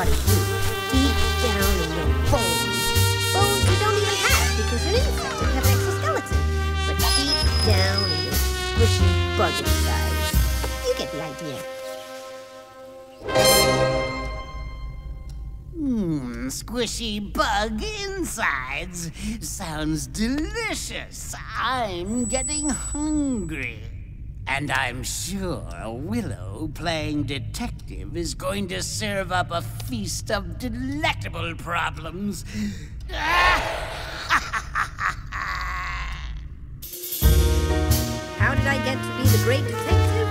got a root deep down in your bones. Bones you don't even have because you're an insect and have an exoskeleton. But deep down in your squishy bug inside. You get the idea. Squishy bug insides. Sounds delicious. I'm getting hungry. And I'm sure Willow playing detective is going to serve up a feast of delectable problems. How did I get to be the great detective?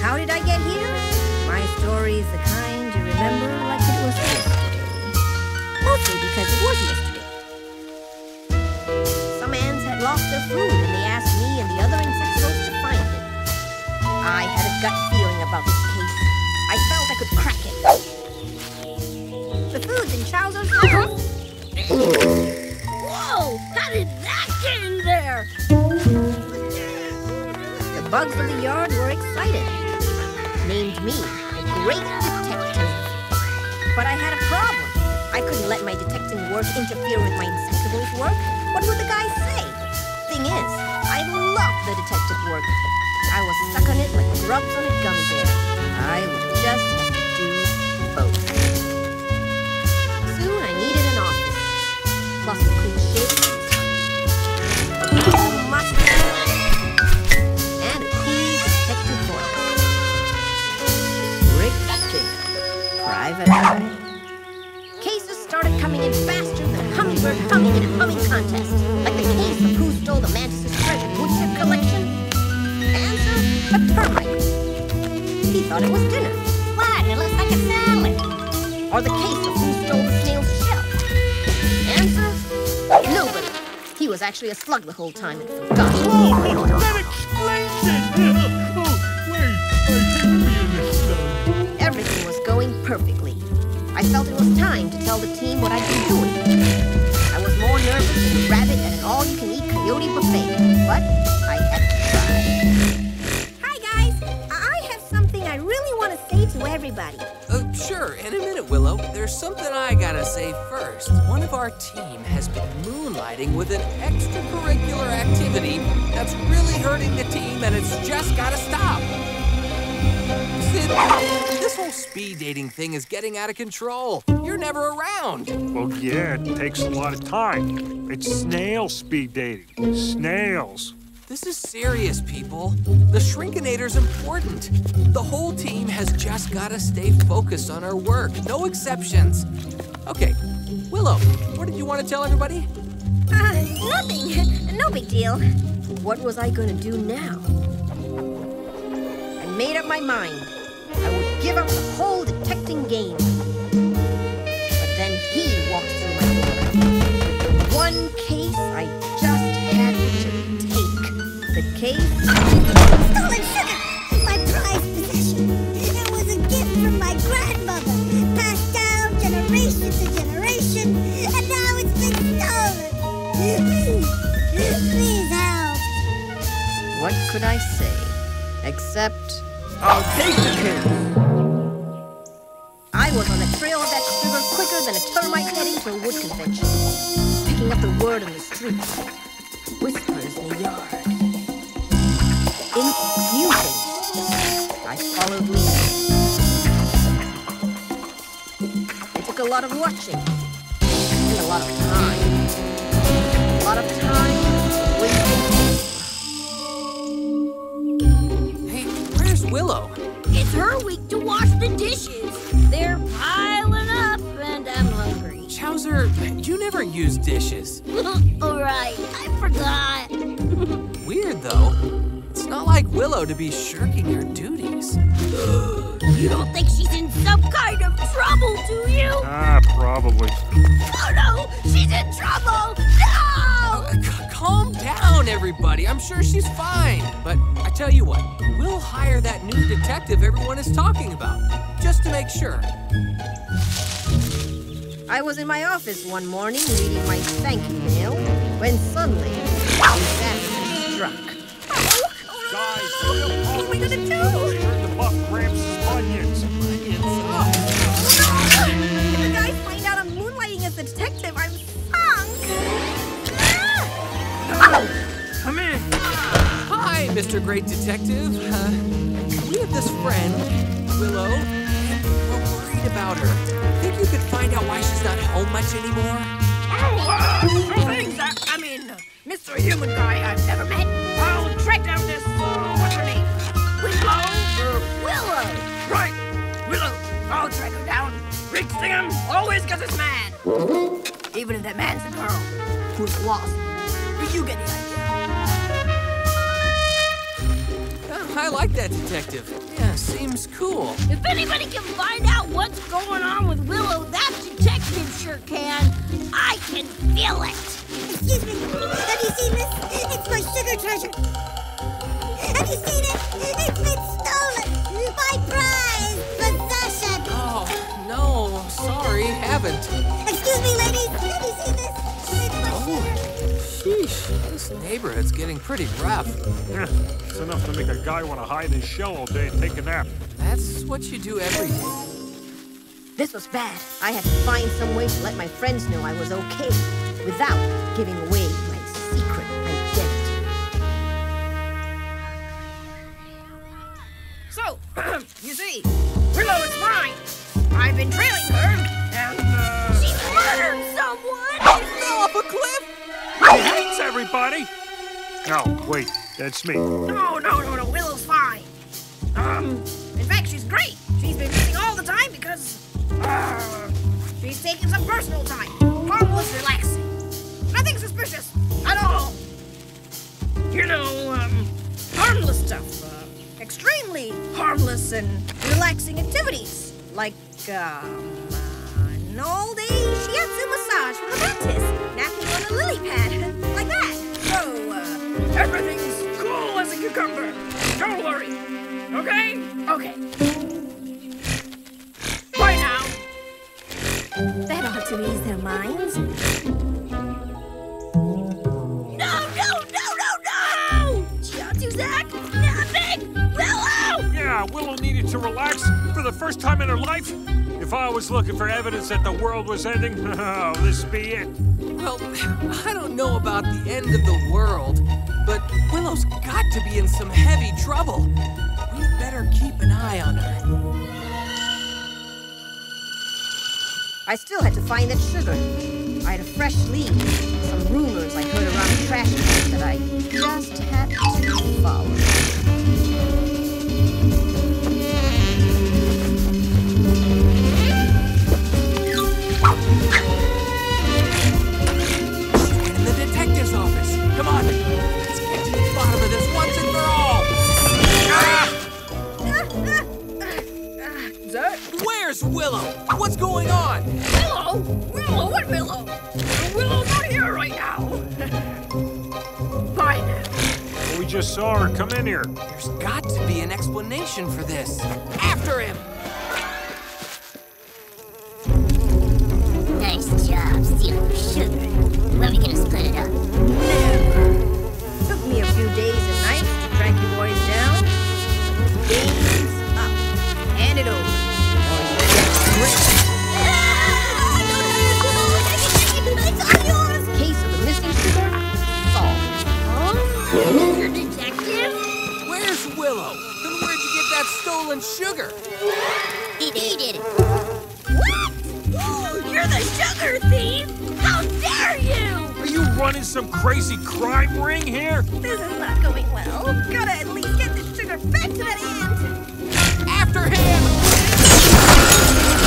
How did I get here? My story's the kind you remember like it was yesterday. Mostly because it was yesterday. Some ants had lost their food and they asked me and the other insect folks to find it. I had a gut feeling about this case. I felt I could crack it. The food's in Chowser's mouth. Whoa! How did that get in there? The bugs in the yard were excited. Named me the Great Detective. But I had a problem. I couldn't let my detecting work interfere with my Insectables work. What would the guys say? Thing is, I love the detective work. I was stuck on it like grubs on a gummy bear. I would just have to do both. Soon I needed an office. Plus a clean shave. A cool mustache. And a cool detective voice. Rick Dick. Private Eye. Cases started coming in faster than hummingbird humming in a humming contest. Like the case of who stole the Mantis' treasure woodchip collection. A termite. He thought it was dinner. What? It looks like a salad. Or the case of who stole the snail's shell. Answer? Nobody. He was actually a slug the whole time and forgot. Whoa! That explains it! Oh, wait. I hate being this stuff. Everything was going perfectly. I felt it was time to tell the team what I'd been doing. I was more nervous than a rabbit at an all-you-can-eat coyote buffet. But I had to try. Everybody. Sure, in a minute, Willow. There's something I gotta say first. One of our team has been moonlighting with an extracurricular activity that's really hurting the team, and it's just gotta stop. Sid, this whole speed dating thing is getting out of control. You're never around. Well, yeah, it takes a lot of time. It's snail speed dating. Snails. This is serious, people. The Shrinkinator's important. The whole team has just got to stay focused on our work. No exceptions. Okay, Willow, what did you want to tell everybody? Nothing. No big deal. What was I going to do now? I made up my mind. I would give up the whole detecting game. But then he walked through my door. With the one case I just had to the case. Stolen sugar! My prized possession! It was a gift from my grandmother, passed down generation to generation, and now it's been stolen! Please help! What could I say? Except, I'll take the case! I was on the trail of that sugar quicker than a termite heading to a wood convention, picking up the word on the street, whispers in the yard. Confusing. I followed Lydia. It took a lot of watching. And a lot of time. A lot of time wasted. Hey, where's Willow? It's her week to wash the dishes. They're piling up and I'm hungry. Chowser, you never use dishes. All right, I forgot. Weird though. It's not like Willow to be shirking her duties. You don't think she's in some kind of trouble, do you? Probably. Oh no, she's in trouble! No! Calm down, everybody. I'm sure she's fine. But I tell you what, we'll hire that new detective everyone is talking about, just to make sure. I was in my office one morning reading my thank you mail when suddenly disaster struck. Guys, what are we gonna do? We're gonna buff Gramps' onions. perspective. I'm sunk. Ah! Come in. Hi, Mr. Great Detective. We have this friend, Willow, and we're worried about her. Think you could find out why she's not home much anymore? Oh, no thanks. I mean, Mr. Human Guy I've never met. I'll track down this, what's her name? Willow! Right, Willow. I'll track her down. Rick Stingham always gets his man. Even if that man's a girl who's lost. But you get the idea. I like that, Detective. Yeah, seems cool. If anybody can find out what's going on with Willow, that detective sure can. I can feel it. Excuse me. Have you seen this? It's my sugar treasure. Have you seen it? It's been stolen. My prize possession. Oh, no. Sorry, haven't. Excuse me, ladies. Have you seen this? Oh, sheesh. This neighborhood's getting pretty rough. Yeah, it's enough to make a guy want to hide his shell all day and take a nap. That's what you do every day. This was bad. I had to find some way to let my friends know I was okay without giving away my secret identity. So, you see, Willow is mine. I've been trailing her, and, she murdered someone! She fell off a cliff! She hates everybody! Oh, wait, that's me. No, Willow's fine. In fact, she's great. She's been missing all the time because, she's taking some personal time. Harmless, relaxing. Nothing suspicious at all. You know, harmless stuff, extremely harmless and relaxing activities, like an all-day shiatsu massage from a dentist, napping on a lily pad, like that. So, everything's cool as a cucumber. Don't worry. Okay? Okay. Bye now. That ought to ease their minds. No! Shiatsu, Zack, nothing! Willow! Yeah, Willow needed to relax for the first time in her life. If I was looking for evidence that the world was ending, oh, this would be it. Well, I don't know about the end of the world, but Willow's got to be in some heavy trouble. We'd better keep an eye on her. I still had to find that sugar. I had a fresh lead, some rumors I heard around the trash can that I just had to follow. Come on, let's get to the bottom of this once and for all! Where's Willow? What's going on? Willow? Willow? What Willow? Willow's not here right now. Bye now. We just saw her. Come in here. There's got to be an explanation for this. After him! Nice job, stealing sugar. When are we gonna split it up? Took me a few days and nights to track you boys down. Game's up. Hand it over. No. Case of the missing sugar solved. Oh, you're a detective? Where's Willow? Then where'd you get that stolen sugar? He did it. What? Ooh, you're the sugar thief! How dare you! Are you running some crazy crime ring here? This is not going well. Gotta at least get this sugar back to that end. After him! Oh!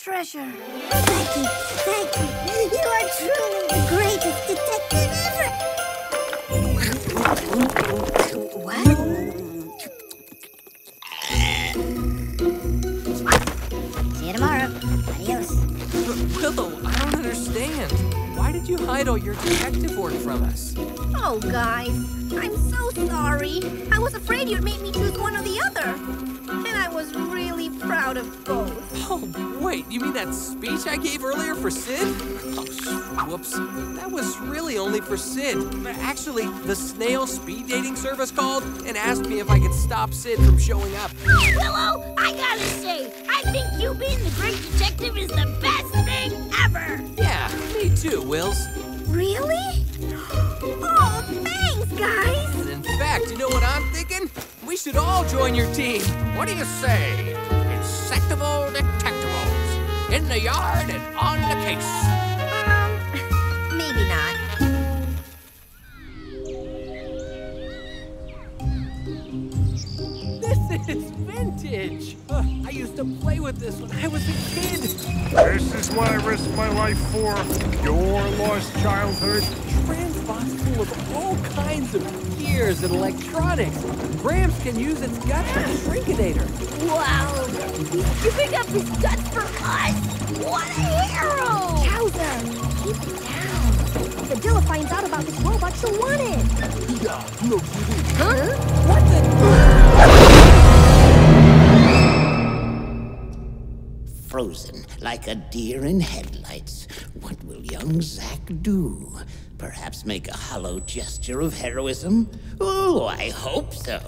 treasure. Thank you, thank you. You are truly the greatest detective ever. What? See you tomorrow. Adios. But Willow, I don't understand. Why did you hide all your detective work from us? Oh, guys, I'm so sorry. I was afraid you'd make me choose one or the other. I was really proud of both. Oh, wait, you mean that speech I gave earlier for Sid? Oh, whoops. That was really only for Sid. Actually, the snail speed dating service called and asked me if I could stop Sid from showing up. Hey, Willow, I gotta say, I think you being the great detective is the best thing ever. Yeah, me too, Wills. Really? Oh, thanks, guys. In fact, you know what I'm thinking? We should all join your team. What do you say? Insectable Detectables. In the yard and on the case. Maybe not. This is vintage. I used to play with this when I was a kid. This is what I risked my life for. Your lost childhood. Transbox full of all kinds of gears and electronics. Gramps can use its guts for Shrinkinator. Wow! He's giving up his guts for us? What a hero! Chowser, keep it down. If Odila finds out about this robot, she'll want it. Yeah, no kidding. Huh? What the? Frozen like a deer in headlights. What will young Zack do? Perhaps make a hollow gesture of heroism? Oh, I hope so.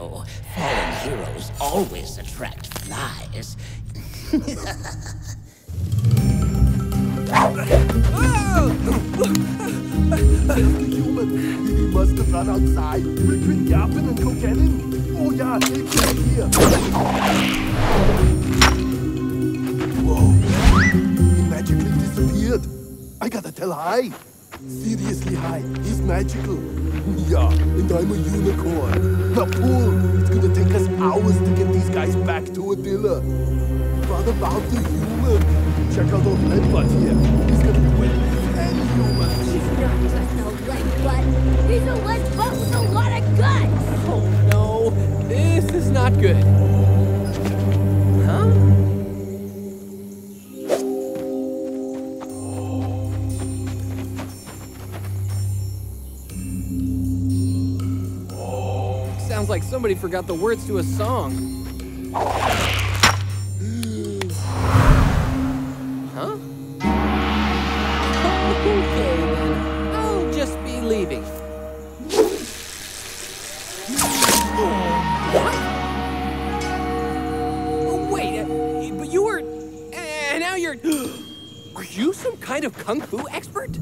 Fallen heroes always attract flies. Human, we must have run outside. We'll drink yappin' and go get him. Oh yeah, take care here. Whoa, he magically disappeared. I gotta tell hi. Seriously high, he's magical. Yeah, and I'm a unicorn. The pool, it's gonna take us hours to get these guys back to Odila. What about the human? Check out old Leadbutt here. He's gonna be with and human. He's not just a Leadbutt. He's a Leadbutt with a lot of guts. Oh no, this is not good. Huh? Sounds like somebody forgot the words to a song. Huh? Okay, then. I'll just be leaving. Oh, wait, but you were... now you're... Are you some kind of kung fu expert?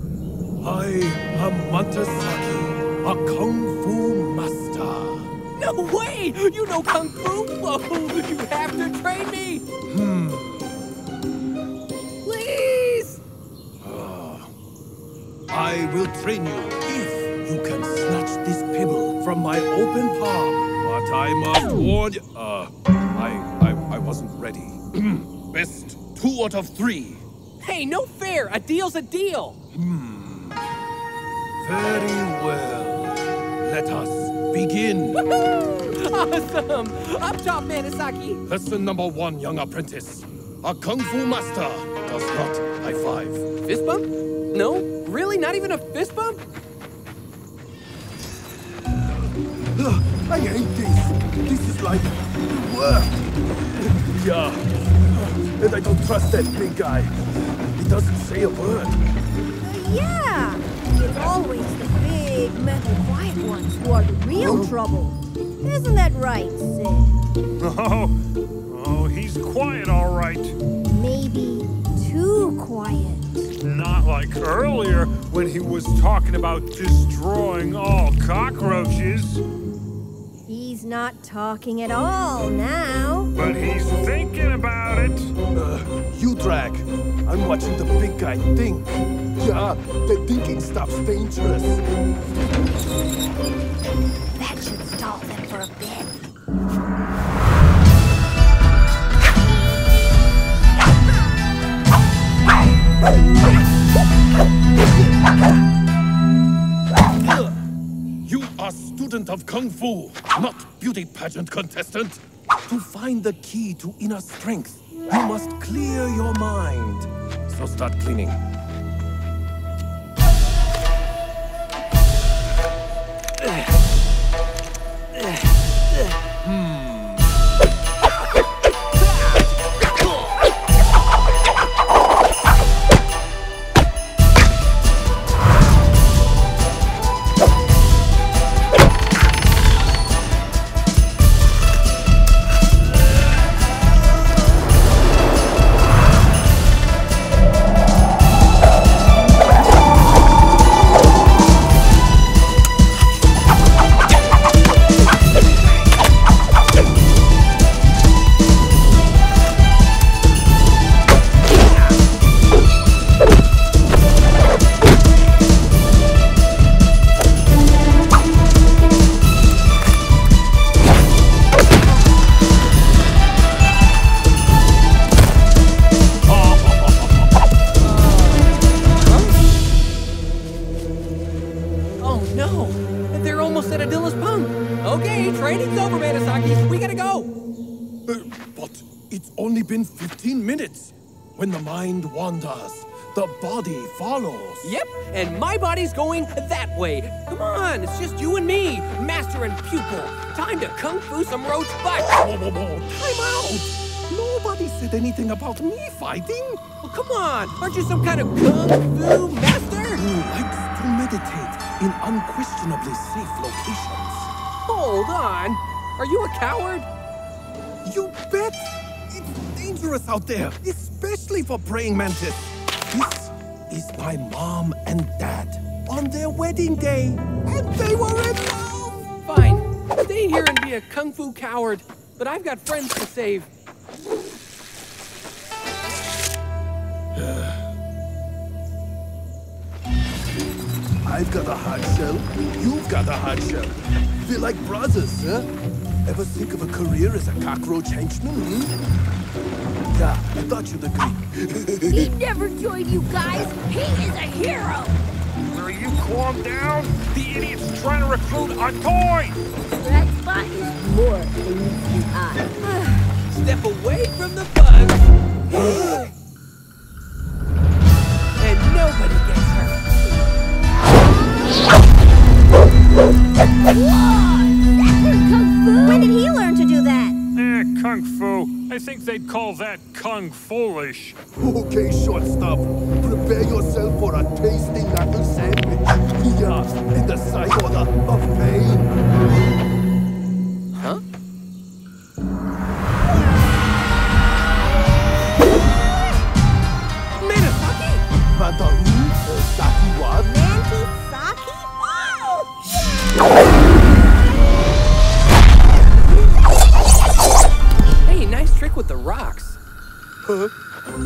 I am Mantisaki, a kung fu master. No way! You know kung fu? Whoa, you have to train me! Please! I will train you if you can snatch this pebble from my open palm. But I must warn you... I wasn't ready. Best 2 out of 3. Hey, no fair! A deal's a deal! Very well. Let us... begin! Woohoo! Awesome! Up top, Mantisaki! Lesson number 1, young apprentice. A kung fu master does not high five. Fist bump? No? Really? Not even a fist bump? I hate this. This is like the worst. Yeah. And I don't trust that big guy. He doesn't say a word. Yeah. It's always the big, metal, quiet ones who are the real trouble. Isn't that right, Sid? Oh, he's quiet, all right. Maybe too quiet. Not like earlier when he was talking about destroying all cockroaches. He's not talking at all now. But he's thinking about it. You drag. I'm watching the big guy think. Yeah, the thinking stuff's dangerous. That should stall them for a bit. kung fu, not beauty pageant contestant. To find the key to inner strength, you must clear your mind. So start cleaning. When the mind wanders, the body follows. Yep, and my body's going that way. Come on, it's just you and me, master and pupil. Time to kung fu some roach butt. Time out! Nobody said anything about me fighting. Well, come on, aren't you some kind of kung fu master? Who likes to meditate in unquestionably safe locations. Hold on, are you a coward? You bet! It's dangerous out there, especially for praying mantis. This is my mom and dad on their wedding day, and they were in love! Fine, stay here and be a kung fu coward, but I've got friends to save. I've got a hard shell, you've got a hard shell. They're like brothers, huh? Ever think of a career as a cockroach henchman? Hmm? Yeah, I thought you'd agree. He'd never join you guys. He is a hero. Will you calm down? The idiot's trying to recruit our toy. That spot is more than you can. Step away from the bug, and nobody gets hurt. When did he learn to do that? Kung Fu. I think they'd call that Kung Foolish. Okay, shortstop. Prepare yourself for a tasty knuckle sandwich. Yeah, in the side order of pain. Huh? Mantisaki? Mantisaki? Whoa! With the rocks. Huh?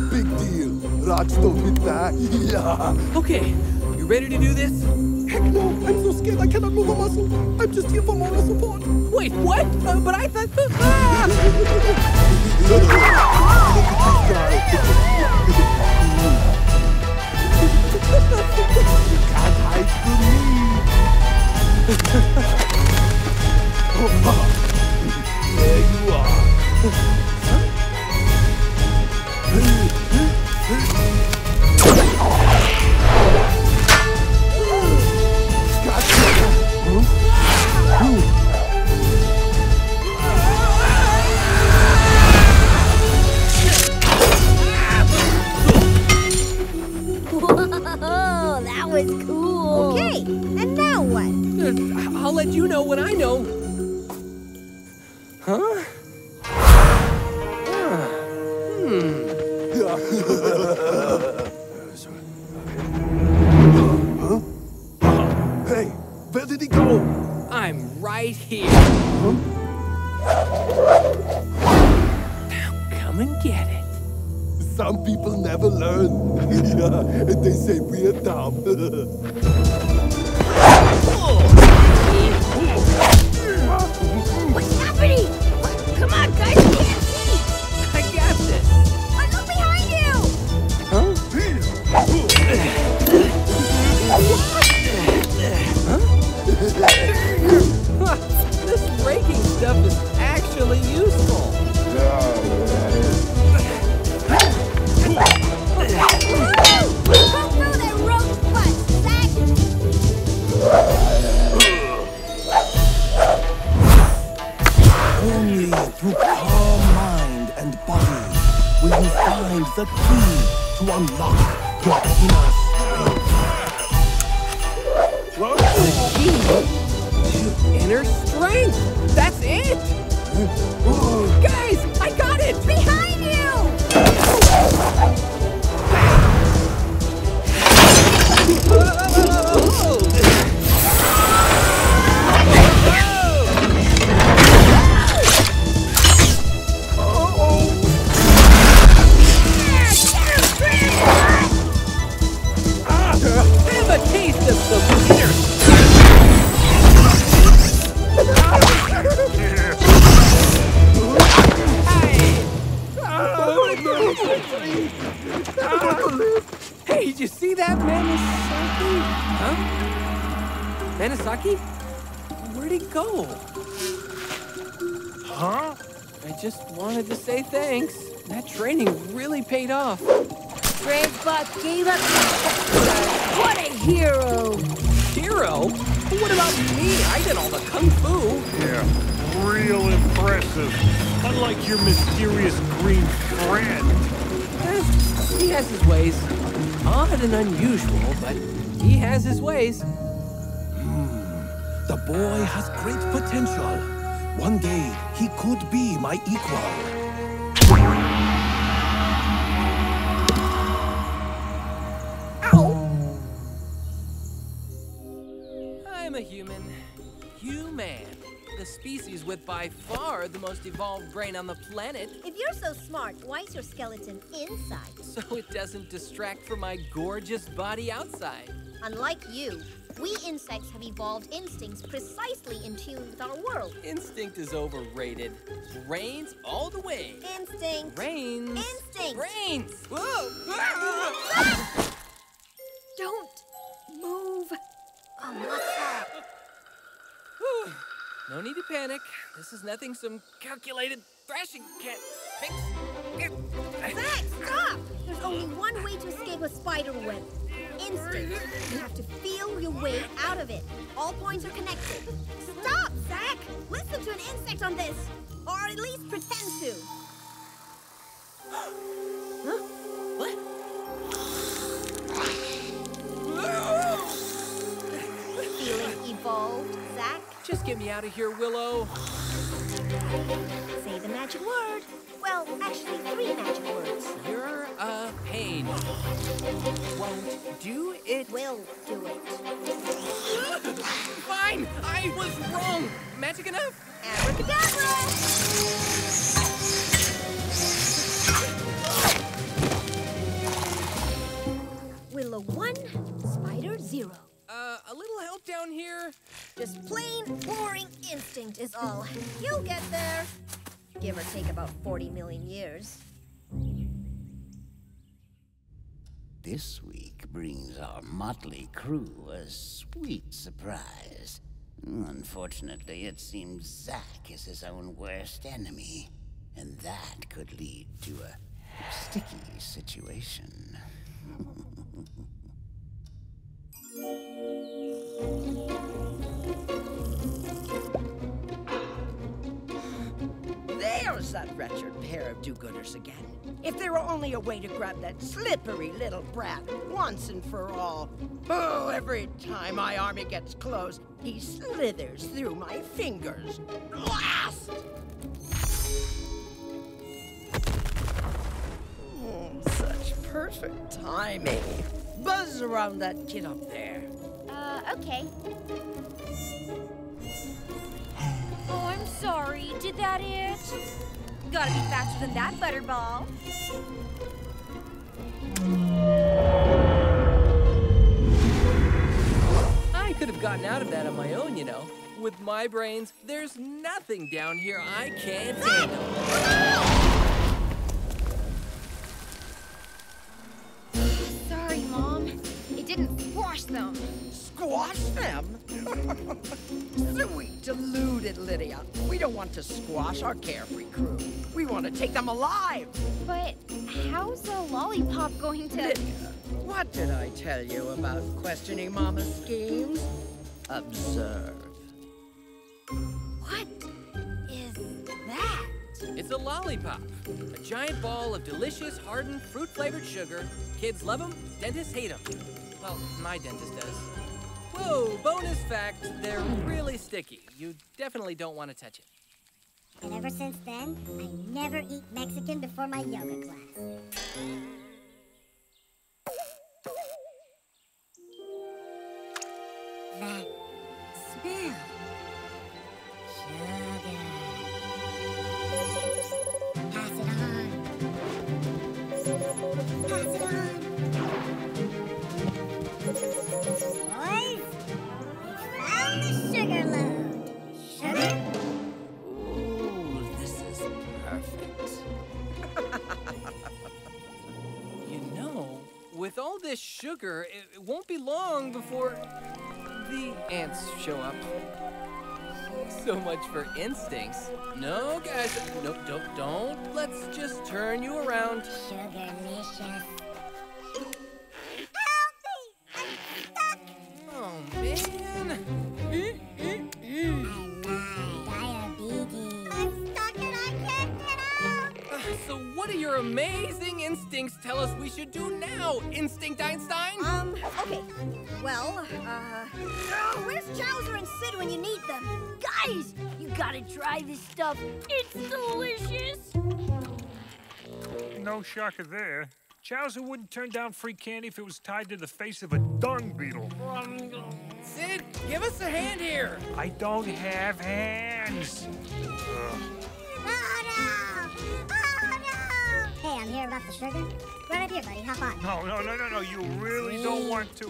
Big deal. Rocks don't hit that. Yeah. Okay, you ready to do this? Heck no! I'm so scared I cannot move a muscle. I'm just here for moral support. Wait, what? But I thought... You can't hide from me. Oh, there you are. Oh, that was cool. Okay, and now what? I'll let you know what I know. Huh? Hey, where did he go? I'm right here. Huh? Now come and get it. Some people never learn. Yeah, and they say we're dumb. What's happening? Come on, guys, we can't see. I got this. I look behind you. Huh? Huh? through calm mind and body, we will find the key to unlock your inner strength. What? The key to inner strength? That's it! Ooh. Guys, I got it! Behind you! Hey, did you see that Mantisaki? Huh? Mantisaki? Where'd he go? Huh? I just wanted to say thanks. That training really paid off. Brave Buck gave up. What a hero! Hero? But what about me? I did all the kung fu. Yeah, real impressive. Unlike your mysterious green friend. He has his ways. Odd and unusual, but he has his ways. The boy has great potential. One day, he could be my equal. Ow! I'm a human. Human. The species with by far the most evolved brain on the planet. If you're so smart, why is your skeleton inside? So it doesn't distract from my gorgeous body outside. Unlike you, we insects have evolved instincts precisely in tune with our world. Instinct is overrated. Brains all the way. Instinct. Brains. Instinct. Brains. Whoa. Don't move a muscle. Whew. No need to panic. This is nothing some calculated thrashing can't fix. Zack, stop! There's only one way to escape a spider web. Instinct. You have to feel your way out of it. All points are connected. Stop, Zack! Listen to an insect on this. Or at least pretend to. Huh? What? Feeling evolved, Zack? Just get me out of here, Willow. Say the magic word. Well, actually, three magic words. You're a pain. Won't do it. Will do it. Fine! I was wrong! Magic enough! Abracadabra! Willow 1, spider 0. A little help down here. Just plain, boring instinct is all. You'll get there. Give or take about 40 million years. This week brings our motley crew a sweet surprise. Unfortunately, it seems Zack is his own worst enemy, and that could lead to a sticky situation. There's that wretched pair of do-gooders again. If there were only a way to grab that slippery little brat once and for all. Oh, every time my army gets close, he slithers through my fingers. Blast! Oh, such perfect timing. Buzz around that kid up there. Okay. Oh, I'm sorry. Did that it? Gotta be faster than that, Butterball. I could have gotten out of that on my own, you know. With my brains, there's nothing down here I can't handle. Them. Squash them? Sweet, deluded Lydia. We don't want to squash our carefree crew. We want to take them alive. But how's a lollipop going to... Lydia, what did I tell you about questioning Mama's schemes? Observe. What is that? It's a lollipop, a giant ball of delicious, hardened, fruit-flavored sugar. Kids love them, dentists hate them. Well, my dentist does. Whoa, bonus fact, they're really sticky. You definitely don't want to touch it. And ever since then, I never eat Mexican before my yoga class. That smell. Sugar. Pass it on. Pass it on. Boys, we found the sugar load. Sugar? Ooh, this is perfect. You know, with all this sugar, it won't be long before... the ants show up. So much for instincts. No, guys, nope, don't. Let's just turn you around. Sugarlicious. Help me! I'm stuck! Oh, man. Diabetes. I'm stuck and I can't get out! So what do your amazing instincts tell us we should do now, Instinct Einstein? Okay. Well, where's Chowser and Sid when you need them? Guys, you gotta try this stuff. It's delicious. No shocker there. Chowser wouldn't turn down free candy if it was tied to the face of a dung beetle. Sid, give us a hand here. I don't have hands. Oh, no. Oh, no. Hey, I'm here about the sugar. Right up here, buddy. Hop on. No. You really don't want to.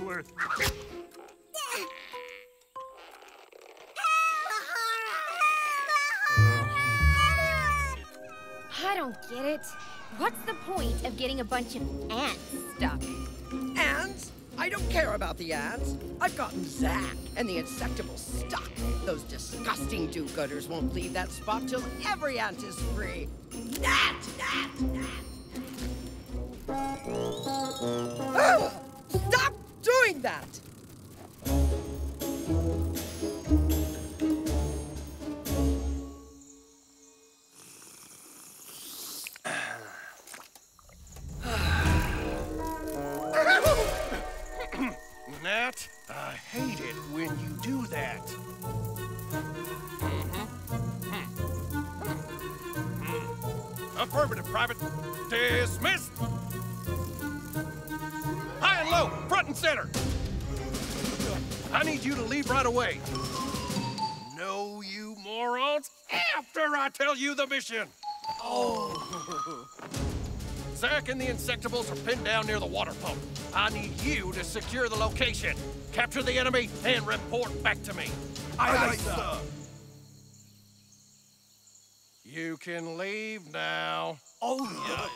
I don't get it. What's the point of getting a bunch of ants stuck? Ants? I don't care about the ants. I've gotten Zack and the Insectables stuck. Those disgusting do-gooders won't leave that spot till every ant is free. Gnat! Oh, stop doing that! Gnat, I hate it when you do that. Affirmative, Private. Dismissed. Hello, front and center. I need you to leave right away. No, you morons, after I tell you the mission. Oh. Zack and the Insectables are pinned down near the water pump. I need you to secure the location, capture the enemy, and report back to me. Aye, sir. You can leave now. Oh, yeah.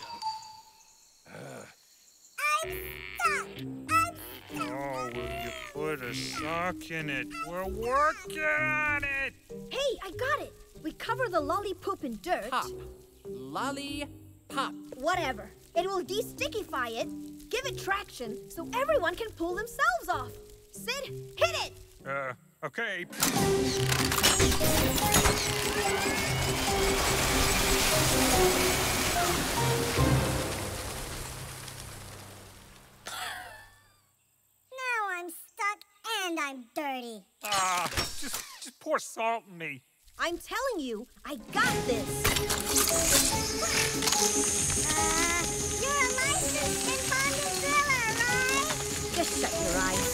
Oh, will you put a sock in it? We're working on it! Hey, I got it! We cover the lollipop in dirt. Pop. Lollipop. Whatever. It will de-stickify it, give it traction, so everyone can pull themselves off. Sid, hit it! Okay. And I'm dirty. Just pour salt in me. I'm telling you, I got this. You're a licensed Impondozilla, right? Just shut your eyes.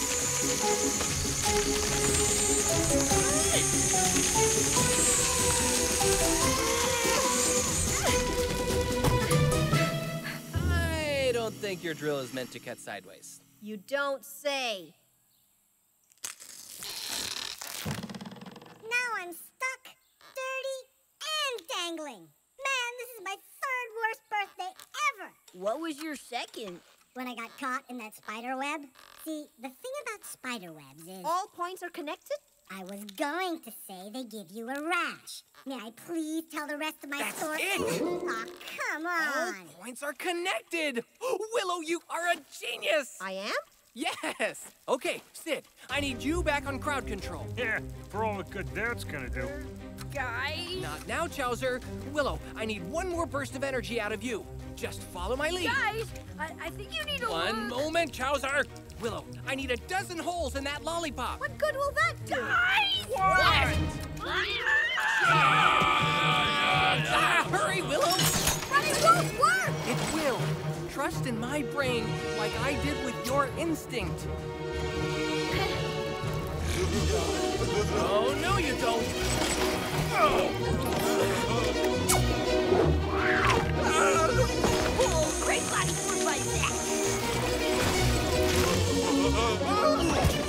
I don't think your drill is meant to cut sideways. You don't say. I'm stuck, dirty, and dangling. Man, this is my third worst birthday ever. What was your second? When I got caught in that spider web. See, the thing about spider webs is... all points are connected? I was going to say they give you a rash. May I please tell the rest of my story? That's it! Aw, come on. All points are connected. Willow, you are a genius. I am? Yes! Okay, Sid, I need you back on crowd control. Yeah, for all the good that's gonna do. Guys? Not now, Chowser. Willow, I need one more burst of energy out of you. Just follow my lead. Guys, I think you need a One moment, Chowser! Willow, I need 12 holes in that lollipop. What good will that do? Guys! What? Ah, hurry, Willow! But it won't work! It will. Trust in my brain like I did with your instinct. Oh, no you don't. Oh, great body work by Zack.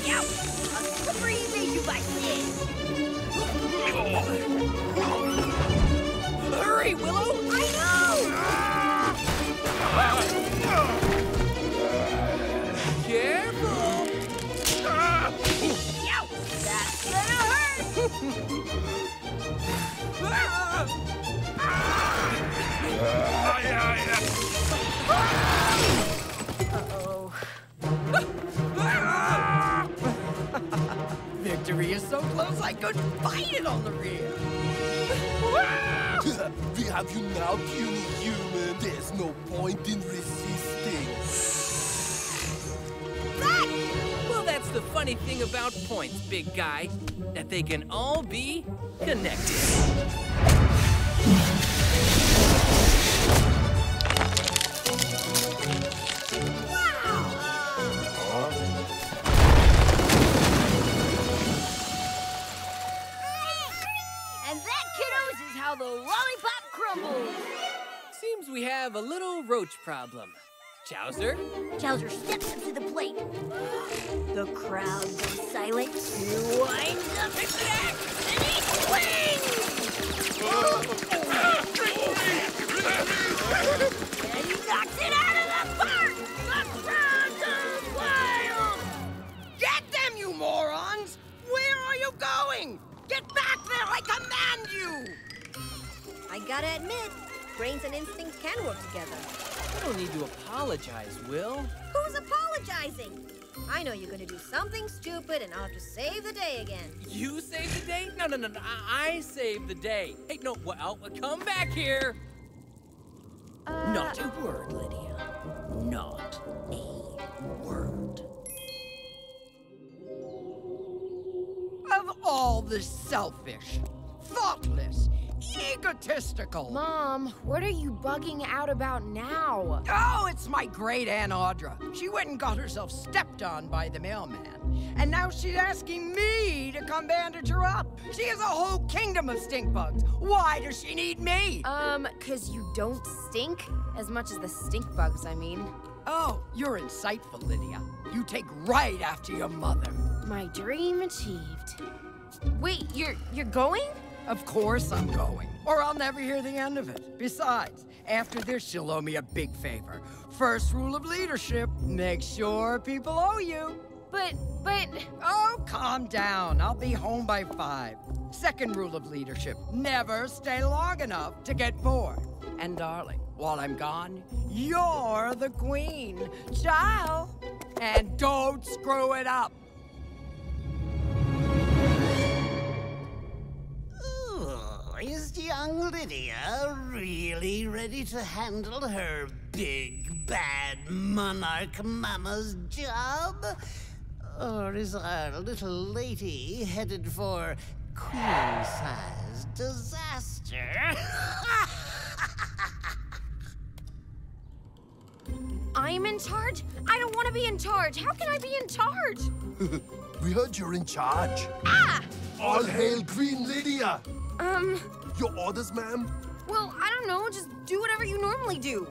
Yep, a slippery evasion by Sid. Hurry, Willow! I know! Careful! Yow! That's gonna hurt! Uh-oh. Victory is so close I couldn't fight it on the rear! We have you now, puny human. There's no point in resisting. Zack! Well, that's the funny thing about points, big guy. That they can all be connected. Wow! And that, kiddos, is how the lollipop crumbles. Seems we have a little roach problem. Chowser? Chowser steps up to the plate. The crowd goes silent. He winds up his back and he swings! And he knocks it out of the park! The crowd goes wild! Get them, you morons! Where are you going? Get back there! I command you! I gotta admit, brains and instincts can work together. You don't need to apologize, Will. Who's apologizing? I know you're gonna do something stupid and I'll have to save the day again. You save the day? No, no, no, no. I save the day. Hey, no, well, come back here. Not a word, Lydia. Not a word. Of all the selfish, thoughtless, egotistical. Mom, what are you bugging out about now? Oh, it's my great Aunt Audra. She went and got herself stepped on by the mailman. And now she's asking me to come bandage her up. She has a whole kingdom of stink bugs. Why does she need me? Cause you don't stink? As much as the stink bugs, I mean. Oh, you're insightful, Lydia. You take right after your mother. My dream achieved. Wait, you're going? Of course I'm going, or I'll never hear the end of it. Besides, after this, she'll owe me a big favor. First rule of leadership, make sure people owe you. But... Oh, calm down. I'll be home by 5. Second rule of leadership, never stay long enough to get bored. And darling, while I'm gone, you're the queen. Ciao. And don't screw it up. Is young Lydia really ready to handle her big, bad monarch mama's job? Or is our little lady headed for queen-sized disaster? I'm in charge? I don't want to be in charge. How can I be in charge? We heard you're in charge. Ah! All hail Queen Lydia! Your orders, ma'am? Well, I don't know. Just do whatever you normally do.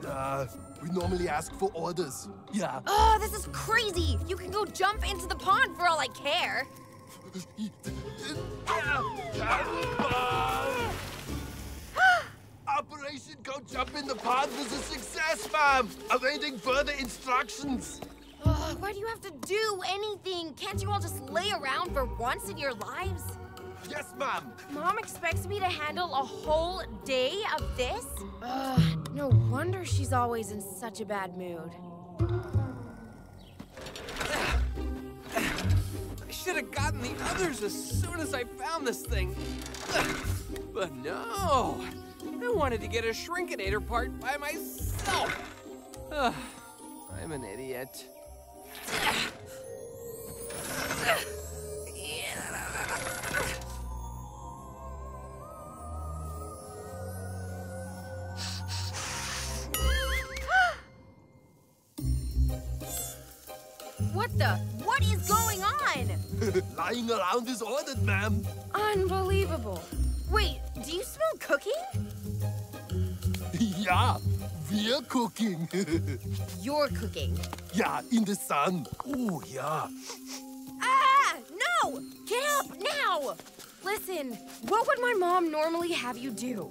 We normally ask for orders. Yeah. Oh, this is crazy. You can go jump into the pond for all I care. Operation Go Jump in the Pond was a success, ma'am. Awaiting further instructions. Why do you have to do anything? Can't you all just lay around for once in your lives? Yes, Mom. Mom expects me to handle a whole day of this? No wonder she's always in such a bad mood. should have gotten the others as soon as I found this thing. But no, I wanted to get a Shrinkinator part by myself. I'm an idiot. What is going on? Lying around is ordered, ma'am. Unbelievable. Wait, do you smell cooking? Yeah, we're cooking. You're cooking? Yeah, in the sun. Oh, yeah. Ah, no! Get up now! Listen, what would my mom normally have you do?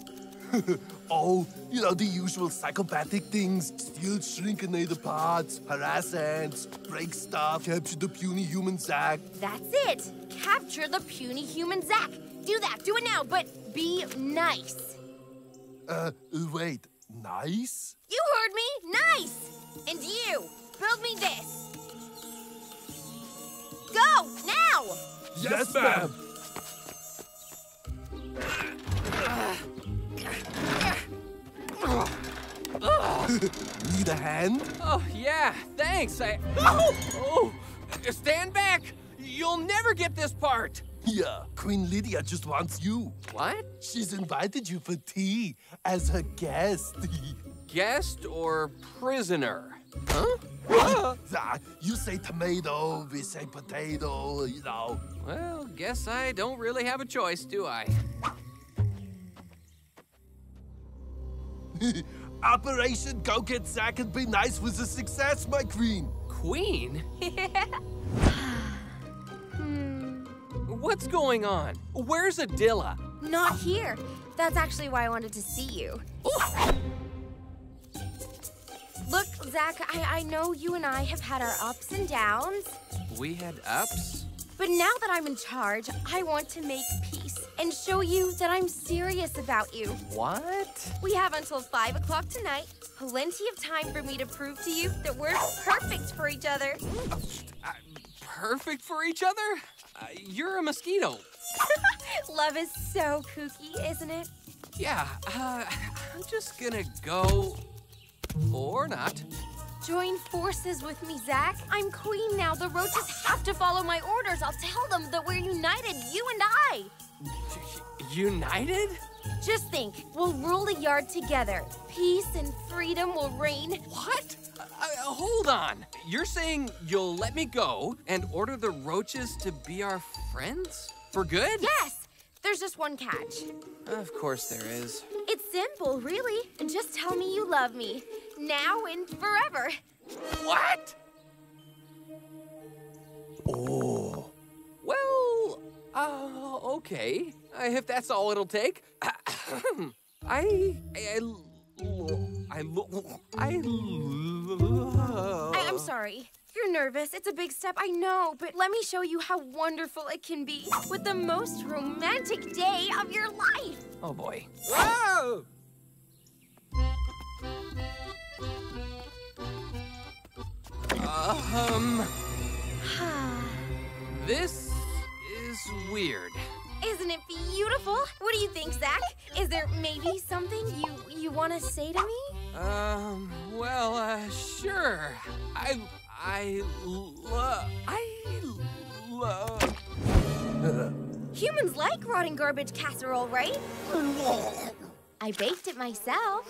Oh, you know, the usual psychopathic things. Steal Shrinkinator parts, harass ants, break stuff, capture the puny human Zack. That's it. Capture the puny human Zack. Do that. Do it now, but be nice. Wait. Nice? You heard me. Nice. And you, build me this. Go, now! Yes, ma'am. Need a hand? Oh, yeah, thanks. Oh! Stand back! You'll never get this part! Yeah, Queen Lydia just wants you. What? She's invited you for tea as her guest. Guest or prisoner? Huh? You say tomato, we say potato, you know. Well, guess I don't really have a choice, do I? Operation Go Get Zack and Be Nice was a success, my queen. Queen? What's going on? Where's Odila? Not here. That's actually why I wanted to see you. Ooh. Look, Zack, I know you and I have had our ups and downs. We had ups? But now that I'm in charge, I want to make peace and show you that I'm serious about you. What? We have until 5 o'clock tonight, plenty of time for me to prove to you that we're perfect for each other. Perfect for each other? You're a mosquito. Love is so kooky, isn't it? Yeah, I'm just gonna go... or not. Join forces with me, Zack. I'm queen now. The roaches have to follow my orders. I'll tell them that we're united, you and I. United? Just think. We'll rule the yard together. Peace and freedom will reign. What? Hold on. You're saying you'll let me go and order the roaches to be our friends? For good? Yes. There's just one catch. Of course there is. It's simple, really. And just tell me you love me. Now and forever. What? Oh. Well, okay. If that's all it'll take. I'm sorry. You're nervous. It's a big step, I know. But let me show you how wonderful it can be with the most romantic day of your life. Oh, boy. Whoa! This is weird. Isn't it beautiful? What do you think, Zack? Is there maybe something you want to say to me? Well, sure. I love... Humans like rotting garbage casserole, right? I baked it myself.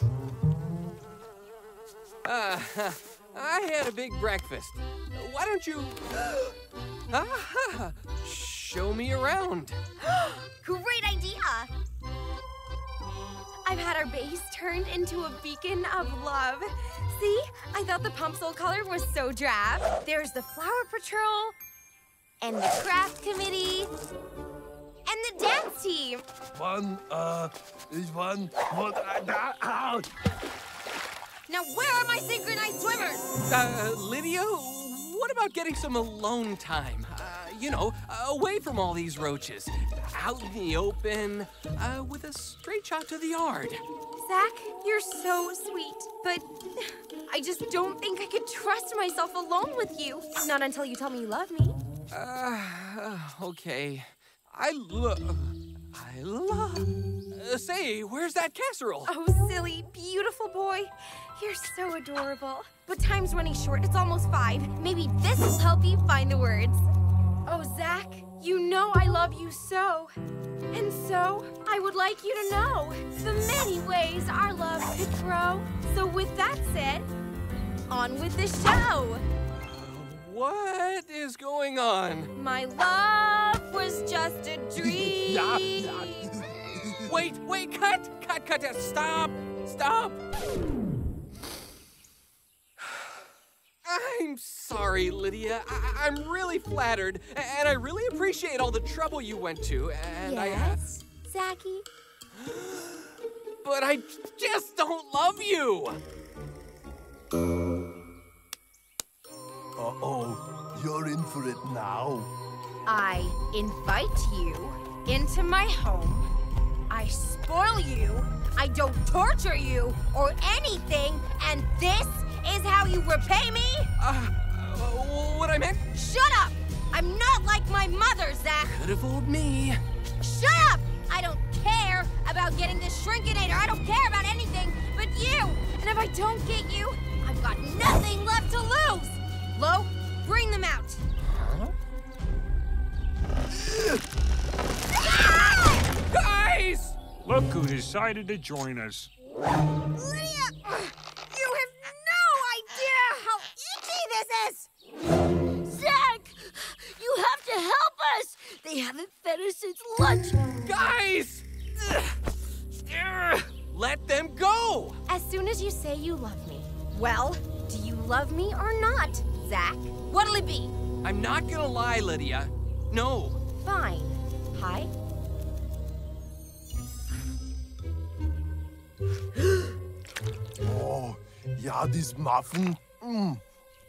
I had a big breakfast. Why don't you... show me around. Great idea! I've had our base turned into a beacon of love. See? I thought the pumpsil color was so drab. There's the flower patrol, and the craft committee, and the dance team. Out! Now, where are my synchronized swimmers? Lydia, what about getting some alone time? You know, away from all these roaches. Out in the open, with a straight shot to the yard. Zack, you're so sweet, but I just don't think I could trust myself alone with you. Not until you tell me you love me. Okay. Say, where's that casserole? Oh, silly, beautiful boy. You're so adorable. But time's running short. It's almost 5. Maybe this will help you find the words. Oh, Zack, you know I love you so. And so, I would like you to know the many ways our love could grow. So with that said, on with the show. What is going on? My love was just a dream. Wait, cut, stop. I'm sorry, Lydia. I'm really flattered, and I really appreciate all the trouble you went to, and yes, Zacky. But I just don't love you. Uh-oh, you're in for it now. I invite you into my home. I spoil you, I don't torture you, or anything, and this is how you repay me? What I meant? Shut up! I'm not like my mother, Zack! Could've fooled me. Shut up! I don't care about getting the Shrinkinator, I don't care about anything but you! And if I don't get you, I've got nothing left to lose! Lo, bring them out! Huh? Ah! Guys! Look who decided to join us. Lydia! You have no idea how itchy this is! Zack! You have to help us! They haven't fed us since lunch! Guys! Let them go! As soon as you say you love me. Well, do you love me or not, Zack? What'll it be? I'm not gonna lie, Lydia. No. Fine. Hi. Oh, yeah, this muffin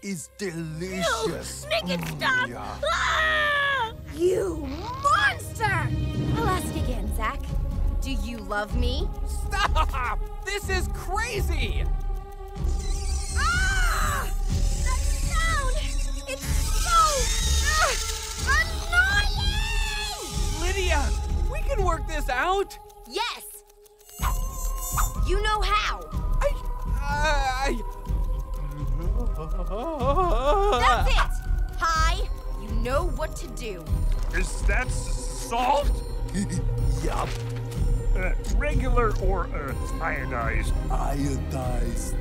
is delicious. No, make it stop! Yeah. Ah! You monster! I'll ask again, Zack. Do you love me? Stop! This is crazy! Ah! That sound! It's so annoying! Lydia, we can work this out. Yes. You know how. That's it! Hi, you know what to do. Is that salt? Yup. Regular or iodized? Iodized.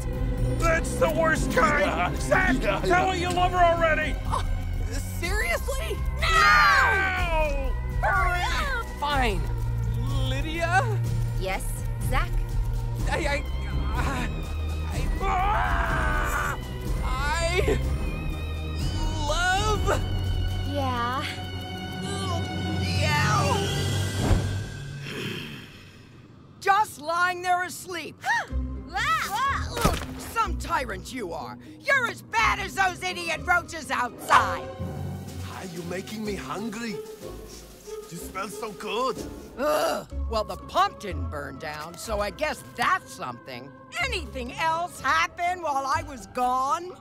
That's the worst kind! Zack, tell her you love her already! Seriously? No! Hurry up! Fine. Lydia? Yes, Zack? I love. Yeah. Just lying there asleep. Some tyrant you are. You're as bad as those idiot roaches outside. Are you making me hungry? You smell so good. Ugh. Well, the pump didn't burn down, so I guess that's something. Anything else happen while I was gone?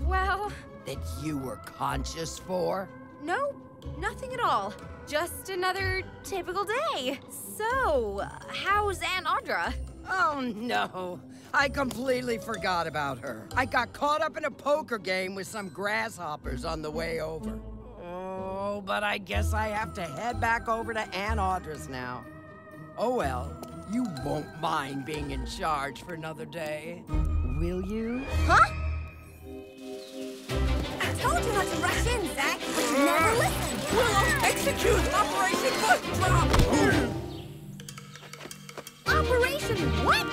Well... That you were conscious for? No, nothing at all. Just another typical day. So, how's Aunt Audra? Oh, no. I completely forgot about her. I got caught up in a poker game with some grasshoppers on the way over. Oh, but I guess I have to head back over to Aunt Audra's now. Oh, well, you won't mind being in charge for another day, will you? Huh? I told you not to rush in, Zack, but you never listened. Willow, execute Operation Foot Drop! Operation what?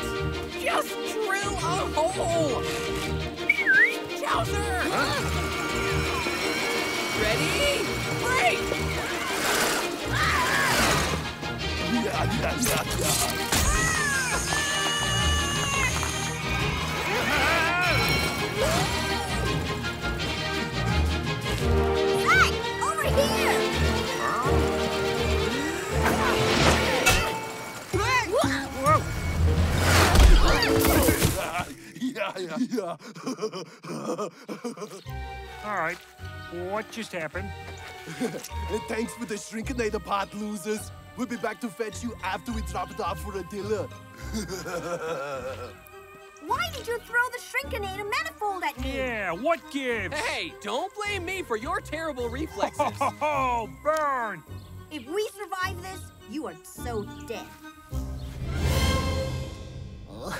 Just drill a hole! Chowser! Huh? Ready? Break! Zack, over here! All right. What just happened? And thanks for the Shrinkinator part, losers. We'll be back to fetch you after we drop it off for Odila. Why did you throw the Shrinkinator manifold at me? Yeah, what gives? Hey, don't blame me for your terrible reflexes. Oh, burn! If we survive this, you are so dead. Oh,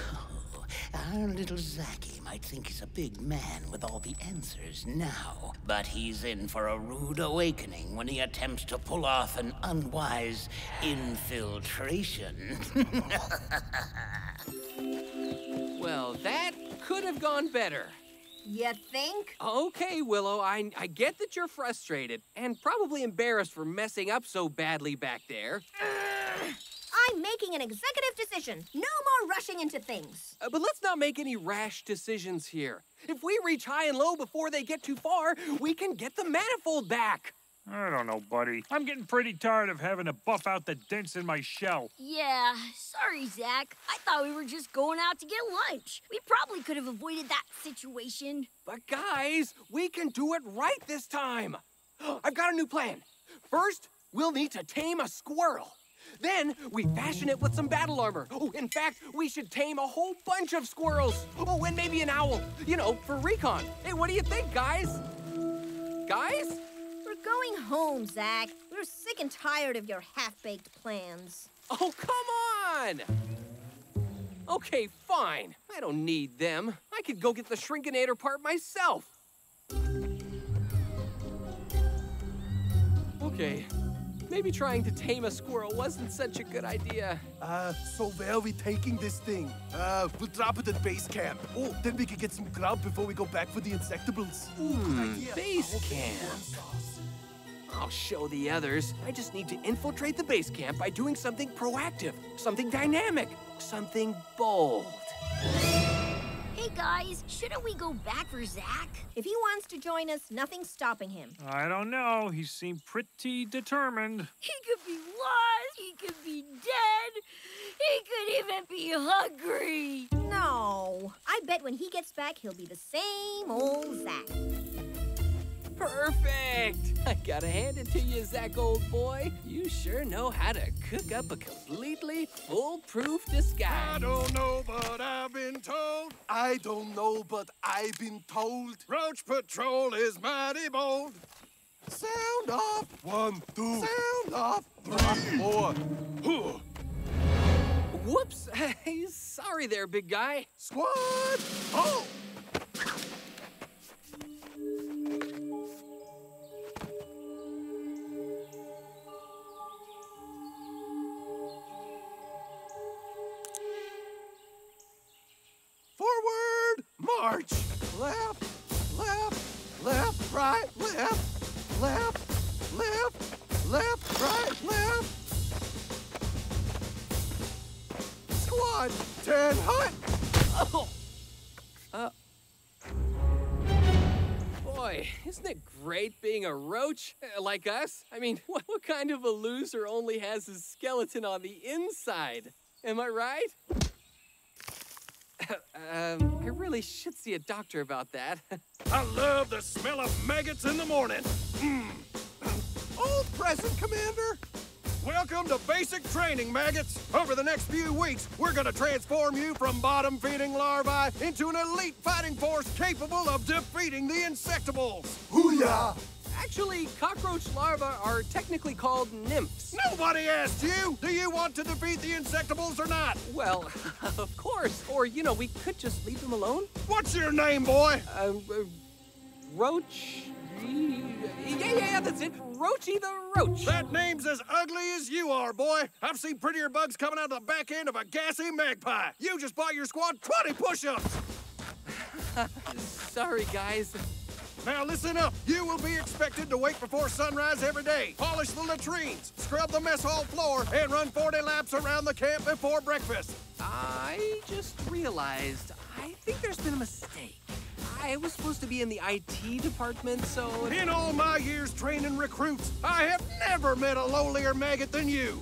our little Zacky might think he's a big man with all the answers now, but he's in for a rude awakening when he attempts to pull off an unwise infiltration. Well, that could have gone better. You think? Okay, Willow, I get that you're frustrated and probably embarrassed for messing up so badly back there. I'm making an executive decision. No more rushing into things. But let's not make any rash decisions here. If we reach high and low before they get too far, we can get the manifold back. I don't know, buddy. I'm getting pretty tired of having to buff out the dents in my shell. Yeah, sorry, Zack. I thought we were just going out to get lunch. We probably could have avoided that situation. But guys, we can do it right this time. I've got a new plan. First, we'll need to tame a squirrel. Then, we fashion it with some battle armor. Oh, in fact, we should tame a whole bunch of squirrels. Oh, and maybe an owl. You know, for recon. Hey, what do you think, guys? Guys? We're going home, Zack. We're sick and tired of your half-baked plans. Oh, come on! Okay, fine. I don't need them. I could go get the Shrinkinator part myself. Okay. Maybe trying to tame a squirrel wasn't such a good idea. So where are we taking this thing? We'll drop it at base camp. Oh, then we can get some grub before we go back for the Insectables. Ooh, base camp. I'll show the others. I just need to infiltrate the base camp by doing something proactive, something dynamic, something bold. Hey, guys, shouldn't we go back for Zack? If he wants to join us, nothing's stopping him. I don't know. He seemed pretty determined. He could be lost. He could be dead. He could even be hungry. No. I bet when he gets back, he'll be the same old Zack. Perfect. I gotta hand it to you, Zack, old boy. You sure know how to cook up a completely foolproof disguise. I don't know, but I've been told. I don't know, but I've been told. Roach Patrol is mighty bold. Sound off. 1, 2. Sound off. 3, 4. Whoops. Sorry there, big guy. Squad. Oh. March! Left, left, left, right, left, left, left, left, right, left. Squad, 10 hut! Oh. Boy, isn't it great being a roach like us? I mean, what kind of a loser only has his skeleton on the inside? Am I right? I really should see a doctor about that. I love the smell of maggots in the morning. All present, Commander. Welcome to basic training, maggots. Over the next few weeks, we're gonna transform you from bottom-feeding larvae into an elite fighting force capable of defeating the Insectables. Hooyah! Actually, cockroach larvae are technically called nymphs. Nobody asked you! Do you want to defeat the Insectables or not? Well, of course. Or, you know, we could just leave them alone. What's your name, boy? Roach... Yeah, that's it. Roachy the Roach. That name's as ugly as you are, boy. I've seen prettier bugs coming out of the back end of a gassy magpie. You just bought your squad 20 push-ups! Sorry, guys. Now listen up. You will be expected to wake before sunrise every day, polish the latrines, scrub the mess hall floor, and run 40 laps around the camp before breakfast. I just realized I think there's been a mistake. I was supposed to be in the IT department, so... In all my years training recruits, I have never met a lowlier maggot than you.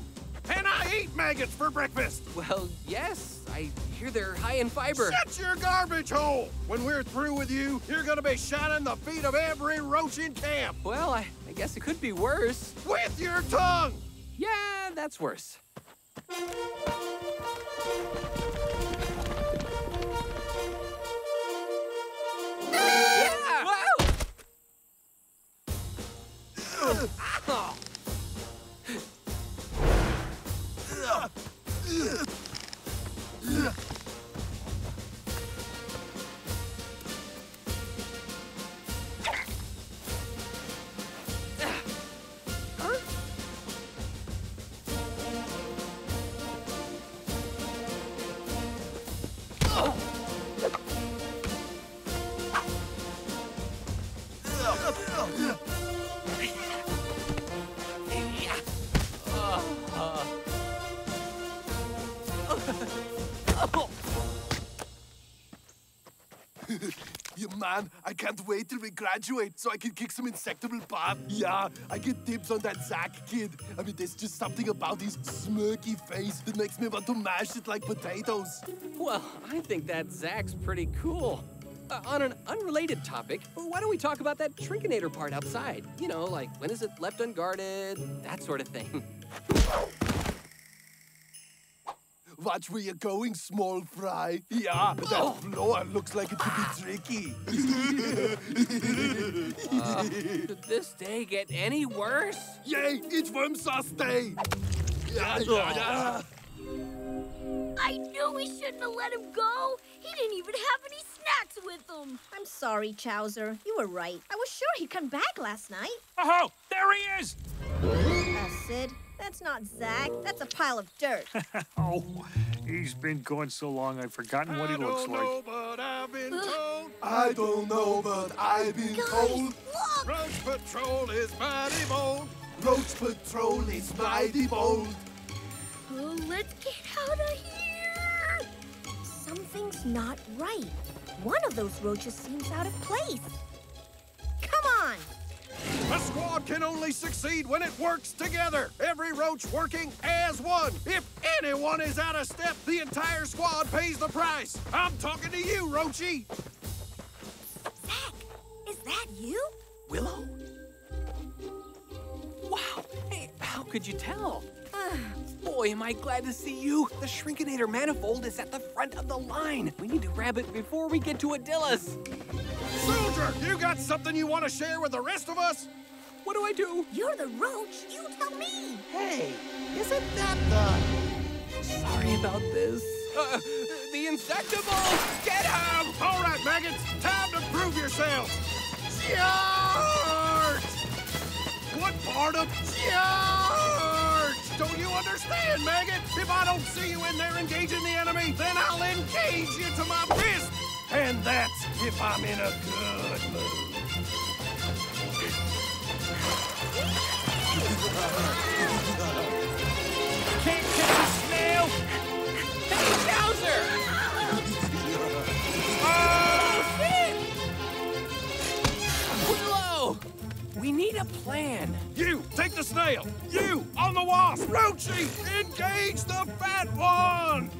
Can I eat maggots for breakfast? Well, yes. I hear they're high in fiber. Shut your garbage hole! When we're through with you, you're gonna be shot in the feet of every roach in camp. Well, I guess it could be worse. With your tongue! Yeah, that's worse. Yeah! Wow! Oh. Man, I can't wait till we graduate so I can kick some Insectable butt. Yeah, I get dibs on that Zack kid. I mean, there's just something about his smirky face that makes me want to mash it like potatoes. Well, I think that Zack's pretty cool. On an unrelated topic, why don't we talk about that Shrinkinator part outside? You know, like, when is it left unguarded? That sort of thing. Watch where you're going, small fry. Yeah, that floor looks like it could be tricky. Could this day get any worse? Yay, it's worm sauce day. I knew we shouldn't have let him go. He didn't even have any snacks with him. I'm sorry, Chowser. You were right. I was sure he'd come back last night. Oh, there he is. Sid. That's not Zack. That's a pile of dirt. Oh, he's been gone so long I've forgotten what he looks like. I don't know, but I've been told. Look. Roach Patrol is mighty bold. Roach Patrol is mighty bold. Oh, let's get out of here. Something's not right. One of those roaches seems out of place. Come on. A squad can only succeed when it works together. Every roach working as one. If anyone is out of step, the entire squad pays the price. I'm talking to you, Roachie. Zack, is that you? Willow? Wow, hey, how could you tell? Boy, am I glad to see you. The Shrinkinator manifold is at the front of the line. We need to grab it before we get to Odila's. Soldier, you got something you want to share with the rest of us? What do I do? You're the roach. You tell me. Hey, isn't that the... Sorry about this. The Insectables! Get him! All right, maggots, time to prove yourselves. Charge! What part of charge? Don't you understand, maggot? If I don't see you in there engaging the enemy, then I'll engage you to my fist. And that's if I'm in a good mood. Can't catch a snail? Hey, Chowser! Oh, shit! Willow! We need a plan. You, take the snail. You, on the wasp. Roachie, engage the fat one!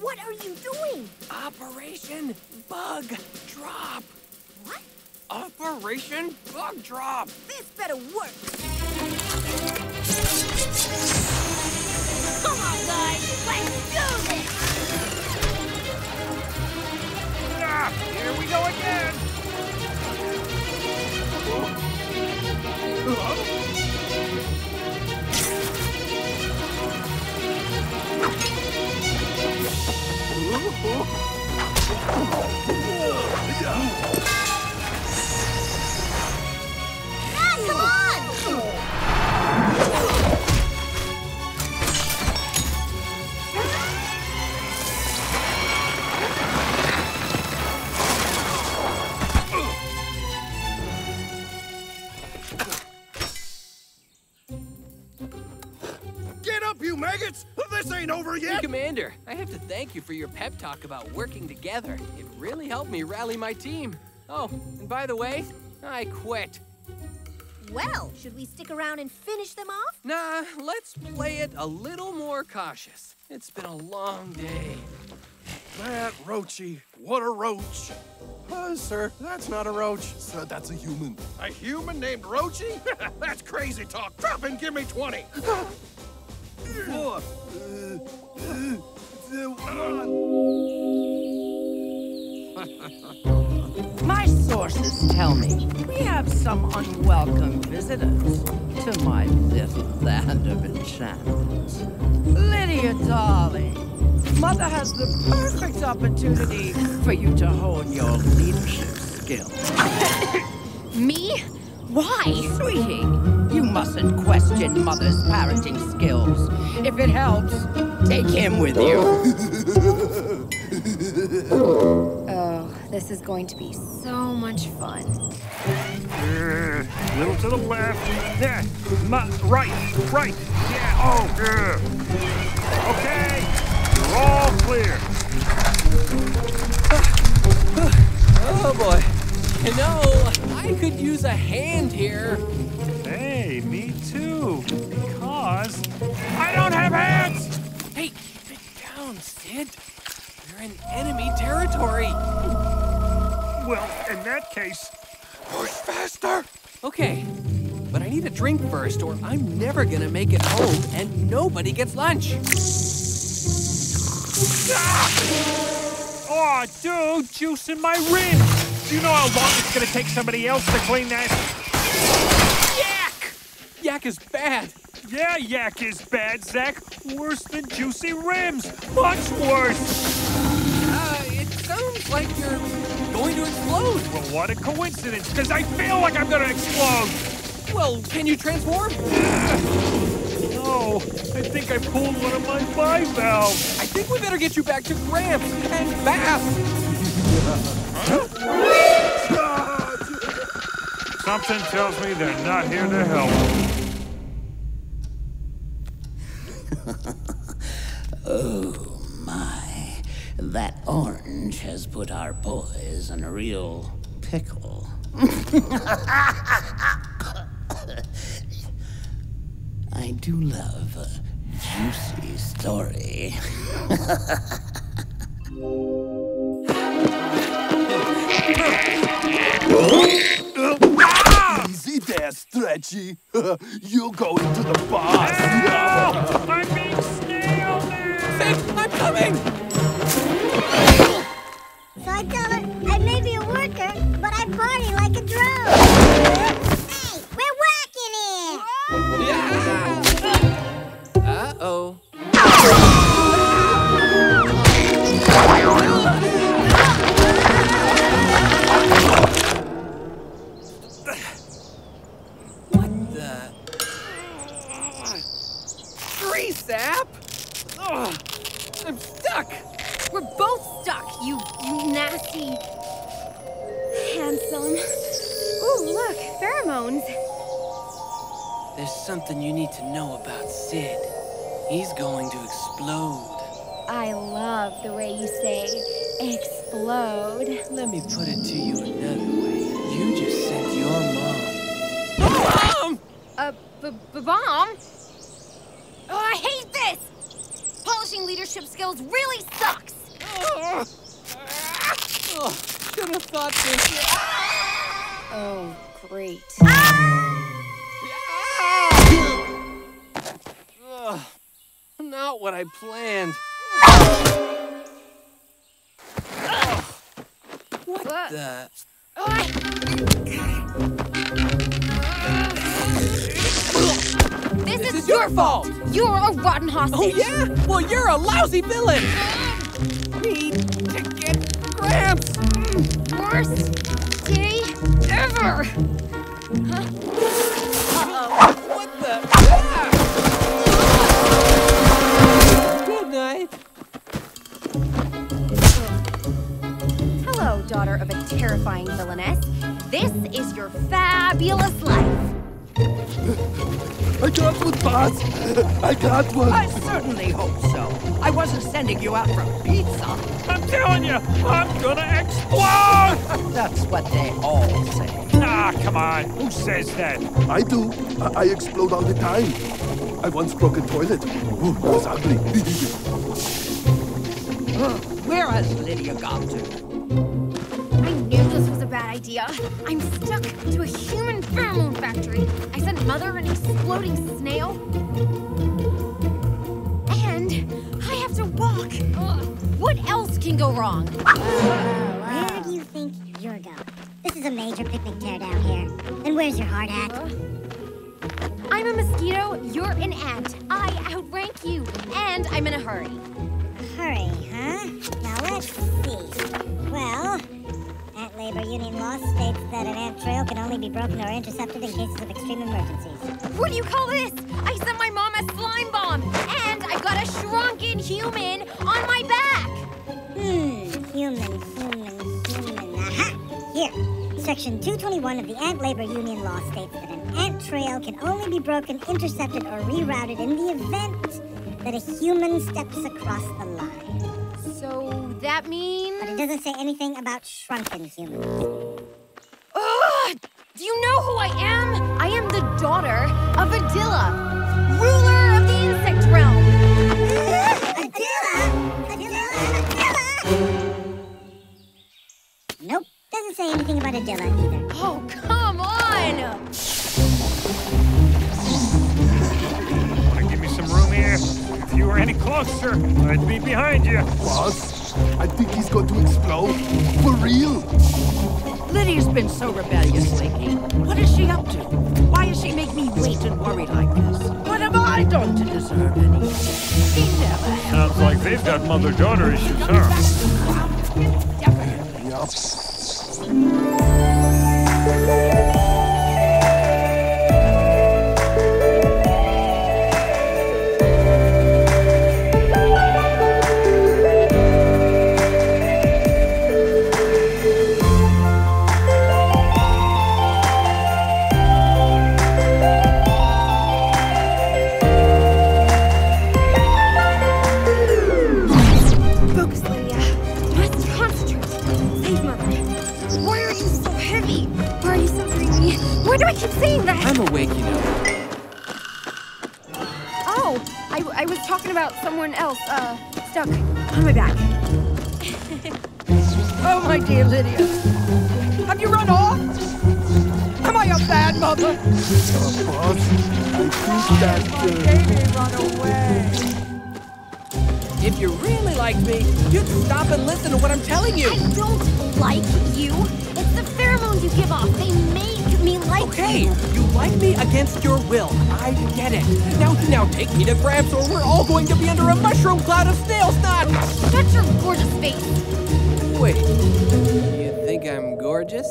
What are you doing? Operation Bug Drop. What? Operation Bug Drop. This better work. Come on, guys. Let's do this. Ah, here we go again. Get up, you maggots! This ain't over yet! Hey, Commander, I have to thank you for your pep talk about working together. It really helped me rally my team. Oh, and by the way, I quit. Well, should we stick around and finish them off? Nah, let's play it a little more cautious. It's been a long day. That roachy, what a roach. Sir, that's not a roach. Sir, that's a human. A human named Roachy? That's crazy talk. Drop and give me 20. Four. My sources tell me we have some unwelcome visitors to my little land of enchantment. Lydia, darling. Mother has the perfect opportunity for you to hone your leadership skills. Me? Why? Sweetie, you mustn't question Mother's parenting skills. If it helps, take him with you. Oh, this is going to be so much fun. Little to the left. Yeah. Right. Yeah. Oh, yeah. Okay. All clear. Oh, boy. You know, I could use a hand here. Hey, me too. Because I don't have hands! Hey, keep it down, Sid. We're in enemy territory. Well, in that case, push faster. Okay, but I need a drink first, or I'm never gonna make it home, and nobody gets lunch. Ah! Oh, dude, juice in my ribs. Do you know how long it's gonna take somebody else to clean that? Yak! Yak is bad. Yeah, yak is bad, Zack. Worse than juicy rims. Much worse. It sounds like you're going to explode. Well, what a coincidence, because I feel like I'm gonna explode. Well, can you transform? No, I think I pulled one of my bivalves. I think we better get you back to Gramps and fast. Huh? Something tells me they're not here to help. Oh my, that orange has put our boys in a real pickle. I do love a juicy story. Easy there, Stretchy. You're going to the boss. Help! I'm being scaled now! Sid, I'm coming! So I tell her I may be a worker, but I party like a drone. Hey, we're whacking it! Yeah! Uh-oh. What the? Grease app? Oh, I'm stuck. We're both stuck, you nasty... handsome. Ooh, look, pheromones. There's something you need to know about Sid. He's going to explode. I love the way you say, explode. Let me put it to you another way. You just sent your mom. Mom! Bomb? Oh, I hate this! Polishing leadership skills really sucks! Oh, should have thought this. Oh, great. Ah! Not what I planned. What the? This is your fault! You're a rotten hostage! Oh yeah? Well, you're a lousy villain! Need to get Gramps! Worst day ever! Huh? Uh-oh. What the? Hello, daughter of a terrifying villainess. This is your fabulous life. I got one, boss. I got one. I certainly hope so. I wasn't sending you out for pizza. I'm telling you, I'm gonna explode. That's what they all say. Nah, come on. Who says that? I do. I explode all the time. I once broke a toilet. It was ugly. Where has Lydia gone to? I knew this was a bad idea. I'm stuck to a human pheromone factory. I sent Mother an exploding snail. And I have to walk. What else can go wrong? Where do you think you're going? This is a major picnic tear down here. And where's your hard hat? I'm a mosquito, you're an ant. I outrank you, and I'm in a hurry. Hurry, huh? Now let's see. Well, Ant Labor Union law states that an ant trail can only be broken or intercepted in cases of extreme emergencies. What do you call this? I sent my mom a slime bomb, and I got a shrunken human on my back. Human. Aha! Here, Section 221 of the Ant Labor Union law states that an ant trail can only be broken, intercepted, or rerouted in the event that a human steps across the line. So that means... But it doesn't say anything about shrunken humans. Ugh! Do you know who I am? I am the daughter of Odila, ruler of the insect realm. Odila! Nope, doesn't say anything about Odila either. Oh, come on! If you were any closer, I'd be behind you. Boss, I think he's going to explode. For real. Lydia's been so rebellious lately. What is she up to? Why does she make me wait and worry like this? What have I done to deserve any? She never helps. Sounds like they've got mother-daughter issues, huh? Yup. I'm awake, you know. Oh, I was talking about someone else, stuck on my back. Oh, my dear Lydia. Have you run off? Am I a bad mother? Oh, boss, I think that... Baby, run away. If you really liked me, you'd stop and listen to what I'm telling you. I don't like you. It's the pheromones you give off. They make me like you. Okay, you like me against your will. I get it. Now take me to Gramps or we're all going to be under a mushroom cloud of snail snot. Shut your gorgeous face. Wait, you think I'm gorgeous?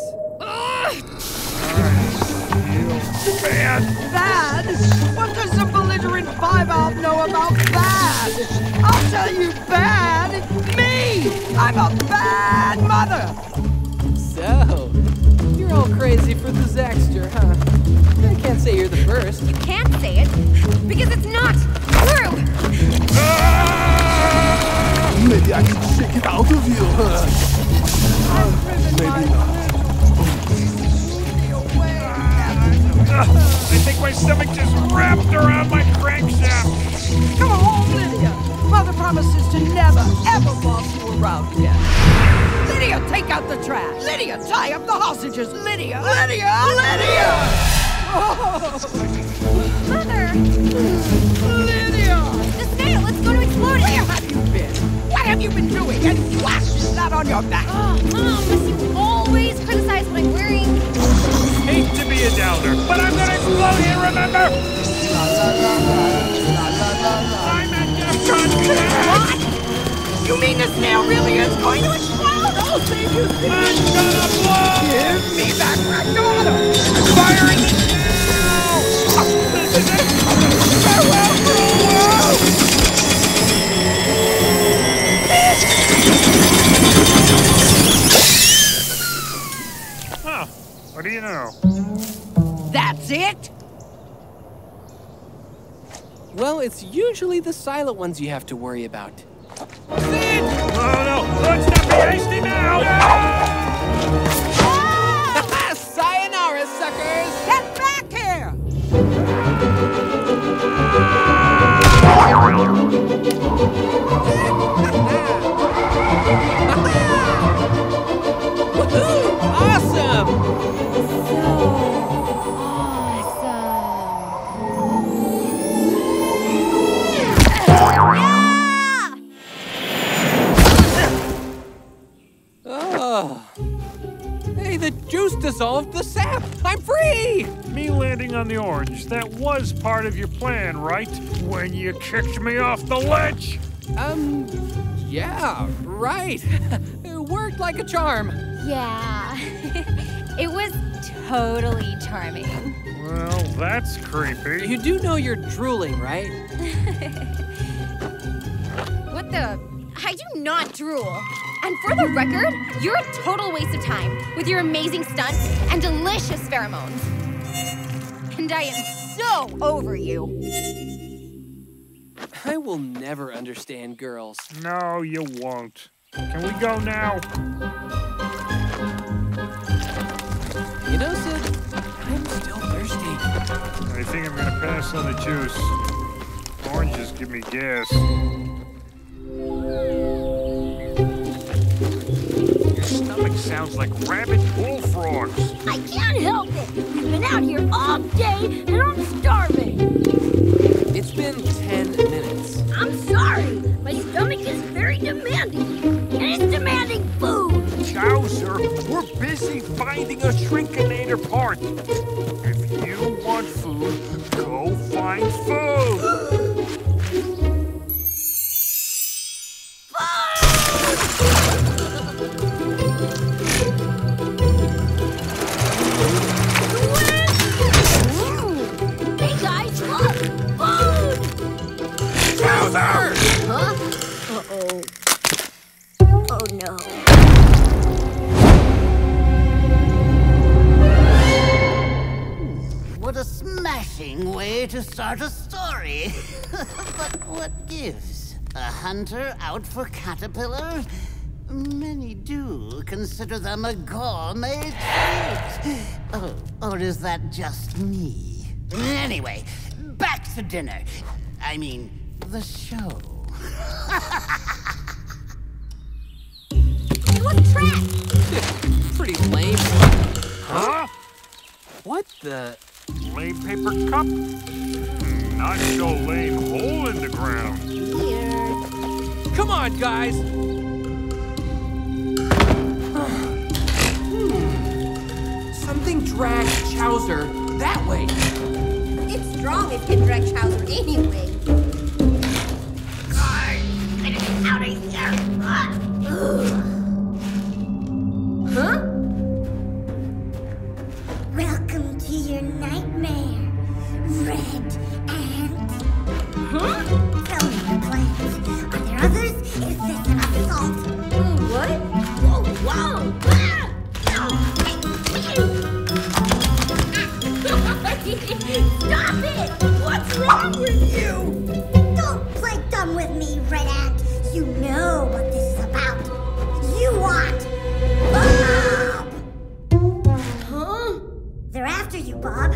Bad. Bad? What does the belligerent five-alb know about bad? I'll tell you bad, me! I'm a bad mother! So... You're all crazy for the Zackster, huh? I can't say you're the first. You can't say it, because it's not true! Maybe I can shake it out of you, huh? Maybe not. I think my stomach just wrapped around my crankshaft. Come on, Lydia. Mother promises to never, ever boss you around again. Lydia, take out the trash! Lydia, tie up the hostages! Lydia! Lydia! Lydia! Oh. Mother! Lydia! The snail, let's go to explode it! Where have you been? What have you been doing? And whack is not on your back! Oh, Mom, because you always criticize what I'm wearing. Hate to be a downer, but I'm gonna explode here, remember? I'm at your contract! You mean the snail really is going to explode? I'll save you! I'm gonna blow! Give me back my daughter! Firing now! This is it! Farewell for the world! Huh. What do you know? That's it? Well, it's usually the silent ones you have to worry about. Sid! Oh no, let's not be hasty now! No! Sayonara! Dissolved the sap! I'm free! Me landing on the orange, that was part of your plan, right? When you kicked me off the ledge? Yeah, right. It worked like a charm. Yeah, it was totally charming. Well, that's creepy. You do know you're drooling, right? What the? I do not drool. And for the record, you're a total waste of time with your amazing stunts and delicious pheromones. And I am so over you. I will never understand girls. No, you won't. Can we go now? You know, Sid, I'm still thirsty. I think I'm gonna pass on the juice. Oranges give me gas. Sounds like rabid bullfrogs. I can't help it. We've been out here all day, and I'm starving. It's been 10 minutes. I'm sorry. My stomach is very demanding, and it's demanding food. Chowser, we're busy finding a Shrinkinator part. If you want food, go find food. To start a story. But what gives? A hunter out for caterpillar? Many do consider them a gourmet treat. Oh, or is that just me? Anyway, back to dinner. I mean, the show. It was trash! Pretty lame. Huh? What the? Lame paper cup? Not so lame hole in the ground. Here. Come on, guys! Something dragged Chowser that way. It's strong if it dragged Chowser anyway. Gosh, it's gonna be out of here. Huh? Welcome to your nightmare, Red Ant. Huh? So many plans. Are there others? Is this an assault? What? Whoa, whoa! Ah! Stop it! What's wrong with you? Don't play dumb with me, Red Ant. You know what this is about. You want... Ah! They're after you, Bob.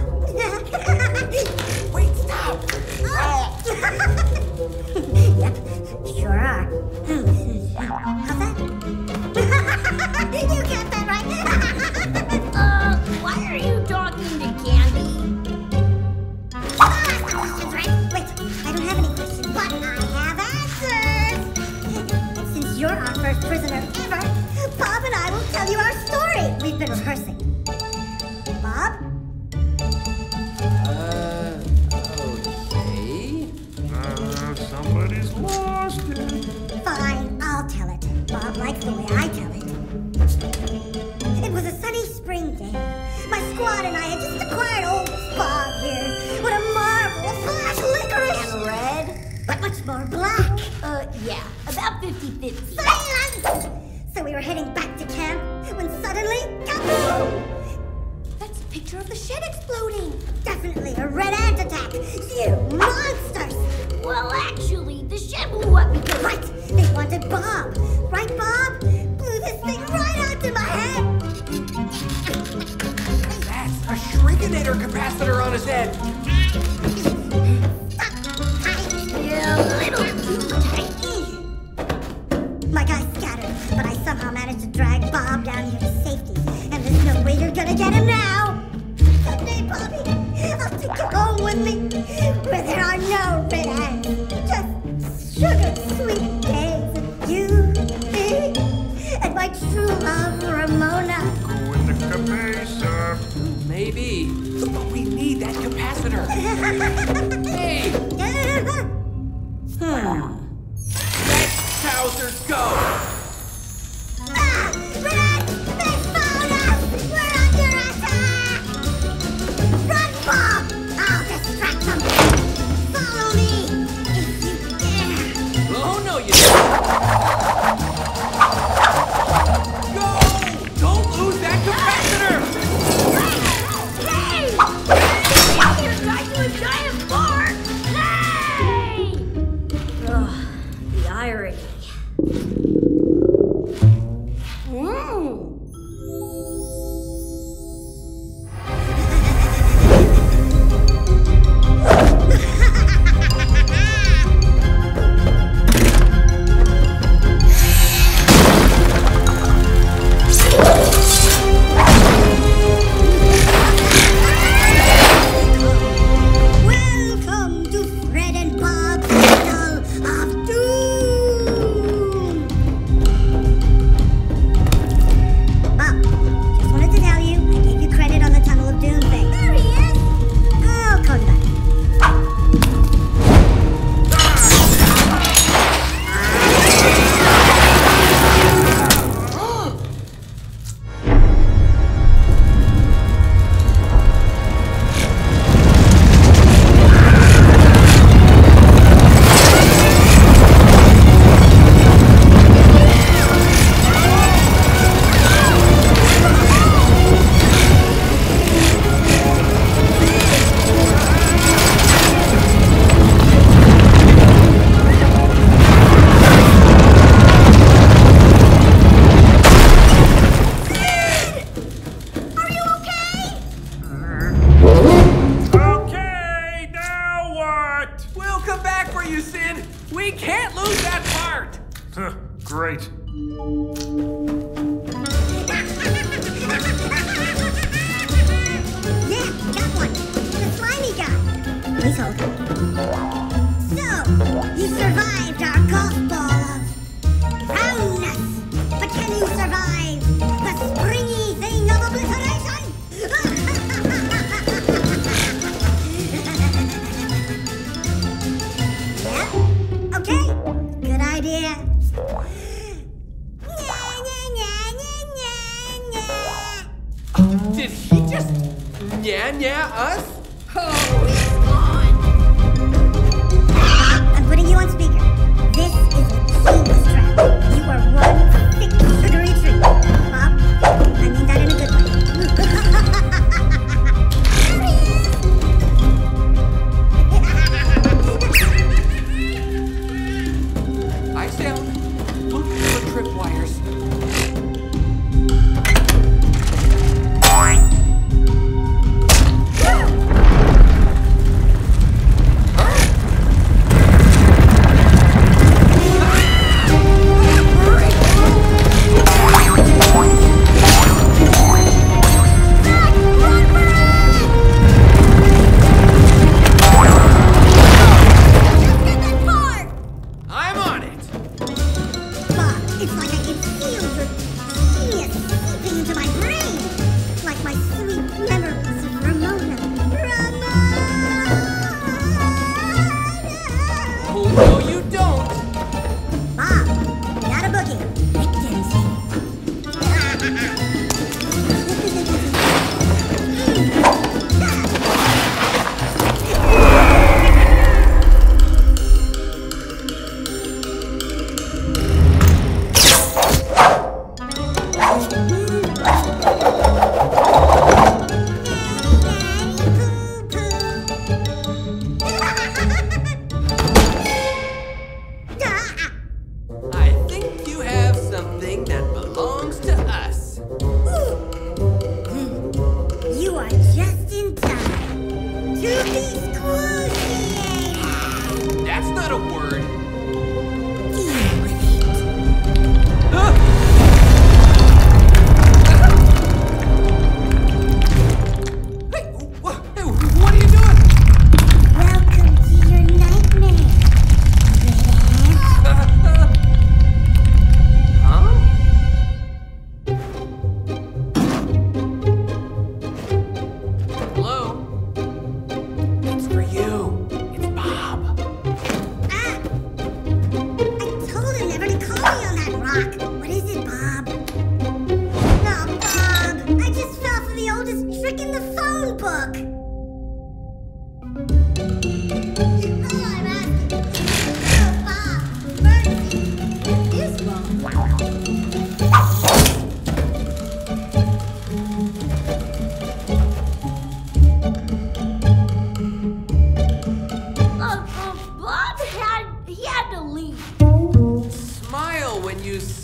Wait, stop! Yep, sure are. How's that? You got that right? Why are you talking to Candy? Questions, right? Wait, I don't have any questions, but I have answers! And since you're our first prisoner ever, Bob and I will tell you our story. We've been rehearsing. Okay. Somebody's lost it. Fine, I'll tell it. Bob likes the way I tell it. It was a sunny spring day. My squad and I had just acquired old Bob here. What a marvel! Black licorice! And red? But much more black. Yeah, about 50-50. Silence! So we were heading back to camp when suddenly... Kaboom! Picture of the shed exploding. Definitely a red ant attack. You monsters! Well, actually, the shed blew up because... Right! They wanted Bob. Right, Bob? Blew this thing right onto my head. That's a Shrinkinator capacitor on his head. Stop. I... You little... Bob down here to safety. And there's no way you're gonna get him now. Someday, Bobby, I'll take you home with me, where there are no red eyes, just sugar sweet days with you, me, and my true love, Ramona. Go in the capacitor. Maybe, but we need that capacitor. Hey! Let Chowser go!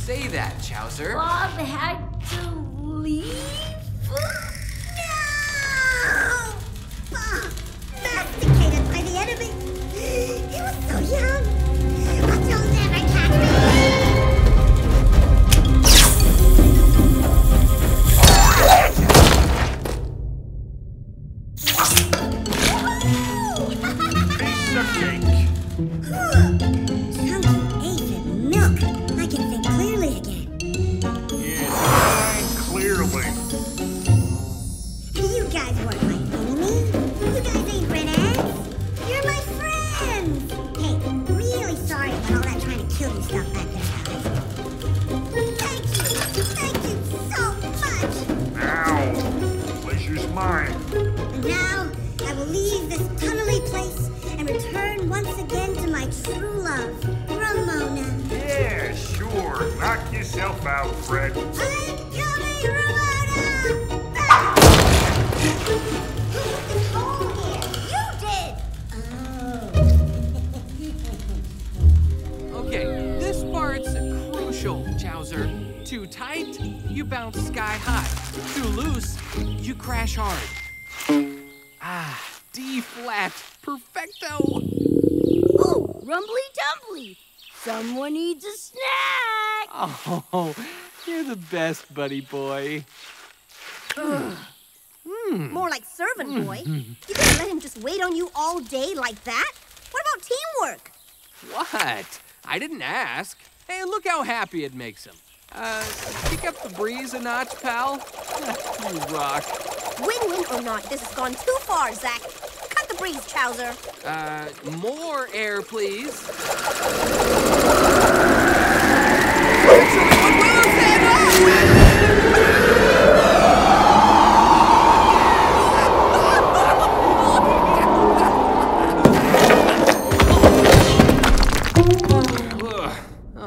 say that, Chowser. Bob had to leave? No! Bob, masticated by the enemy. He was so young. But you'll never catch me. Piece of cake. Chunky ate the milk. I can think clearly again. Yes, clearly. Yourself out, Fred. I'm coming, Ramona! You did! Oh. Okay, this part's crucial, Chowser. Too tight, you bounce sky high. Too loose, you crash hard. Ah, D flat, perfecto! Oh, rumbly tumbly! Someone needs a snack! Oh, you're the best, buddy boy. More like servant boy. You couldn't let him just wait on you all day like that? What about teamwork? What? I didn't ask. Hey, look how happy it makes him. Pick up the breeze a notch, pal. You rock. Win-win or not, this has gone too far, Zack. Cut the breeze, Chowser. More air, please. I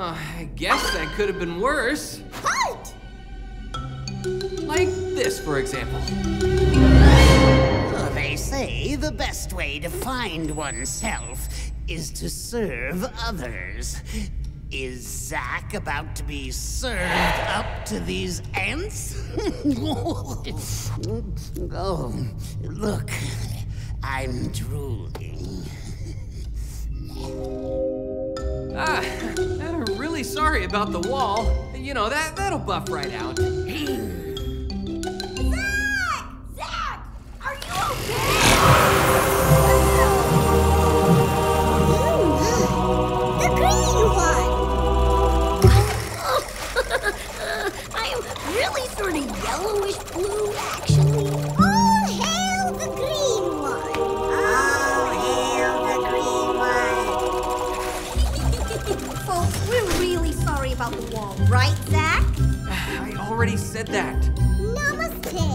guess that could have been worse. Halt! Like this, for example. They say the best way to find oneself is to serve others. Is Zack about to be served up to these ants? Oh, look, I'm drooling. Really sorry about the wall. You know, that'll buff right out. Zack! Zack! Are you okay? Really sort of yellowish blue, actually. All hail the green one! All hail the green one! Folks, we're really sorry about the wall, right, Zack? I already said that. Namaste.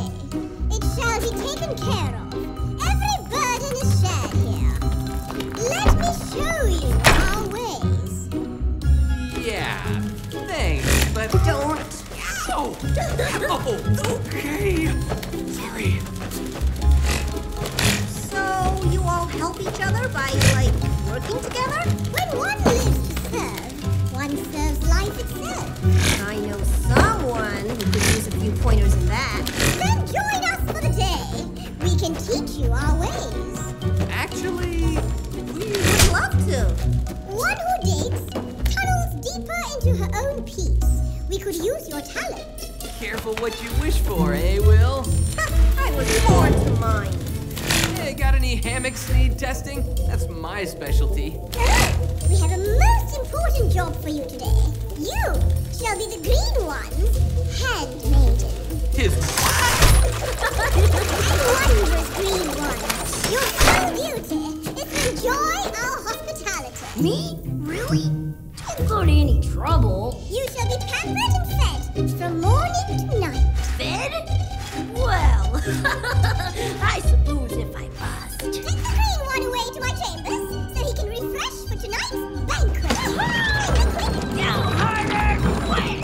It shall be taken care of. Every burden is shared here. Let me show you our ways. Yeah, thanks, but don't. Oh, okay. Sorry. So, you all help each other by, like, working together? When one lives to serve, one serves life itself. I know someone who could use a few pointers in that. Then join us for the day. We can teach you our ways. Actually, we would love to. One who digs tunnels deeper into her own peace. We could use your talent. Careful what you wish for, eh, Will? I was born to mine. Hey, got any hammock speed testing? That's my specialty. We have a most important job for you today. You shall be the green one's handmaiden. His what? Wondrous green one. Your own beauty is to enjoy our hospitality. Me? Really? Don't go to any trouble. You shall be pampered and fed from morning to night. Fed? Well, I suppose if I must. Take the green one away to my chambers so he can refresh for tonight's banquet. Take the Now harder, quick!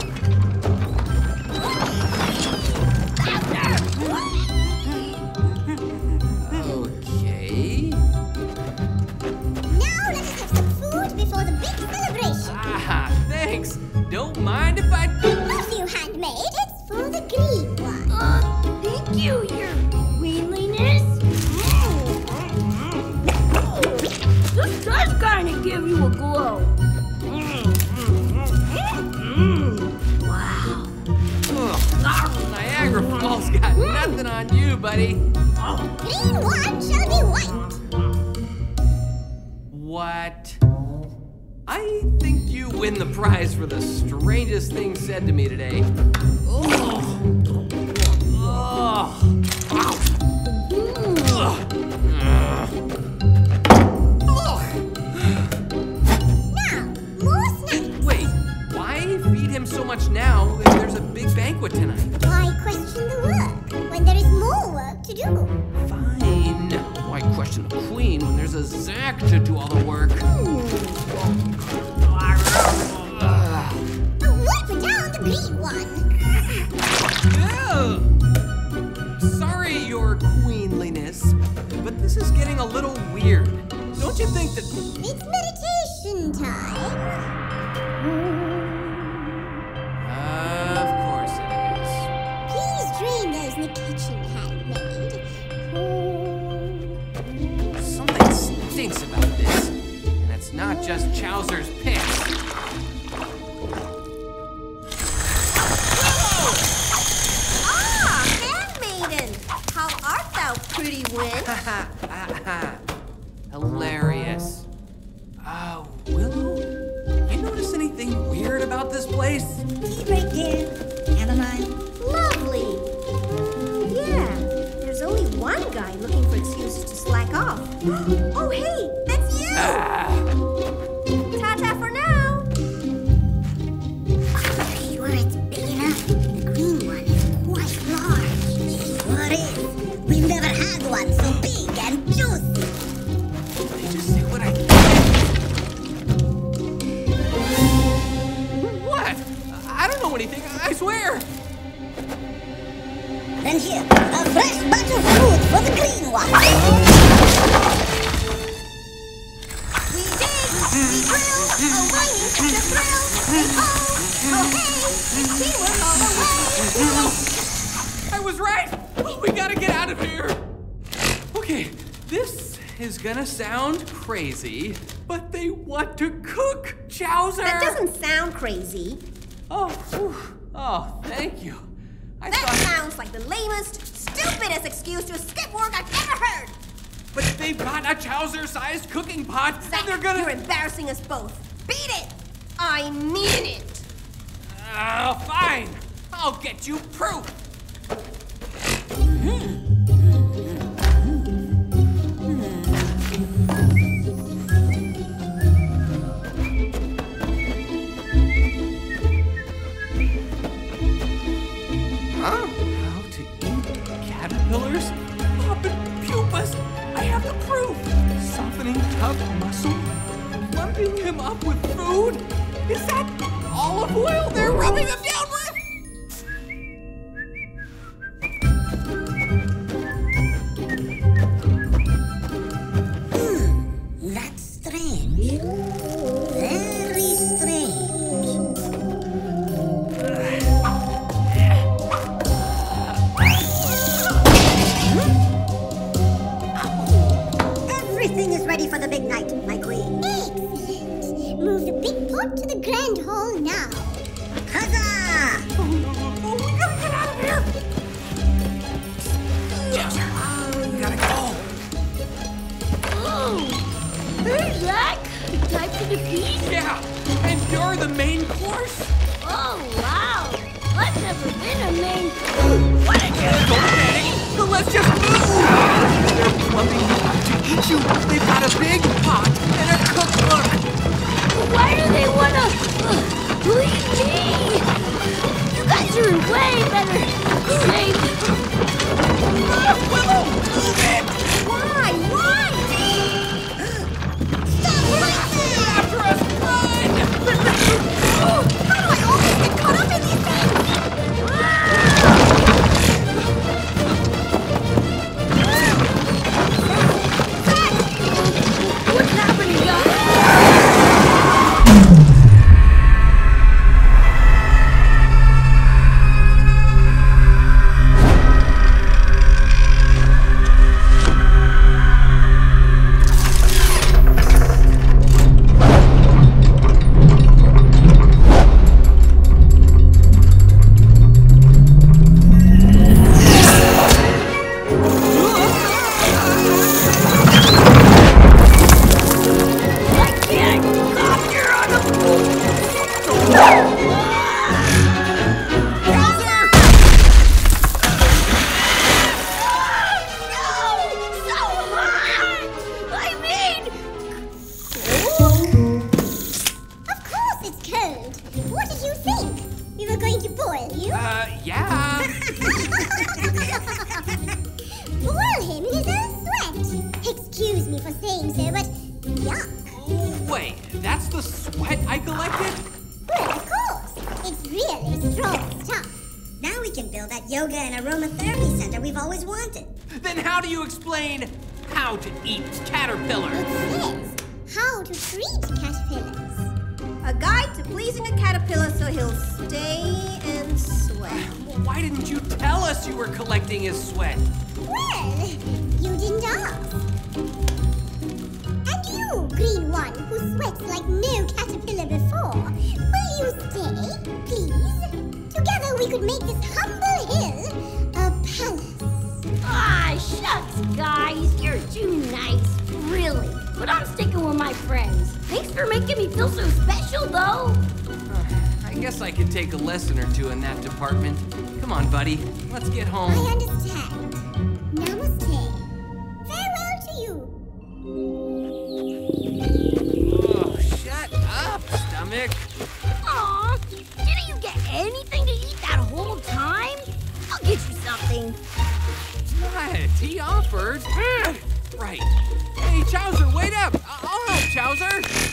Okay. Now let us have some food before the big celebration. Ah, thanks. Don't mind if I do. If you handmade, it's for the green one. Thank you, your queenliness. This does kind of give you a glow. Wow. Niagara Falls got nothing on you, buddy. Green one shall be white. What? I think you win the prize for the strangest thing said to me today. Now, more snacks. Wait, why feed him so much now if there's a big banquet tonight? Why question the work when there is more work to do? Fine. Why question the queen when there's a Zack to do all the work? Wipe down the green one. Sorry, your queenliness, but this is getting a little weird. Don't you think that... It's meditation time. Of course it is. Please drain those in the kitchen, handmaid. Something stinks about this, and it's not just Chowser's picks. Pretty win. Hilarious. Oh, Willow, you notice anything weird about this place? These right there, Adeline. Lovely. Yeah, there's only one guy looking for excuses to slack off. Oh, hey, that's you! Ta-ta for now. Are you sure it's big enough? The green one is quite large. It sure is. We've never had one so big and juicy. Did I just say what I did? What? I don't know anything, I swear. And here, a fresh batch of fruit for the green one. We dig, we drill, away, the thrill, we hoe, okay, we were all away. I was right. We gotta get out of here. Okay, this is gonna sound crazy, but they want to cook Chowser. That doesn't sound crazy. Oh, thank you. That sounds like the lamest, stupidest excuse to skip work I've ever heard. But they've got a Chowser-sized cooking pot, Zack, and they're gonna... You're embarrassing us both. Beat it. I mean it. Fine. I'll get you proof. Huh? How to eat caterpillars? Poppin' pupas? I have the proof! Softening tough muscle? Lumping him up with food? Is that olive oil they're rubbing him down with? going to boil you? Yeah. Boil him in his own sweat. Excuse me for saying so, but yuck. Oh, wait, that's the sweat I collected? Well, of course. It's really strong stuff. Now we can build that yoga and aromatherapy center we've always wanted. Then how do you explain how to eat caterpillars? It says how to treat caterpillars. A guide to pleasing a caterpillar so he'll stay and sweat. Well, why didn't you tell us you were collecting his sweat? Well, you didn't ask. And you, green one, who sweats like no caterpillar before, will you stay, please? Together we could make this humble hill a palace. Ah, shucks, guys. You're too nice, really. But I'm sticking with my friends. Thanks for making me feel so special, though. I guess I could take a lesson or two in that department. Come on, buddy. Let's get home. I understand. Namaste. Farewell to you. Oh, shut up, stomach. Aw, didn't you get anything to eat that whole time? I'll get you something. What? He offered. Right. Hey, Chowser, wait up! I'll help, Chowser!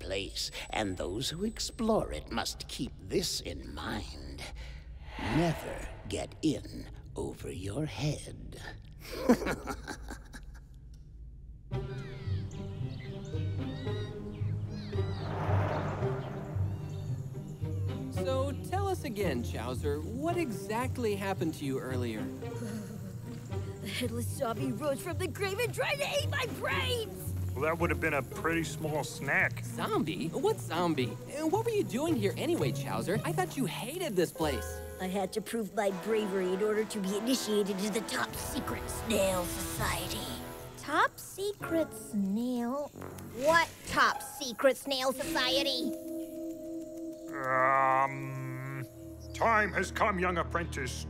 Place, and those who explore it must keep this in mind. Never get in over your head. So tell us again, Chowser, what exactly happened to you earlier? The headless zombie rose from the grave and tried to eat my brains! Well, that would have been a pretty small snack. Zombie? What zombie? And what were you doing here anyway, Chowser? I thought you hated this place. I had to prove my bravery in order to be initiated to the top secret snail society. Top secret snail? What top secret snail society? Time has come, young apprentice.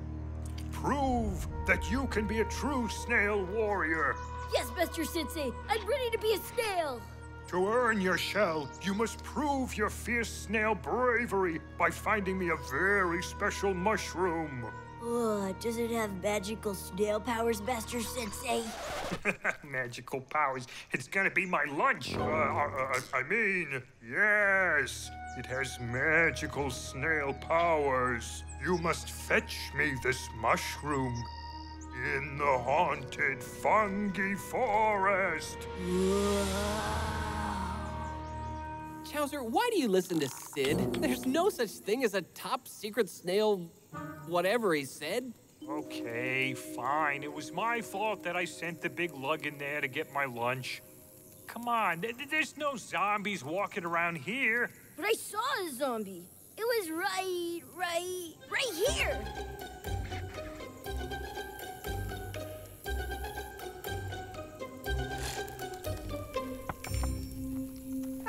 Prove that you can be a true snail warrior. Yes, Master Sensei, I'm ready to be a snail. To earn your shell, you must prove your fierce snail bravery by finding me a very special mushroom. Oh, does it have magical snail powers, Master Sensei? Magical powers? It's gonna be my lunch. I mean, yes, it has magical snail powers. You must fetch me this mushroom. In the haunted fungi forest. Chowser, why do you listen to Sid? There's no such thing as a top secret snail, whatever he said. Okay, fine. It was my fault that I sent the big lug in there to get my lunch. Come on, there's no zombies walking around here. But I saw a zombie. It was right here.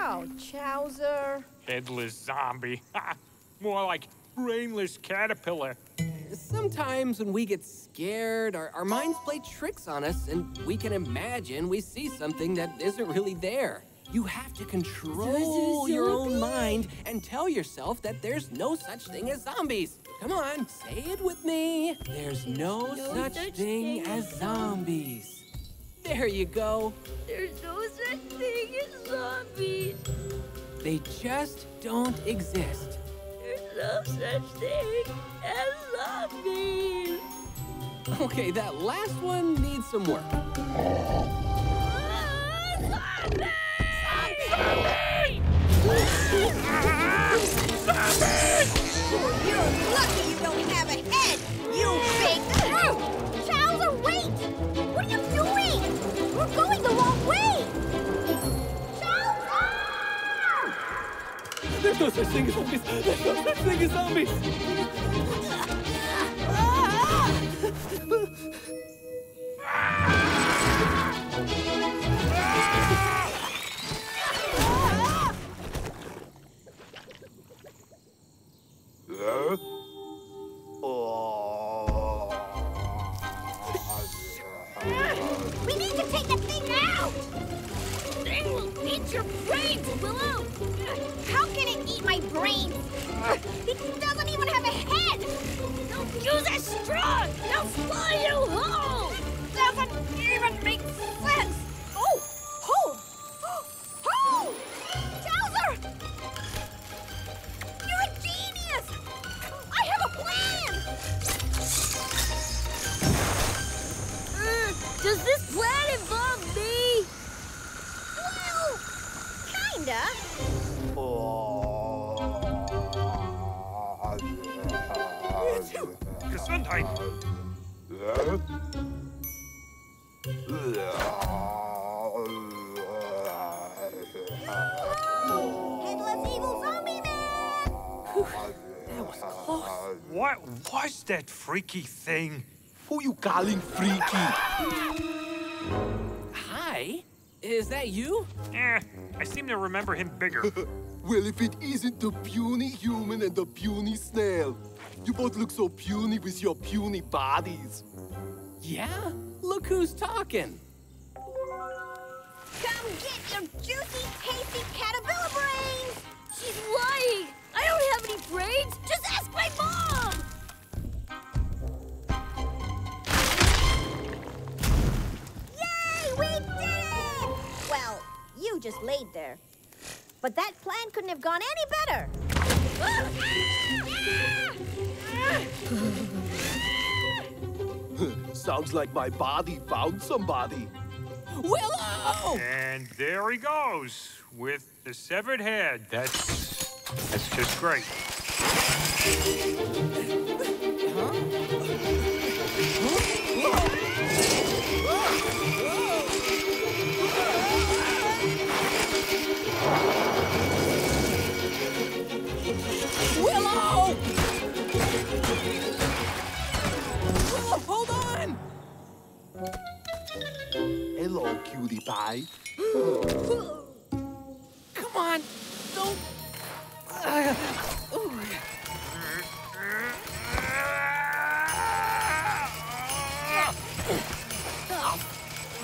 Oh, Chowser. Headless zombie. More like brainless caterpillar. Sometimes when we get scared, our minds play tricks on us, and we can imagine we see something that isn't really there. You have to control your own mind and tell yourself that there's no such thing as zombies. Come on, say it with me. There's no such thing as zombies. There you go. There's no such thing as zombies. They just don't exist. There's no such thing as zombies. Okay, that last one needs some work. Zombie! Zombie! You're lucky you don't have a head, you big brute! Chowser, wait! What are you doing? We're going the wrong way! Chowser! There's no such thing as zombies! There's no such thing as zombies! We need to take the thing out! They will eat your brains, Willow! How can it eat my brains? It doesn't even have a head! They'll use a straw! They'll swallow you whole! Doesn't even make sense! Oh! Hold! Hold! Chowser! You're a genius! I have a plan! Does this plan involve me? Well, kinda. Gesundheit! Headless evil zombie man! That was close. What was that freaky thing? Who you calling freaky? Hi? Is that you? I seem to remember him bigger. Well, if it isn't the puny human and the puny snail. You both look so puny with your puny bodies. Yeah? Look who's talking. Come get your juicy, tasty caterpillar brains! She's lying! I don't have any brains! Just ask my mom! Yay! We did it! Well, you just laid there. But that plan couldn't have gone any better. Ah! Ah! Sounds like my body found somebody. Willow! And there he goes, with the severed head. That's just great. Willow! Willow, hold on! Hello, cutie pie. Come on, don't...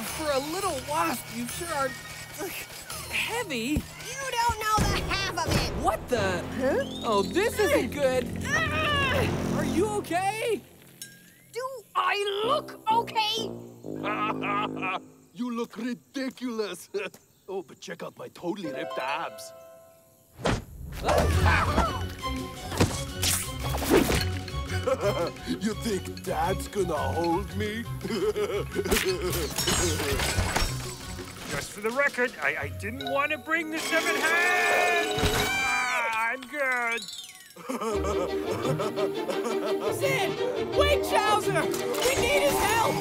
For a little wasp, you sure are heavy. You don't know the half of it! What the? Huh? Oh, this isn't good. Are you okay? Do I look okay? You look ridiculous. Oh, but check out my totally ripped abs. You think Dad's gonna hold me? Just for the record, I didn't want to bring the seven hands! Ah, I'm good. Sid! Wait, Chowser! We need his help!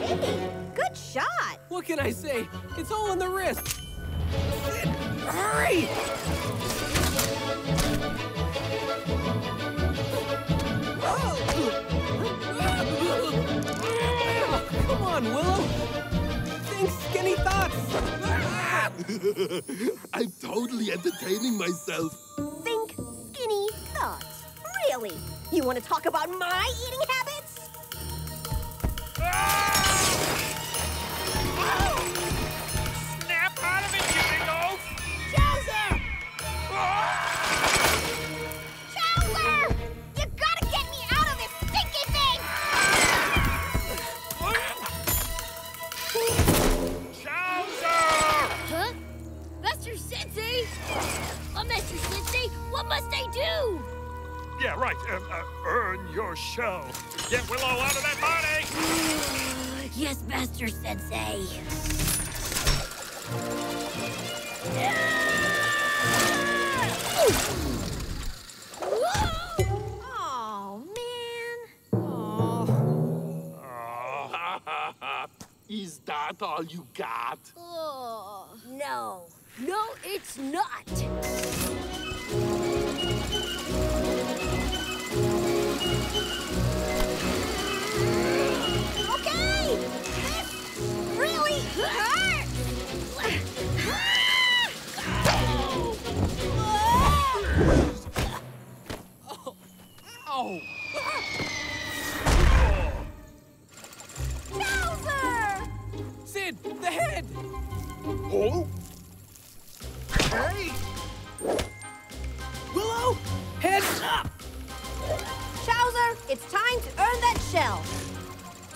Hey, good shot! What can I say? It's all in the wrist. Sid, hurry! Come on, Willow. Think skinny thoughts. I'm totally entertaining myself. Think skinny thoughts. Really? You want to talk about my eating habits? Snap out of it, you big oaf! Chowser! Chowser, But Mr. Sensei, what must I do? Yeah, right. Earn your shell. Get Willow out of that body! Yes, Master Sensei. Oh, man. Oh. Is that all you got? Oh. No. No, it's not. Okay! This really hurts! Oh. Ow! Chowser! Sid, the head! Oh? Hey! Willow, heads up! Chowser, it's time to earn that shell.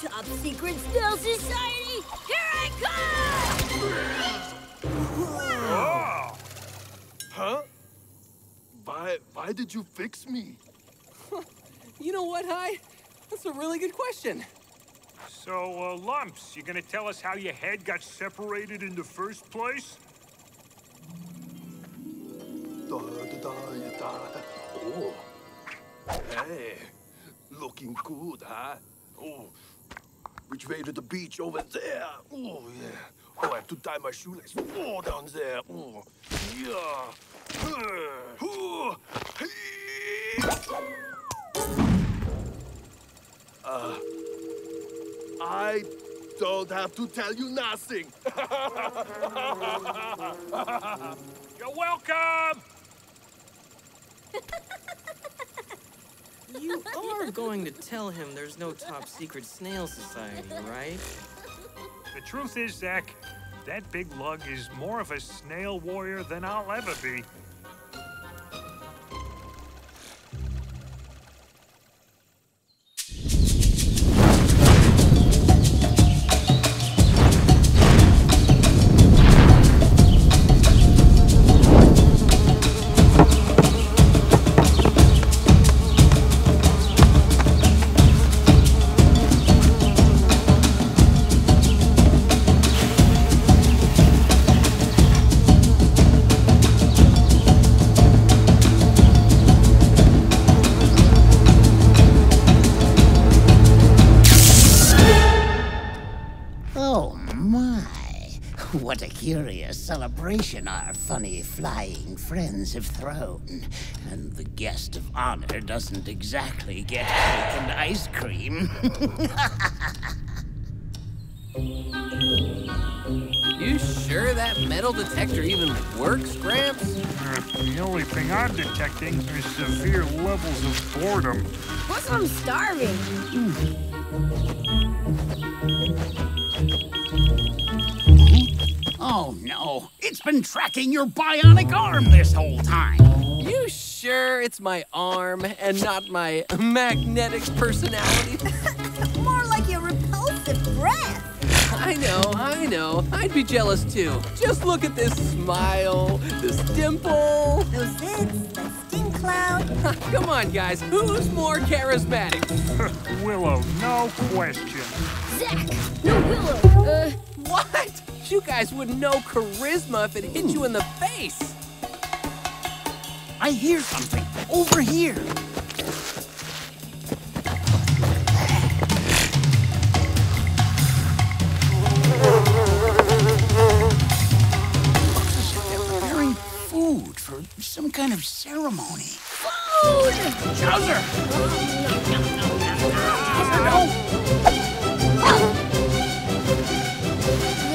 Top Secret Snail Society, here I come! Wow. Oh. Huh? Why did you fix me? You know what, Hai? That's a really good question. So, Lumps, you gonna tell us how your head got separated in the first place? Oh. Hey, looking good, huh? Oh, which way to the beach over there? Oh, yeah. Oh, I have to tie my shoelace. Oh, down there. Oh, yeah. Oh. I don't have to tell you nothing. You're welcome. You are going to tell him there's no Top Secret Snail Society, right? The truth is, Zack, that big lug is more of a snail warrior than I'll ever be. Curious celebration our funny flying friends have thrown. And the guest of honor doesn't exactly get cake and ice cream. You sure that metal detector even works, Gramps? The only thing I'm detecting is severe levels of boredom. Plus I'm starving. Oh, no. It's been tracking your bionic arm this whole time. You sure it's my arm and not my magnetic personality? More like your repulsive breath. I know. I'd be jealous, too. Just look at this smile, this dimple. Those zits, the skin cloud. Come on, guys. Who's more charismatic? Willow, no question. Zack, no Willow. What? You guys wouldn't know charisma if it hit you in the face. I hear something over here. They're preparing food for some kind of ceremony. Food! Chowser!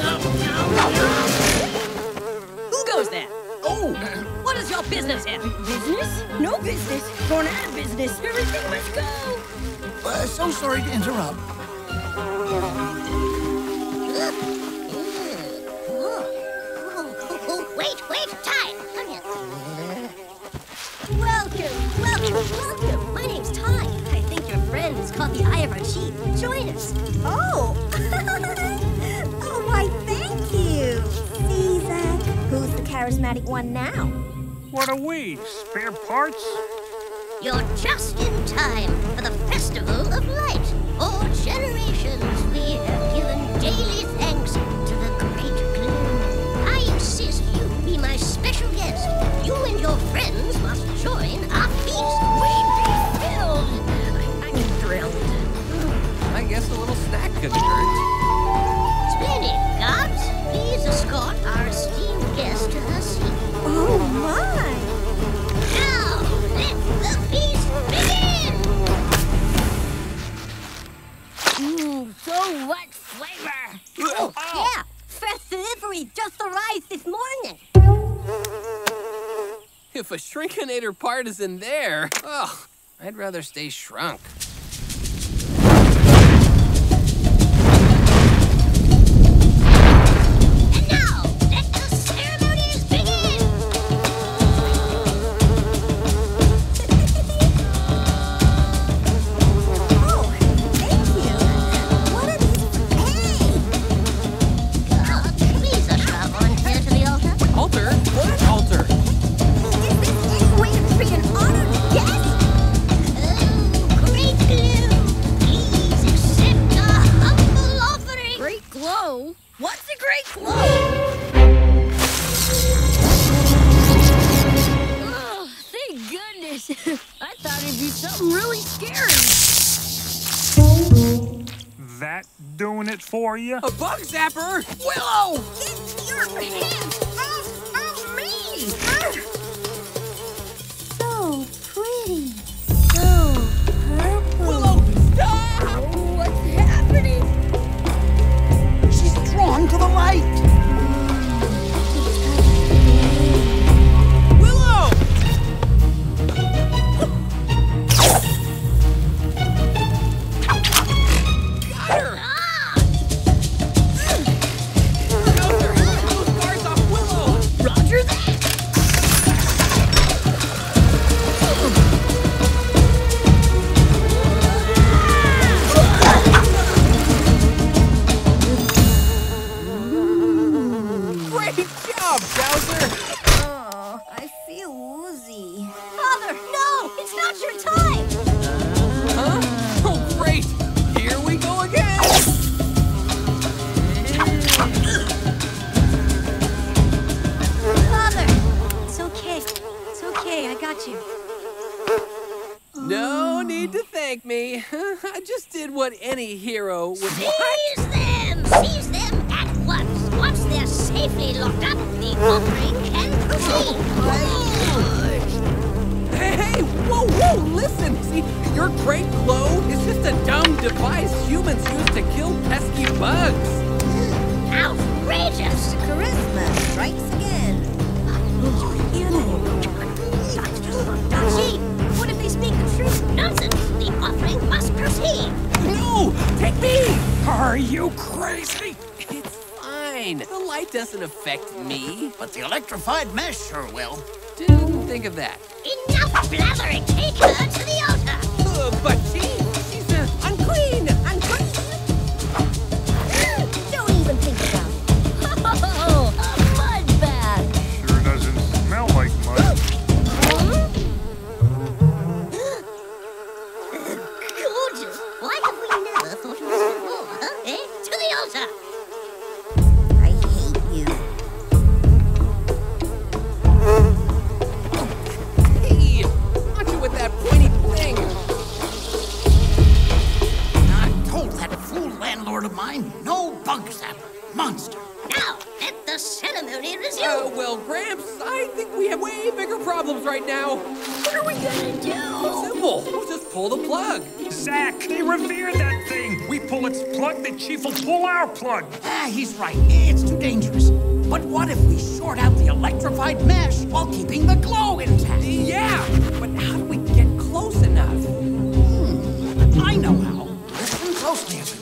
No. Who goes there? Oh! What is your business here? Business? No business. Don't have business. Everything must go. So sorry to interrupt. Wait, Ty! Come here. Welcome. My name's Ty. I think your friend has caught the eye of our chief. Join us. Oh! Oh, why, thank you. See, Zack, who's the charismatic one now. What are we, spare parts? You're just in time for the Festival of Light. For generations, we have given daily thanks to the Great Gloom. I insist you be my special guest. You and your friends must join our feast. We be filled. I'm drilled. I guess a little snack could hurt. Splendid. Guards, please escort our esteemed guest to her seat. Oh, my! Now, let the feast begin! Mmm, so much flavor! Oh, yeah! Fresh delivery just arrived this morning. If a Shrinkinator part is in there, oh, I'd rather stay shrunk. For you. A bug zapper? Willow! Get your hands off of me! So pretty. So purple. Willow, stop! What's happening? She's drawn to the light. Electrified mesh sure will. Didn't think of that. Enough blathering! Take her to the altar! But she's unclean! Unclean! Don't even think about it. Oh, a mud bath! Sure doesn't smell like mud. Gorgeous! Why have we never thought of this before, huh? Eh? To the altar! Gramps, I think we have way bigger problems right now. What are we gonna do? Simple. We'll just pull the plug. Zack, they revere that thing. We pull its plug, the chief will pull our plug. Ah, he's right. It's too dangerous. But what if we short out the electrified mesh while keeping the glow intact? Yeah, but how do we get close enough? I know how. Listen closely, everyone.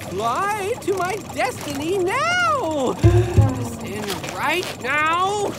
fly to my destiny now! Stand right now!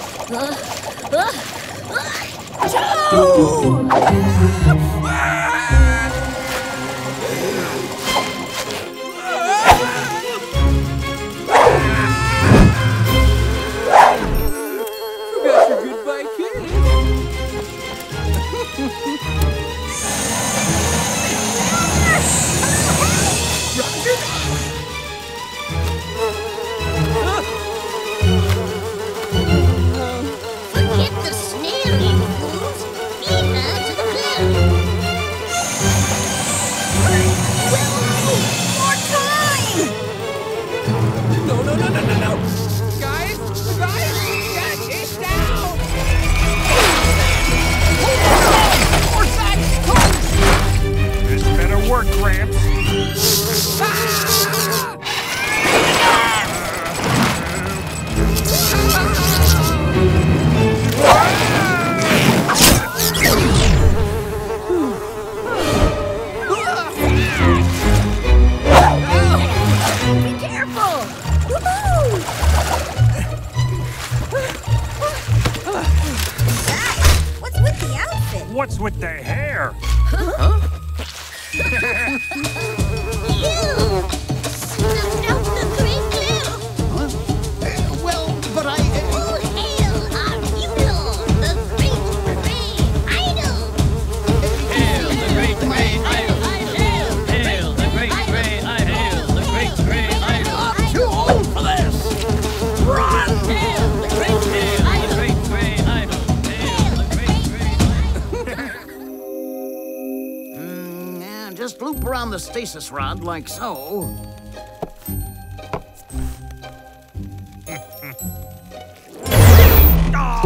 The stasis rod, like so. Oh,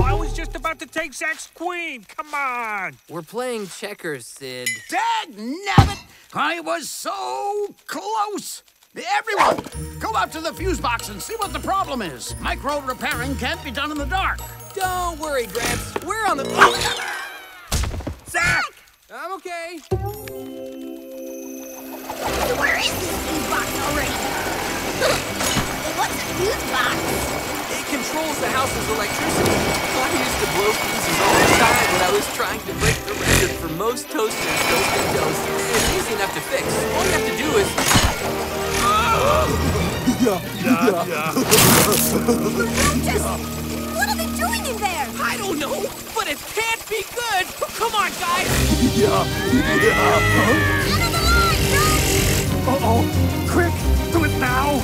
I was just about to take Zack's queen. Come on. We're playing checkers, Sid. Dagnabbit! I was so close. Everyone, go out to the fuse box and see what the problem is. Micro repairing can't be done in the dark. Don't worry, Gramps. We're on the. Zack! I'm okay. Where is this fuse box already? What's a fuse box? It controls the house's electricity. I used to blow fuses all the time when I was trying to break the record for most toasters toasting toast. It's easy enough to fix. All you have to do is... What are they doing in there? I don't know, but it can't be good. Come on, guys. Uh-oh, quick, do it now!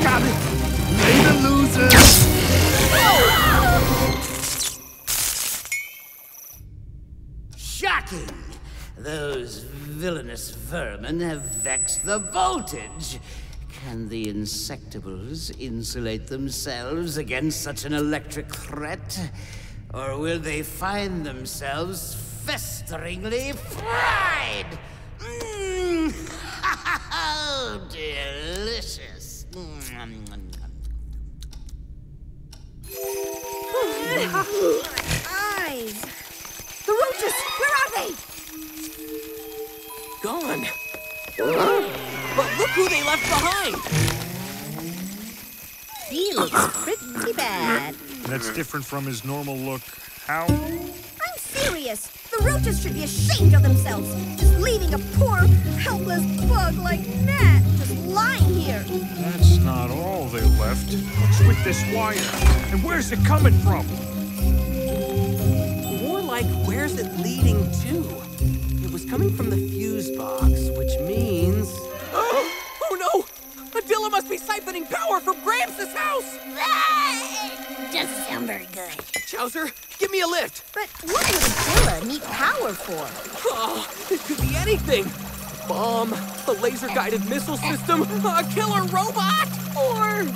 Got it! Later, losers! Oh! Shocking! Those villainous vermin have vexed the voltage. Can the Insectables insulate themselves against such an electric threat? Or will they find themselves festeringly fried? Oh, delicious. Eyes! The roaches! Where are they? Gone. But look who they left behind. He looks pretty bad. That's different from his normal look. How? I'm serious. The roaches should be ashamed of themselves, just leaving a poor, helpless bug like Gnat just lying here. That's not all they left. What's with this wire? And where's it coming from? More like, where's it leading to? It was coming from the fuse box, which means... Oh no! Odila must be siphoning power from Gramps' house! It doesn't sound very good. Chowser, give me a lift. But what would Odila need power for? Oh, it could be anything. A bomb, a laser-guided missile system, a killer robot, or...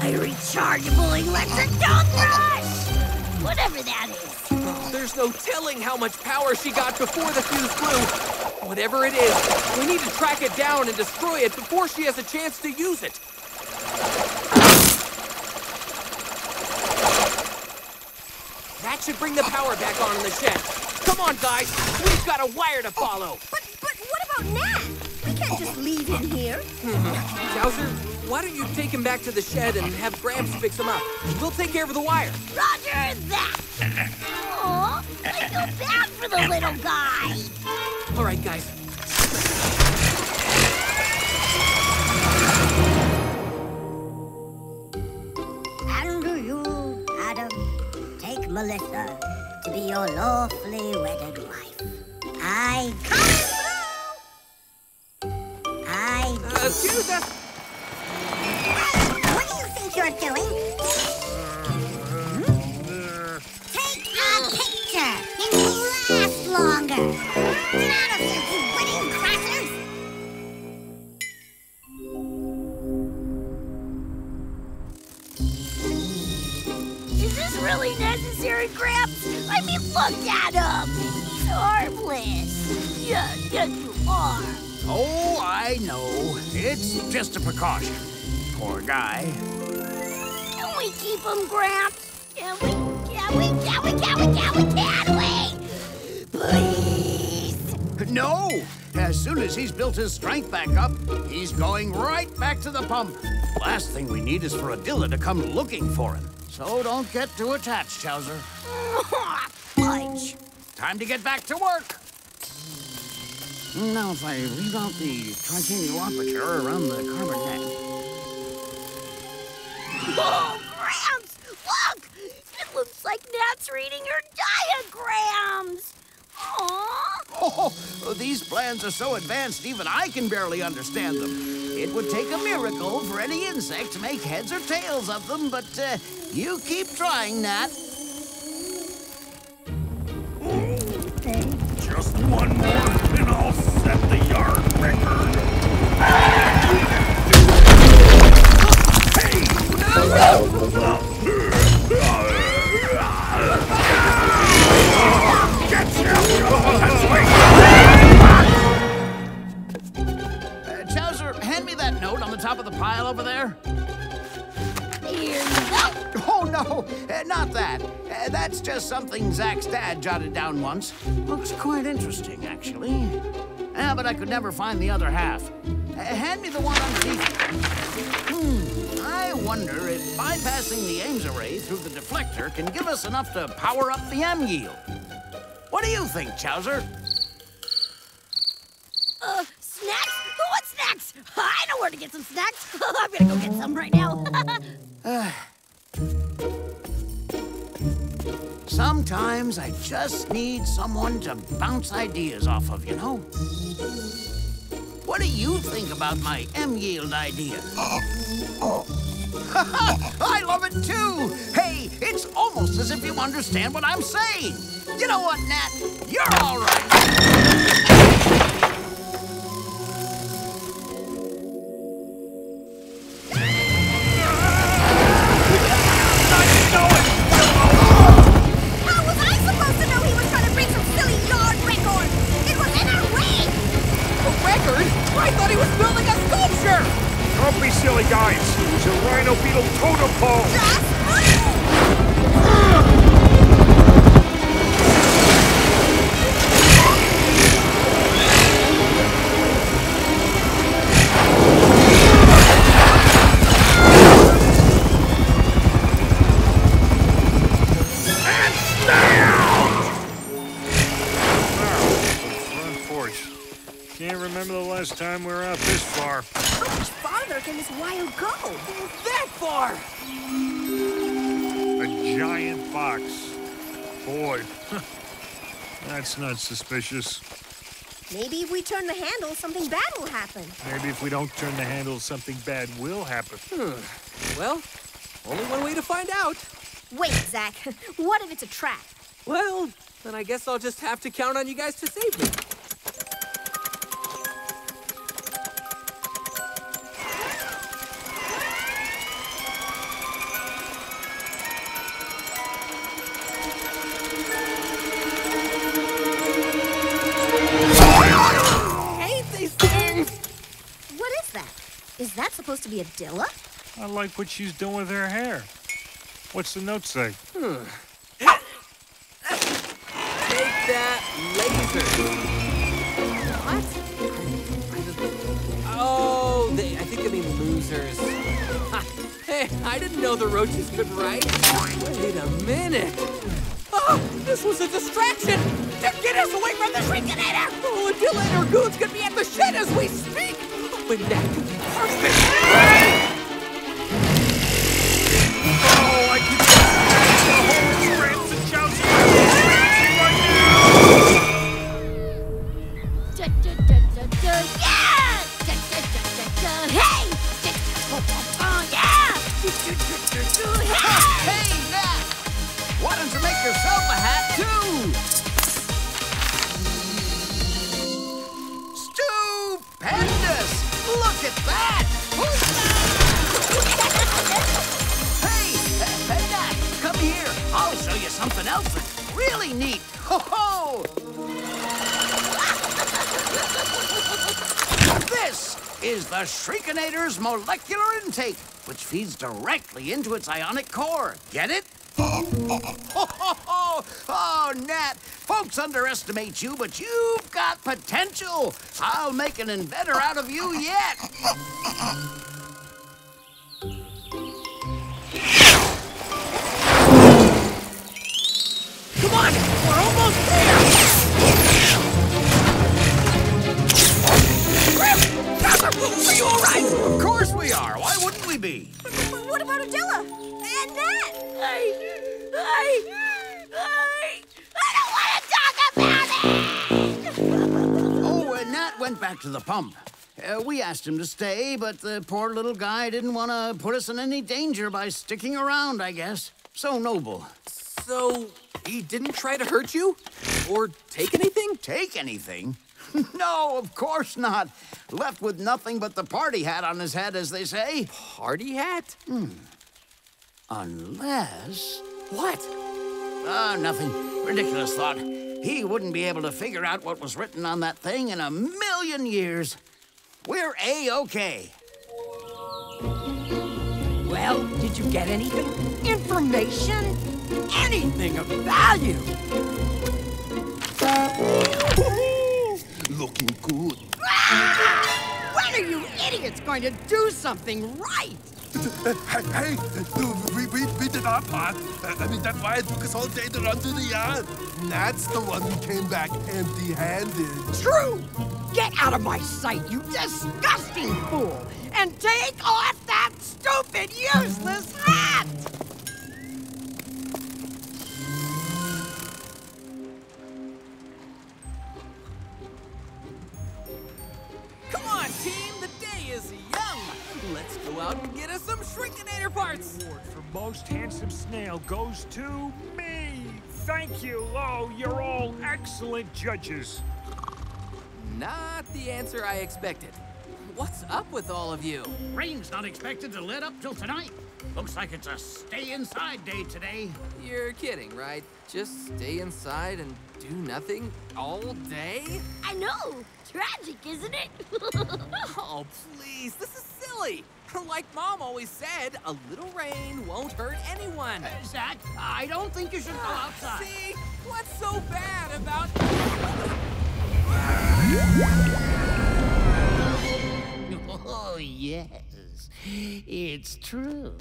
a rechargeable electric toothbrush! Whatever that is. There's no telling how much power she got before the fuse blew. Whatever it is, we need to track it down and destroy it before she has a chance to use it. That should bring the power back on in the shed. Come on, guys. We've got a wire to follow. But what about Nat? We can't I just leave him here? Chowser, why don't you take him back to the shed and have Gramps fix him up? We'll take care of the wire. Roger that! Aw, I feel bad for the little guy. All right, guys. And do you, Adam, take Melissa to be your lawfully wedded wife? I can't! Excuse us! What do you think you're doing? Take a picture! It will last longer! Get out of here, you wedding crashers! Is this really necessary, Gramps? I mean, look at him! He's harmless! Yeah, yes you are! Oh, I know. It's just a precaution. Poor guy. Can we keep him, Gramps? Can we? Please! No! As soon as he's built his strength back up, he's going right back to the pump. Last thing we need is for Odila to come looking for him. So don't get too attached, Chowser. Fudge! Time to get back to work. Now if I reroute the triclinial aperture around the carbon net. Whoa, Gramps! Look! It looks like Nat's reading your diagrams! Aww! Oh, these plans are so advanced even I can barely understand them. It would take a miracle for any insect to make heads or tails of them, but you keep trying, Nat. Just one more. I'll set the yard record. Hey! No! Get you! Chowser, hand me that note on the top of the pile over there. Here you go. Oh, no, not that. That's just something Zack's dad jotted down once. Looks quite interesting, actually. But I could never find the other half. Hand me the one on the... I wonder if bypassing the Ames array through the deflector can give us enough to power up the M yield. What do you think, Chowser? Snacks? What snacks? I know where to get some snacks. I'm gonna go get some right now. Sometimes I just need someone to bounce ideas off of, you know? What do you think about my M-yield idea? I love it too! Hey, it's almost as if you understand what I'm saying! You know what, Nat? You're all right! I thought he was building a sculpture! Don't be silly, guys. It was a rhino beetle totem pole! Just last time we were out this far. How much farther can this wire go? That far! A giant box. Boy, that's not suspicious. Maybe if we turn the handle, something bad will happen. Maybe if we don't turn the handle, something bad will happen. Well, only one way to find out. Wait, Zack. What if it's a trap? Well, then I guess I'll just have to count on you guys to save me. Is that supposed to be Odila? I like what she's doing with her hair. What's the note say? Take that laser. What? I didn't know the roaches could write. Wait a minute. Oh, this was a distraction to get us away from the Shrinkinator. Oh, Odila and her goons could be at the shed as we speak. When that could be perfect. Oh, I could see the whole Gramps and Chowser right now. Hey, Zack! Why don't you make yourself a hat, too? Stupendous! Look at that! Hey, Zack, come here. I'll show you something else that's really neat. Ho-ho! This is the Shrinkinator's molecular intake, which feeds directly into its ionic core. Get it? Oh, Gnat, folks underestimate you, but you've got potential. I'll make an inventor out of you yet. Come on, we're almost there. Gramps, are you all right? Of course we are. Why wouldn't be. But what about Odila? And Gnat? I don't want to talk about it! Oh, Gnat went back to the pump. We asked him to stay, but the poor little guy didn't want to put us in any danger by sticking around, I guess. So noble. So he didn't try to hurt you? Or take anything? Take anything? No, of course not. Left with nothing but the party hat on his head, as they say. Party hat? Unless... What? Ah, nothing. Ridiculous thought. He wouldn't be able to figure out what was written on that thing in a million years. We're A-OK. Well, did you get anything? Information? Anything of value? Looking good. Ah! When are you idiots going to do something right? Hey, we did our part. I mean, that's why it took us all day to run through the yard. That's the one who came back empty-handed. True! Get out of my sight, you disgusting fool! And take off that stupid, useless hat! And get us some Shrinkinator parts! The award for most handsome snail goes to me! Thank you, Lo! You're all excellent judges! Not the answer I expected. What's up with all of you? Rain's not expected to let up till tonight. Looks like it's a stay-inside day today. You're kidding, right? Just stay inside and do nothing all day? I know! Tragic, isn't it? Oh, please, this is silly. Like Mom always said, a little rain won't hurt anyone. Zack, I don't think you should go outside. See? What's so bad about... Oh, yes. It's true.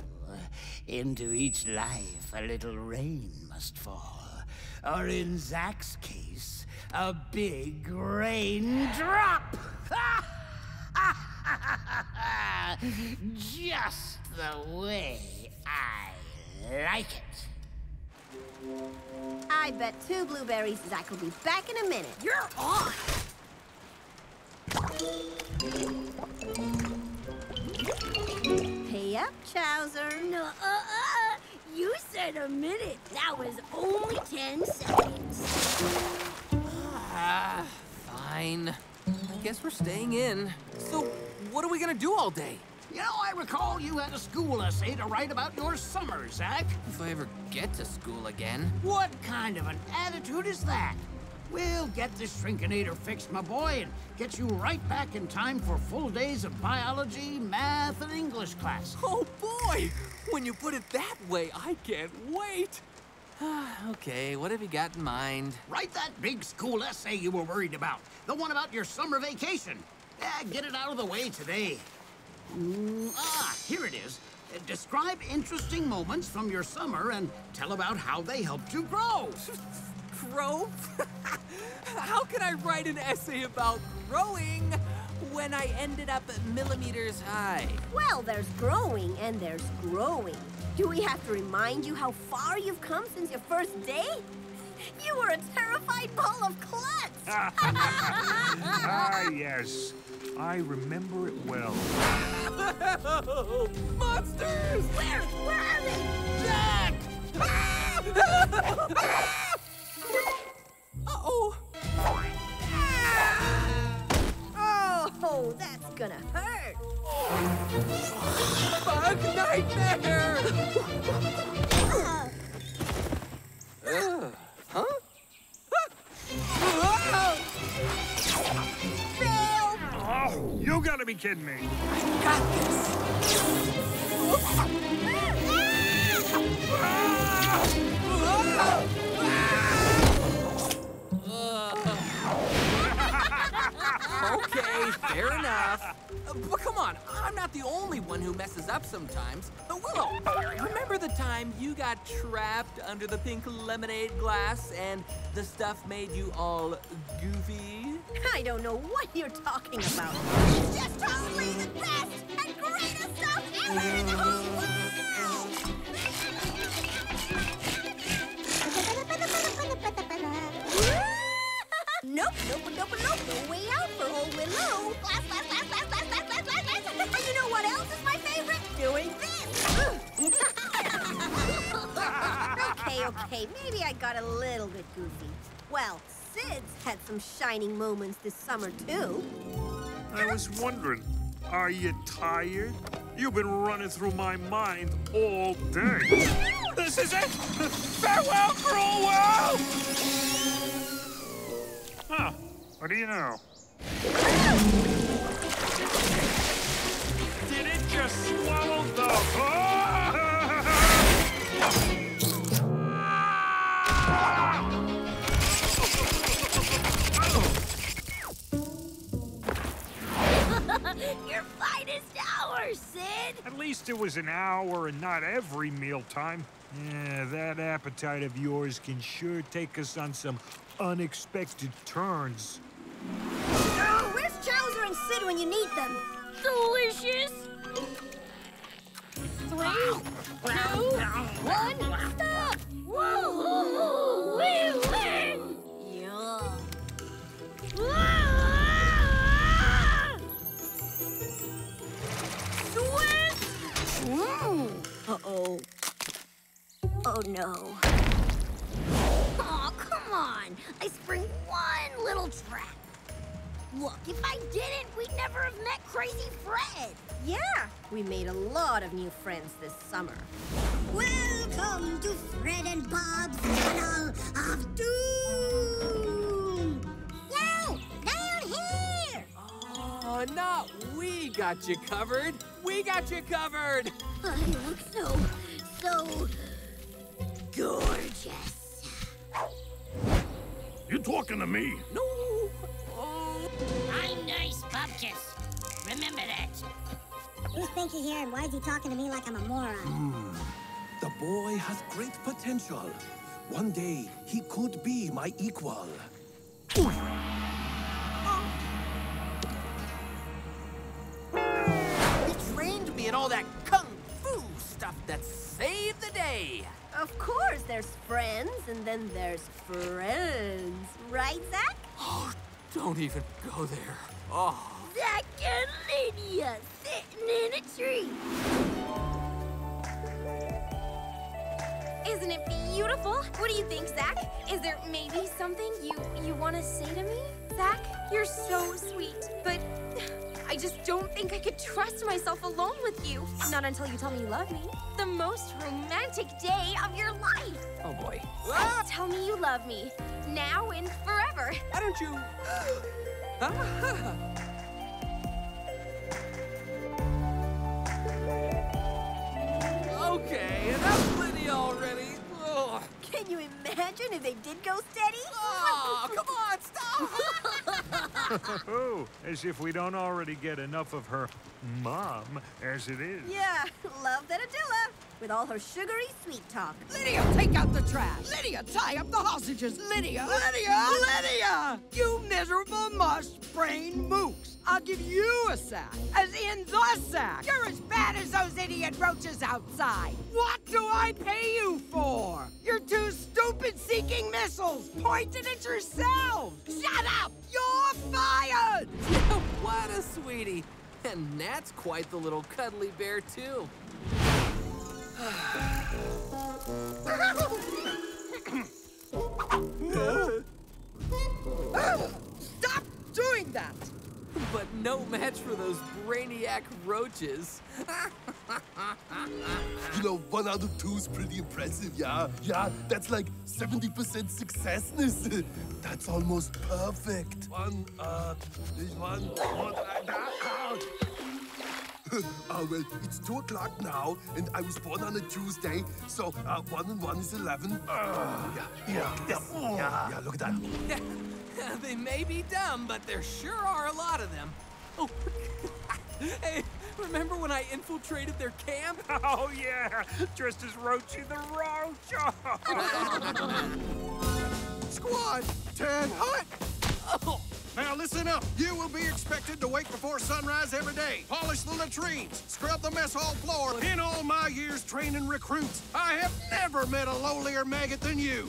Into each life, a little rain must fall. Or in Zack's case, a big raindrop. Just the way I like it. I bet 2 blueberries Zack will be back in a minute. You're on! Pay up, Chowser. You said a minute. That was only 10 seconds. Fine. I guess we're staying in. So, what are we gonna do all day? You know, I recall you had a school essay to write about your summer, Zack. If I ever get to school again. What kind of an attitude is that? We'll get this Shrinkinator fixed, my boy, and get you right back in time for full days of biology, math, and English class. Oh, boy! When you put it that way, I can't wait! Okay, what have you got in mind? Write that big school essay you were worried about. The one about your summer vacation. Get it out of the way today. Here it is. Describe interesting moments from your summer and tell about how they helped you grow. Grow? How can I write an essay about growing when I ended up millimeters high? Well, there's growing and there's growing. Do we have to remind you how far you've come since your first day? You were a terrified ball of klutz! Ah, yes. I remember it well. Monsters! Where are they? Zack! Uh-oh. Oh, that's gonna hurt. Bug nightmare! Huh? Oh, you gotta be kidding me. I got this. Okay, fair enough. But come on, I'm not the only one who messes up sometimes. But Willow, remember the time you got trapped under the pink lemonade glass and the stuff made you all goofy? I don't know what you're talking about. It's just totally the best and greatest stuff ever in the whole world! Nope. No way out for old Willow. And you know what else is my favorite? Doing this. Okay. Maybe I got a little bit goofy. Well, Sid's had some shining moments this summer, too. I was wondering, are you tired? You've been running through my mind all day. This is it! Farewell, cruel world! Huh. What do you know? Did it just swallow the... Your finest hour, Sid! At least it was an hour and not every mealtime. Yeah, that appetite of yours can sure take us on some unexpected turns. Oh, where's Chowser and Sid when you need them? Delicious! 3, 2, 1, stop! Whoa! We win! Yeah. Swim! Uh-oh. Oh, no. Oh, come on. I spring one little trap. Look, if I didn't, we'd never have met Crazy Fred. Yeah, we made a lot of new friends this summer. Welcome to Fred and Bob's Tunnel of Doom! Yo, down here! Oh, not we got you covered. We got you covered! I look so gorgeous. You're talking to me. No. Oh. I'm nice, Pumpkins. Remember that. He's Pinky here, and why is he talking to me like I'm a moron? The boy has great potential. One day, he could be my equal. He trained me in all that kung fu stuff that saved the day. Of course, there's friends, and then there's friends. Right, Zack? Oh, don't even go there. Oh. Zack and Lydia sitting in a tree. Isn't it beautiful? What do you think, Zack? Is there maybe something you want to say to me? Zack, you're so sweet, but I just don't think I could trust myself alone with you. Not until you tell me you love me. The most romantic day of your life. Oh, boy. Ah! Tell me you love me, now and forever. Why don't you... Okay, enough Lydia already. Ugh. Can you imagine if they did go steady? Oh, come on, stop! As if we don't already get enough of her mom as it is. Yeah, love that Odila, with all her sugary sweet talk. Lydia, take out the trash. Lydia, tie up the hostages. Lydia, Lydia, Lydia! You miserable mush-brained mooks. I'll give you a sack, as in the sack. You're as bad as those idiot roaches outside. What do I pay you for? You're two stupid-seeking missiles pointed at yourself. Shut up! You're fired! What a sweetie. And Nat's quite the little cuddly bear, too. Stop doing that! But no match for those brainiac roaches. You know, 1 out of 2 is pretty impressive, yeah? Yeah, that's like 70% successness. That's almost perfect. Well, it's 2 o'clock now, and I was born on a Tuesday, so 1 and 1 is 11. Yeah, look at that. They may be dumb, but there sure are a lot of them. Oh, hey, remember when I infiltrated their camp? Oh, yeah, dressed as Roachy the Roach. Squad, 10 hut! Oh. Now listen up. You will be expected to wake before sunrise every day, polish the latrines, scrub the mess hall floor. In all my years training recruits, I have never met a lowlier maggot than you.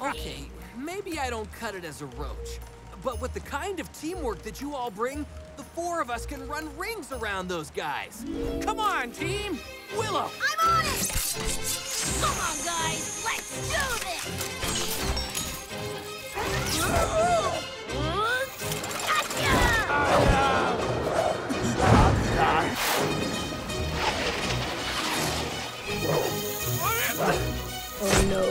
Okay, maybe I don't cut it as a roach, but with the kind of teamwork that you all bring, the 4 of us can run rings around those guys. Come on, team! Willow! I'm on it! Come on, guys! Let's do this! Gotcha! Oh, no.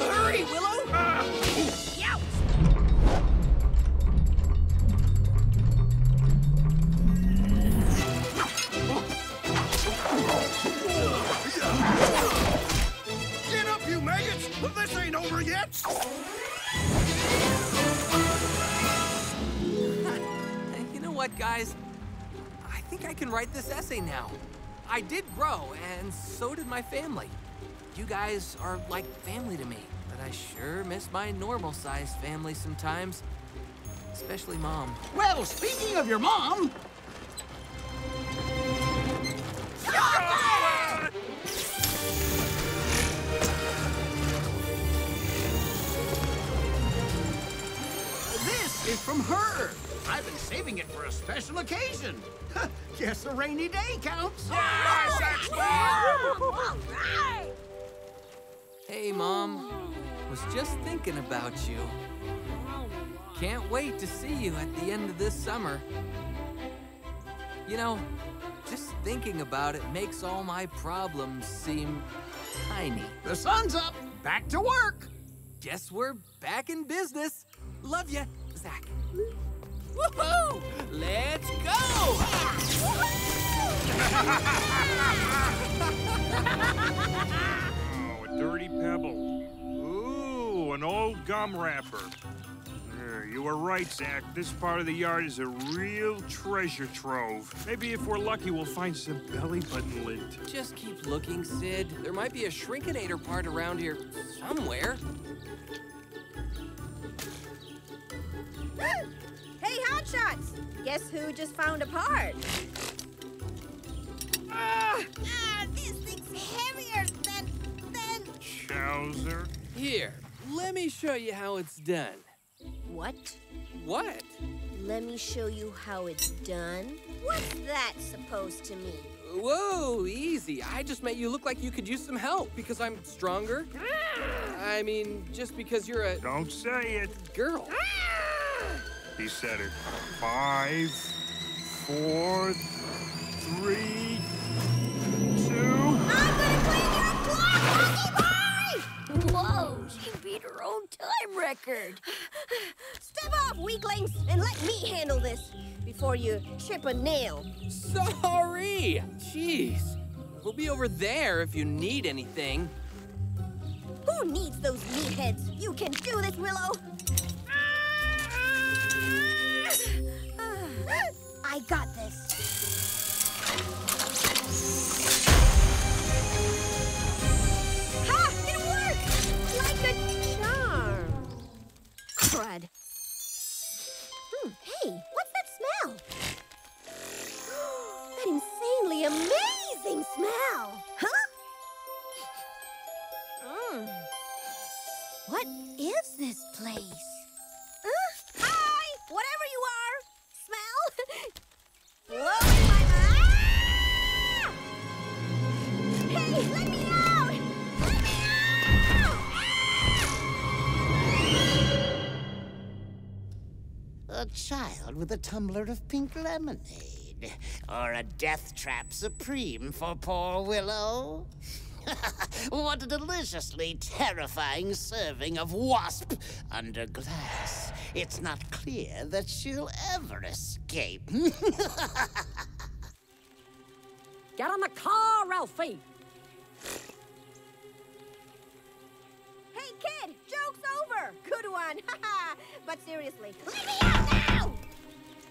Hurry, Willow! Get up, you maggots! This ain't over yet! You know what, guys? I think I can write this essay now. I did grow, and so did my family. You guys are like family to me, but I sure miss my normal-sized family sometimes, especially Mom. Well, speaking of your mom... This is from her. I've been saving it for a special occasion. Guess a rainy day counts. Hey, Mom. Was just thinking about you. Can't wait to see you at the end of this summer. You know, just thinking about it makes all my problems seem tiny. The sun's up. Back to work. Guess we're back in business. Love ya, Zack. Woohoo! Let's go! Oh, a dirty pebble. Ooh, an old gum wrapper. You were right, Zack. This part of the yard is a real treasure trove. Maybe if we're lucky, we'll find some belly button lint. Just keep looking, Sid. There might be a Shrinkinator part around here somewhere. Hey, Hotshots! Guess who just found a part? This thing's heavier than... Chowser. Here, let me show you how it's done. What? What? Let me show you how it's done? What's that supposed to mean? Whoa, easy. I just made you look like you could use some help because I'm stronger. I mean, just because you're a... Don't say it. Girl. He said it. 5, 4, 3, 2... I'm gonna clean your block, Moby Koi! Whoa, she beat her own time record. record. Step up, weaklings, and let me handle this before you chip a nail. Sorry! Jeez. We'll be over there if you need anything. Who needs those meatheads? You can do this, Willow. I got this. Ha! It worked! Like a charm. Crud. Hey, what's that smell? That insanely amazing smell. Huh? What is this place? Hi! Whatever you are! Smell? Blow in my mouth! Hey, let me out! Let me out! A child with a tumbler of pink lemonade. Or a death trap supreme for poor Willow. What a deliciously terrifying serving of wasp under glass. It's not clear that she'll ever escape. Get on the car, Ralphie! Hey, kid! Joke's over! Good one! But seriously, let me out now!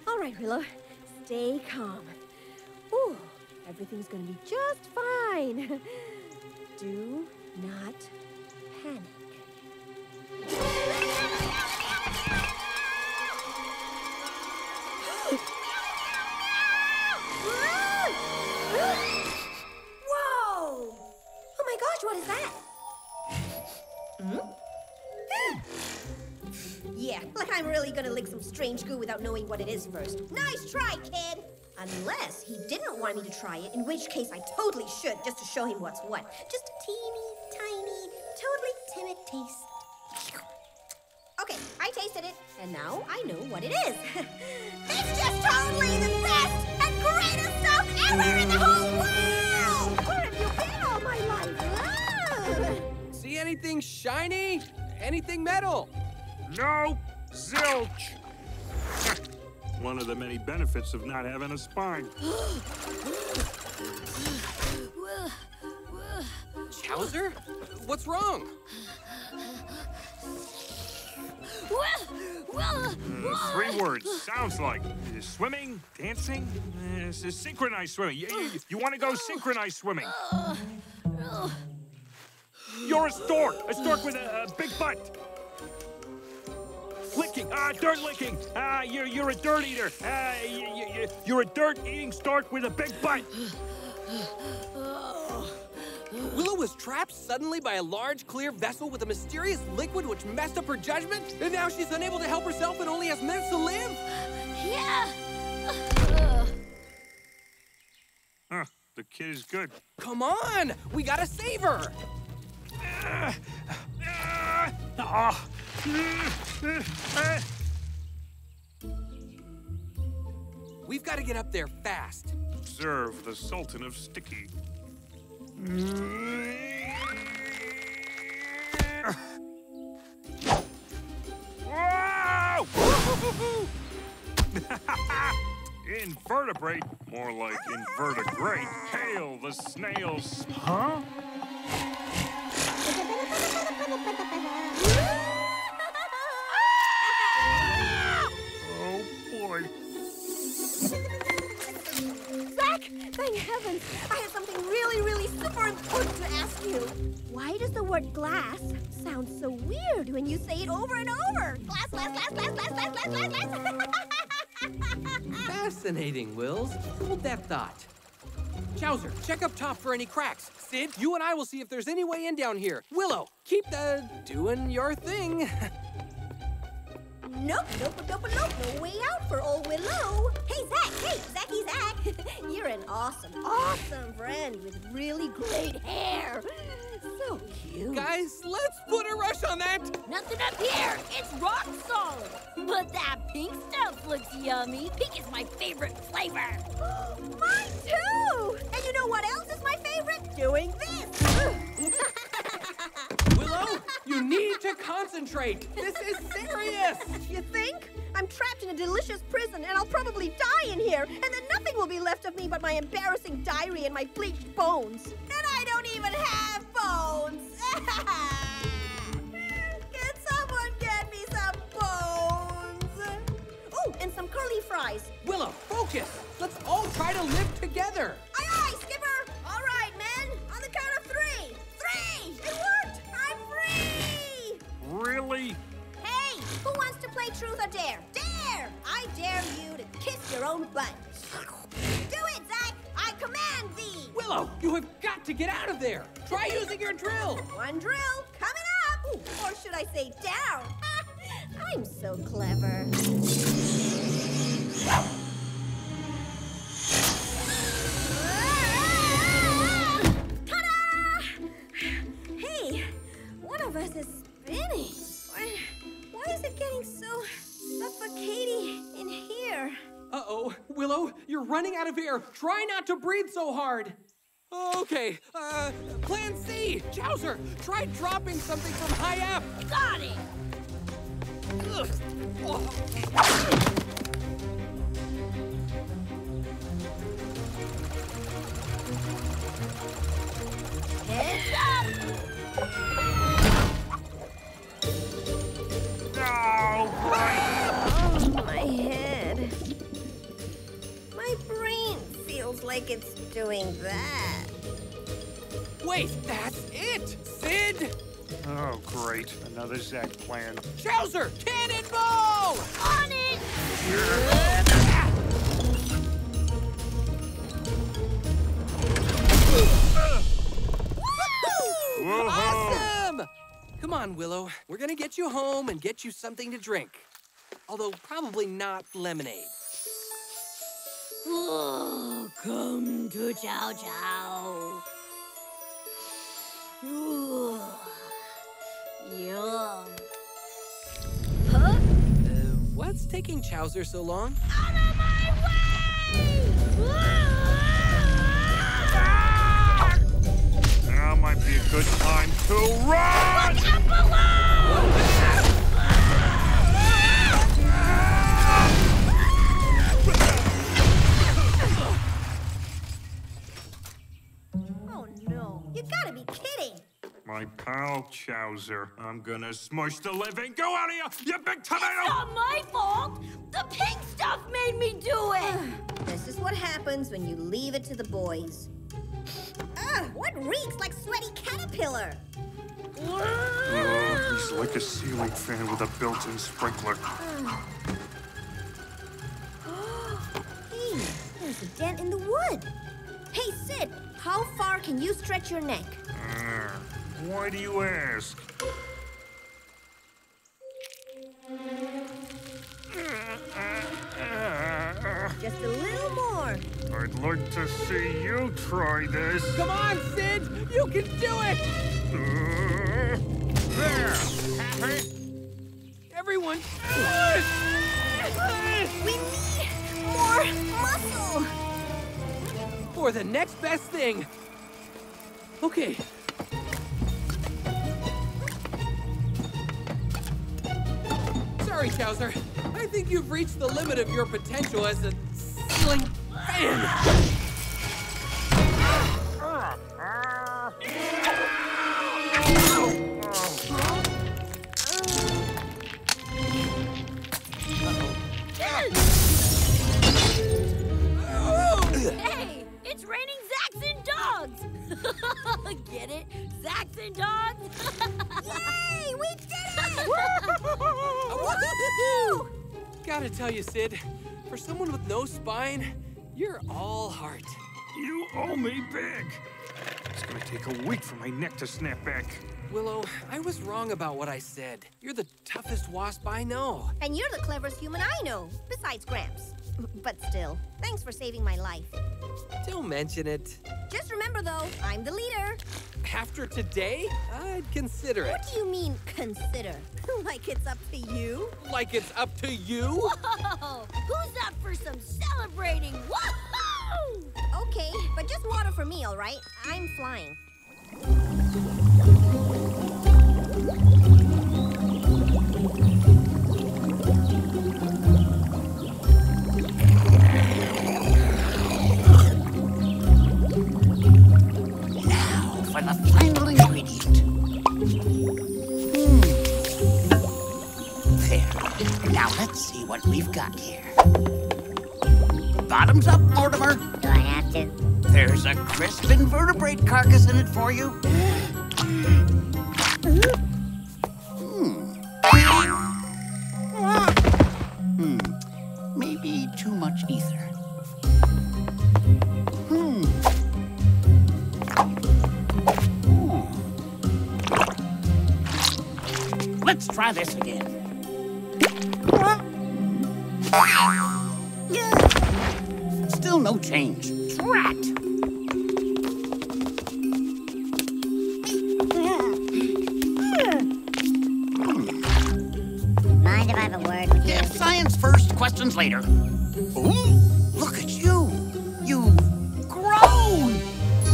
All right, Willow. Stay calm. Ooh, everything's gonna be just fine. Do not panic. Whoa! Oh my gosh, what is that? Yeah, like I'm really gonna lick some strange goo without knowing what it is first. Nice try, kid! Unless he didn't want me to try it, in which case I totally should, just to show him what's what. Just a teeny, tiny, totally timid taste. Okay, I tasted it, and now I know what it is. It's just totally the best and greatest stuff ever in the whole world! Where have you been all my life? Whoa! See anything shiny? Anything metal? No, zilch. One of the many benefits of not having a spine. Chowser? What's wrong? Three words. Sounds like swimming, dancing, synchronized swimming. You want to go synchronized swimming? You're a stork with a big butt. Licking, dirt licking. You're a dirt eater. You're a dirt eating stork with a big butt. Willow was trapped suddenly by a large clear vessel with a mysterious liquid which messed up her judgment, and now she's unable to help herself and only has minutes to live. Yeah. The kid is good. Come on, we gotta save her. We've got to get up there fast. Observe the Sultan of Sticky. Whoa! Invertebrate, more like invertegrate. Hail the snails. Huh? Oh boy. Zack, thank heavens. I have something really, really super important to ask you. Why does the word glass sound so weird when you say it over and over? Glass, glass, glass, glass, glass, glass, glass, glass, glass. Fascinating, Wills. Hold that thought. Chowser, check up top for any cracks. Sid, you and I will see if there's any way in down here. Willow, keep the doing your thing. Nope, nope, nope, nope, no way out for old Willow. Hey, Zack, hey, Zacky Zack. You're an awesome, awesome friend with really great hair. So cute. Guys, let's put a rush on that. Nothing up here, it's rock solid. But that pink stuff looks yummy. Pink is my favorite flavor. Mine too. And you know what else is my favorite? Doing this. Willow, you need to to concentrate. This is serious. You think? I'm trapped in a delicious prison, and I'll probably die in here, and then nothing will be left of me but my embarrassing diary and my bleached bones. And I don't even have bones. Can someone get me some bones? Oh, and some curly fries. Willow, focus. Let's all try to live together. Aye, aye, Skipper. All right, men. On the count of three. Three! It worked! I'm free! Really? Hey, who wants to play truth or dare? Dare! I dare you to kiss your own butt. Do it, Zack! I command thee! Willow, you have got to get out of there! Try using your drill! One drill, coming up! Ooh, or should I say down? I'm so clever. Ta-da! Hey, one of us is spinning. Why is it getting so suffocating in here? Uh-oh, Willow, you're running out of air. Try not to breathe so hard. Okay, plan C. Chowser, try dropping something from high up. Got it! Ugh. Oh. Like it's doing that. Wait, that's it! Sid! Oh, great. Another Zack plan. Chowser! Cannonball! On it! Woo-hoo! Awesome! Come on, Willow. We're gonna get you home and get you something to drink. Although probably not lemonade. Oh, come to Chow Chow. Ooh, yum. Huh? What's taking Chowser so long? Out of my way! Ah! Now might be a good time to run! Look up below! You gotta be kidding! My pal Chowser, I'm gonna smush the living. Go out of here, you big tomato! It's not my fault! The pink stuff made me do it! This is what happens when you leave it to the boys. Ugh, what reeks like sweaty caterpillar? Oh, he's like a ceiling fan with a built-in sprinkler. Hey, there's a dent in the wood. Hey, Sid, how far can you stretch your neck? Why do you ask? Just a little more. I'd like to see you try this. Come on, Sid! You can do it! There! Hey. Everyone, push! We need more muscle! For the next best thing. Okay. Sorry, Chowser. I think you've reached the limit of your potential as a ceiling fan. It's raining Zacks and dogs! Get it? Zacks and dogs? Yay! We did it! Woo-hoo! Gotta tell you, Sid, for someone with no spine, you're all heart. You owe me big. It's gonna take a week for my neck to snap back. Willow, I was wrong about what I said. You're the toughest wasp I know. And you're the cleverest human I know, besides Gramps. But still, thanks for saving my life. Don't mention it. Just remember, though, I'm the leader. After today, I'd consider it. What do you mean, consider? Like it's up to you? Like it's up to you? Whoa! Who's up for some celebrating? Whoa! Okay, but just water for me, all right? I'm flying. For you? Maybe too much ether. Let's try this again. Still no change. Later. Ooh, look at you. You've grown.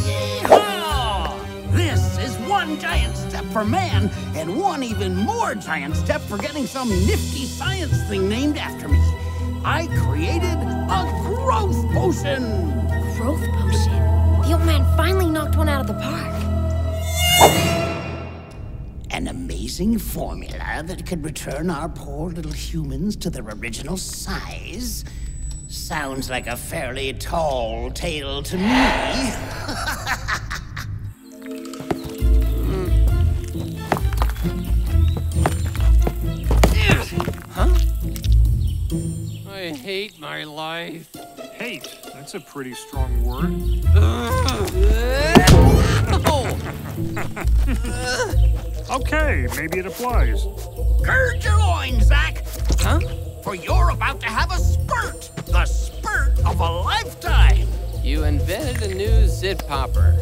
Yeehaw! This is one giant step for man and one even more giant step for getting some nifty science thing named after me. I created a growth potion. Growth potion? The old man finally knocked one out of the park. An amazing formula that could return our poor little humans to their original size. Sounds like a fairly tall tale to me. Huh? I hate my life. Hate? That's a pretty strong word. Okay, maybe it applies. Gird your loins, Zack! Huh? For you're about to have a spurt! The spurt of a lifetime! You invented a new zit popper.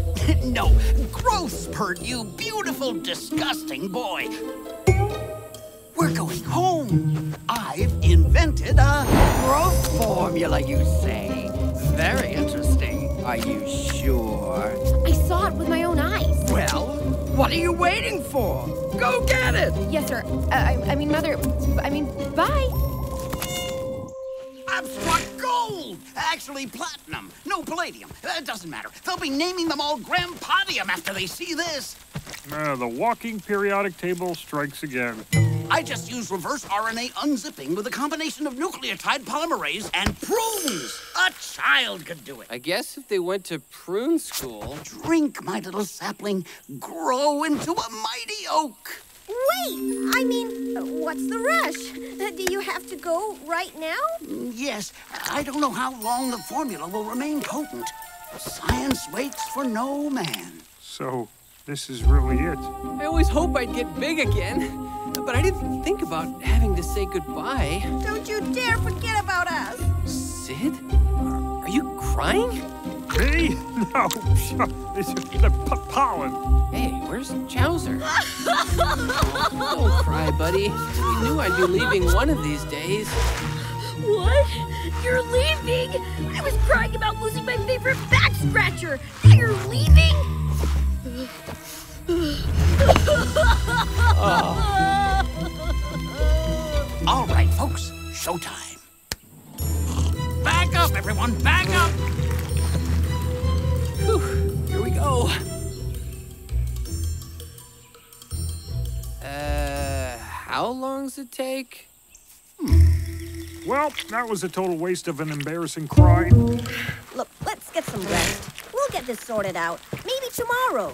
No, growth spurt, you beautiful, disgusting boy! We're going home! I've invented a growth formula, you say? Very interesting. Are you sure? I saw it with my own eyes. Well, what are you waiting for? Go get it! Yes, sir. Bye! I've struck gold! Actually, platinum. No, palladium. It doesn't matter. They'll be naming them all Grampodium after they see this. The walking periodic table strikes again. I just used reverse RNA unzipping with a combination of nucleotide polymerase and prunes. A child could do it. I guess if they went to prune school... Drink, my little sapling. Grow into a mighty oak. Wait, what's the rush? Do you have to go right now? Yes, I don't know how long the formula will remain potent. Science waits for no man. So, this is really it. I always hope I'd get big again. But I didn't think about having to say goodbye. Don't you dare forget about us! Sid? Are you crying? Me? No. This is the pollen. Hey, where's Chowser? Don't cry, buddy. You knew I'd be leaving one of these days. What? You're leaving? I was crying about losing my favorite back scratcher. You're leaving? All right, folks, showtime. Back up, everyone, back up! Whew, here we go. How long's it take? Well, that was a total waste of an embarrassing cry. Look, let's get some rest. We'll get this sorted out. Maybe tomorrow.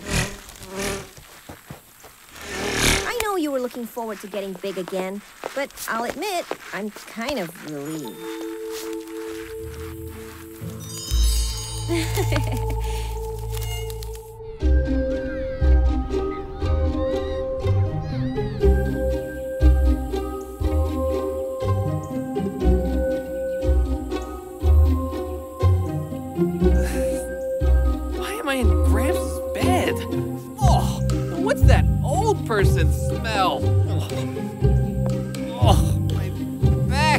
I know you were looking forward to getting big again, but I'll admit, I'm kind of relieved. Why am I in Gramps' bed? Oh, what's that old person smell?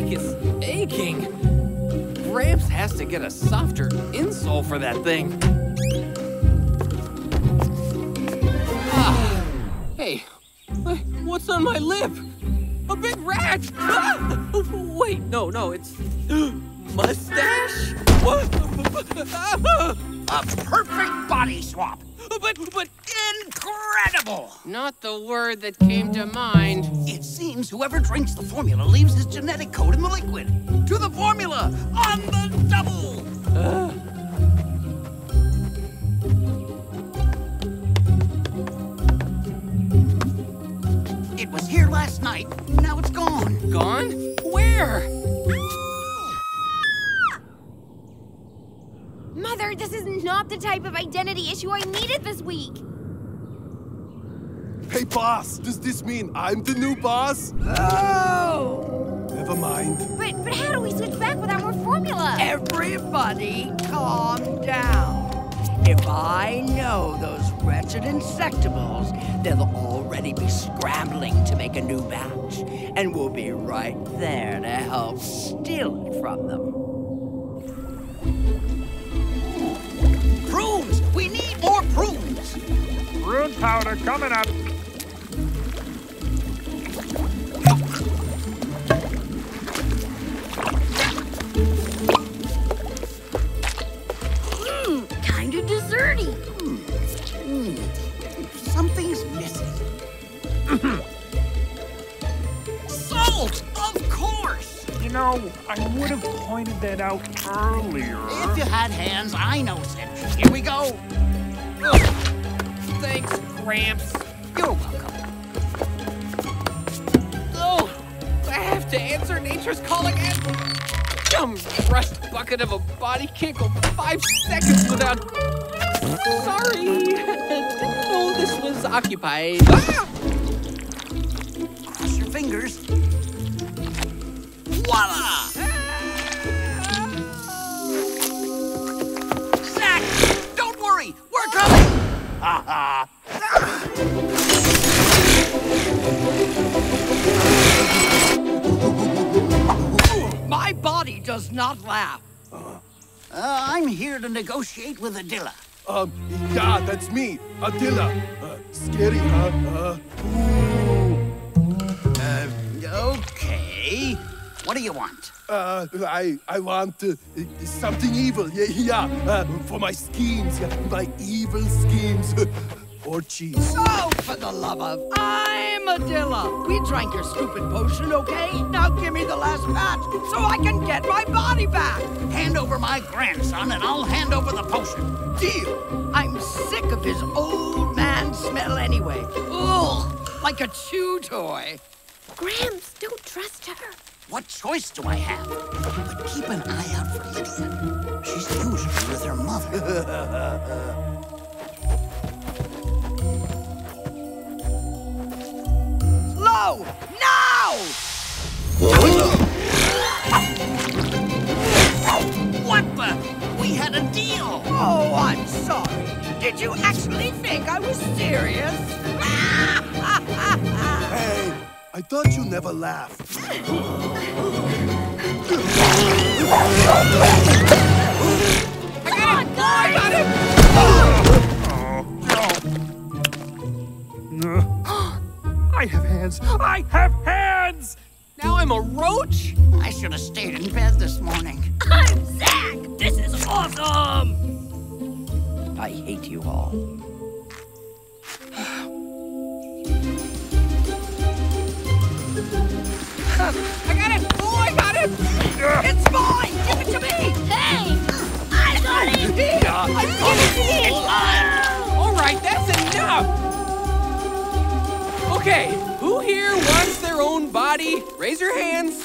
It's aching. Gramps has to get a softer insole for that thing. Hey, what's on my lip? A big rat! Ah! Wait, no, it's... mustache? What? A perfect body swap! But incredible! Not the word that came to mind. It seems whoever drinks the formula leaves his genetic code in the liquid. To the formula! On the double! It was here last night. Now it's gone. Gone? Where? Mother, this is not the type of identity issue I needed this week! Hey, boss! Does this mean I'm the new boss? Oh! Never mind. But how do we switch back without more formula? Everybody calm down. If I know those wretched Insectables, they'll already be scrambling to make a new batch. And we'll be right there to help steal it from them. Prunes! We need more prunes! Prune powder coming up! Kind of desserty. Something's missing. Salt! Of course! You know, I would have pointed that out earlier. If you had hands, I know, Sid. Here we go! Ugh. Thanks, Gramps. You're welcome. Oh, I have to answer nature's call again. Dumb crushed bucket of a body kick of 5 seconds without... Sorry. Didn't know this was occupied. Ah! Cross your fingers. Voila! We're coming! Ha ha! My body does not laugh. I'm here to negotiate with Odila. Yeah, that's me, Odila. Scary, huh? Okay. What do you want? I want something evil, for my schemes, my evil schemes, or cheese. Oh, for the love of, I'm Odila. We drank your stupid potion, okay? Now give me the last patch so I can get my body back. Hand over my grandson and I'll hand over the potion. Deal. I'm sick of his old man smell anyway. Ugh, like a chew toy. Gramps, don't trust her. What choice do I have? But keep an eye out for Lydia. She's usually with her mother. Slow! Now! What the? We had a deal! Oh, I'm sorry. Did you actually think I was serious? Hey! I thought you never laughed. I got it! I have hands! I have hands! Now I'm a roach? I should have stayed in bed this morning. I'm Zack! This is awesome! I hate you all. I got it! Oh, I got it! It's mine! Give it to me! Hey! I got it! Here! I got it! It's mine! All right, that's enough! Okay, who here wants their own body? Raise your hands.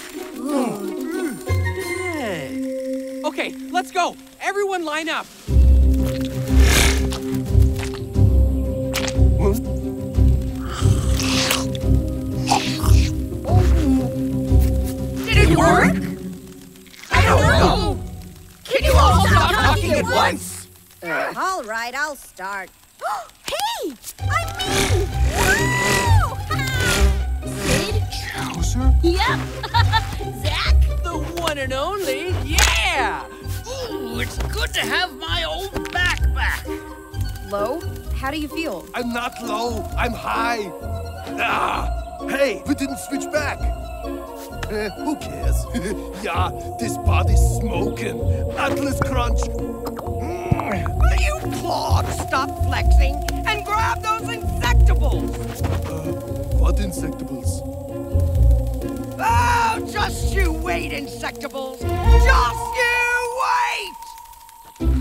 Okay, let's go. Everyone line up. Work? I don't know. Can you all stop talking at once? All right, I'll start. Hey! I'm me! Woo! Sid? Chowser? Yep. Zack? The one and only? Yeah! Ooh, it's good to have my old back. Low? How do you feel? I'm not low. I'm high. Ah! Hey, we didn't switch back. Who cares? Yeah, this body's smoking. Atlas crunch. Will you plod stop flexing and grab those Insectables? What Insectables? Oh, just you wait, Insectables. Just you wait!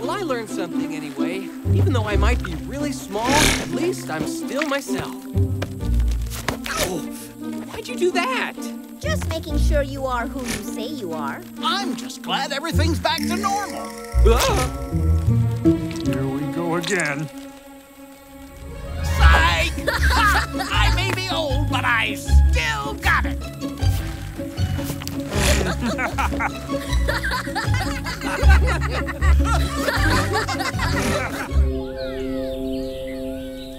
Well, I learned something anyway. Even though I might be really small, at least I'm still myself. Why'd you do that? Just making sure you are who you say you are. I'm just glad everything's back to normal. Here we go again. Psych! I may be old, but I still got it.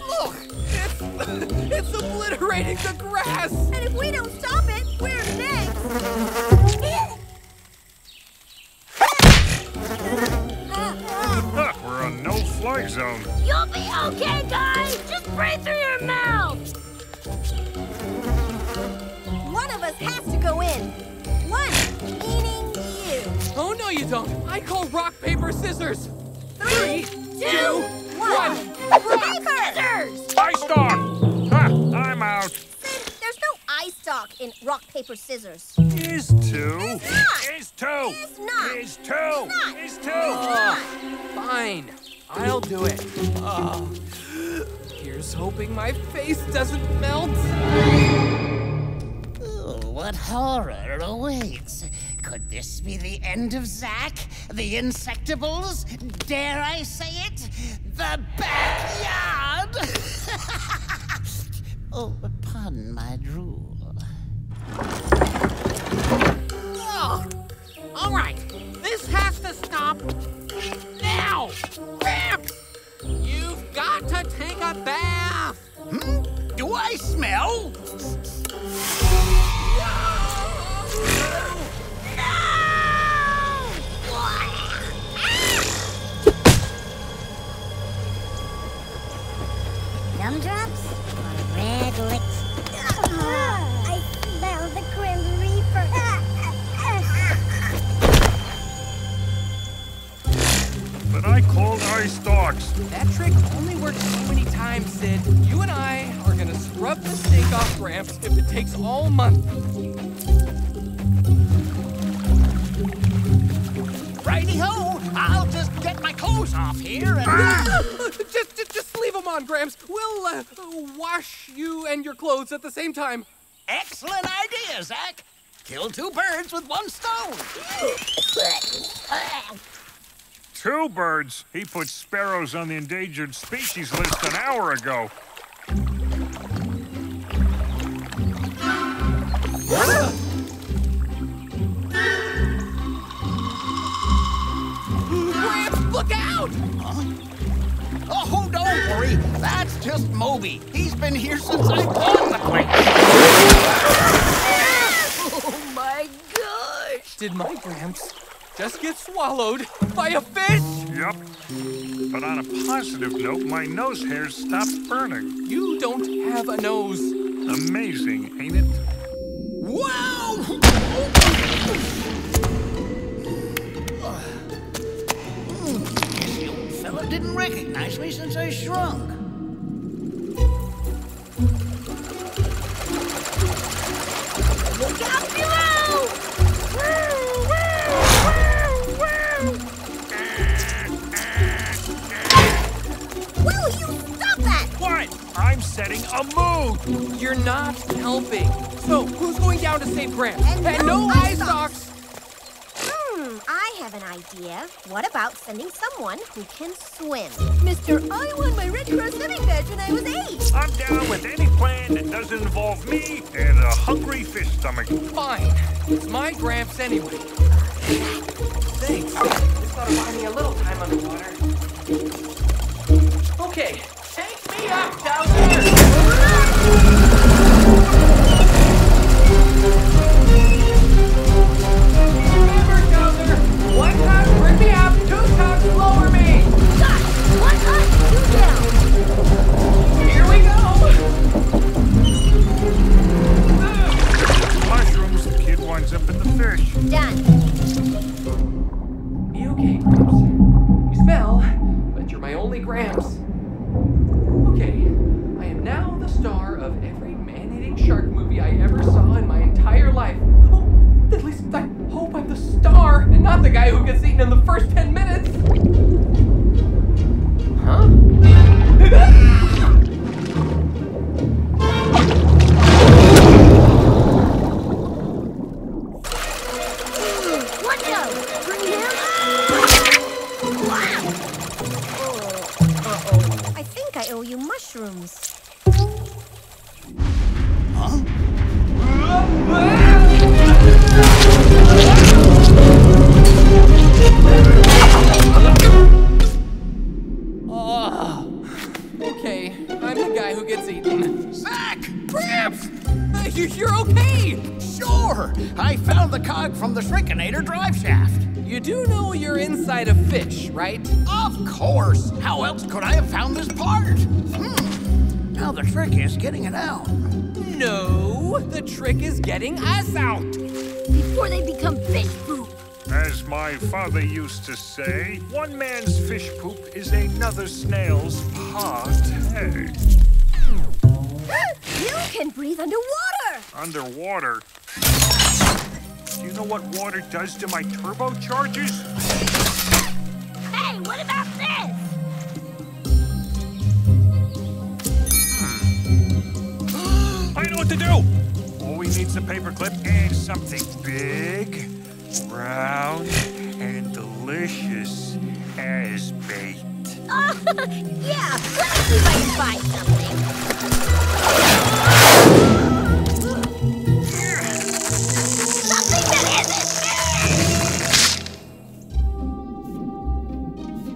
Look! It's obliterating the grass! And if we don't stop it, we're next! We're on no-fly zone. You'll be okay, guys! Just breathe through your mouth! One of us has to go in. One, meaning you. Oh, no you don't. I call rock, paper, scissors. 3, 2, 1. Rock, scissors! Ice dog! Ha, I'm out. Sid, there's no ice dog in rock, paper, scissors. Is two. Is not. Is two. Is not. Is two. Is not. Is two. Fine. I'll do it. Here's hoping my face doesn't melt. What horror awaits? Could this be the end of Zack? The Insectables? Dare I say it? The backyard! Oh, pardon my drool. Oh. All right, this has to stop now! Gramps! You've got to take a bath! Hmm? Do I smell? Gumdrops on red lips. Oh, I smell the Grim Reaper. But I called ice dogs. That trick only works so many times, Sid. You and I are gonna scrub the stink off Gramps if it takes all month. Righty-ho! I'll just get my clothes off here and... Just leave them on, Gramps. We'll wash you and your clothes at the same time. Excellent idea, Zack. Kill two birds with one stone. Two birds? He put sparrows on the endangered species list an hour ago. Gramps, look out! Huh? Oh, don't worry. That's just Moby. He's been here since I bought the place. Oh, my gosh. Did my Gramps just get swallowed by a fish? Yep. But on a positive note, my nose hairs stopped burning. You don't have a nose. Amazing, ain't it? Wow! Well, it didn't recognize me since I shrunk. Look out below! Woo, woo, woo, woo! Will you stop that? What? I'm setting a mood. You're not helping. So, who's going down to save Gramps? And no ice socks. I have an idea. What about sending someone who can swim? Mr. I won my Red Cross swimming badge when I was 8. I'm down with any plan that doesn't involve me and a hungry fish stomach. Fine. It's my Gramps anyway. Thanks. Just gotta buy me a little time underwater. Okay. Take me up, Chowser! One touch, bring me up. 2 touch, lower me. Touch. 1 touch, 2 down. Here we go. Okay, Gramps. You smell, but you're my only Gramps. Okay, I am now the star of every man-eating shark movie I ever saw in my entire life. Oh, at least I hope I'm the star and not the guy who gets eaten in the first 10 minutes. Huh? Right? Of course! How else could I have found this part? Now the trick is getting it out. No, the trick is getting us out! Before they become fish poop! As my father used to say, one man's fish poop is another snail's party. You can breathe underwater! Underwater? Do you know what water does to my turbochargers? What about this? I know what to do! All we need is a paperclip and something big, round, and delicious as bait. Oh, yeah! Let's see if I can find something! Something that isn't!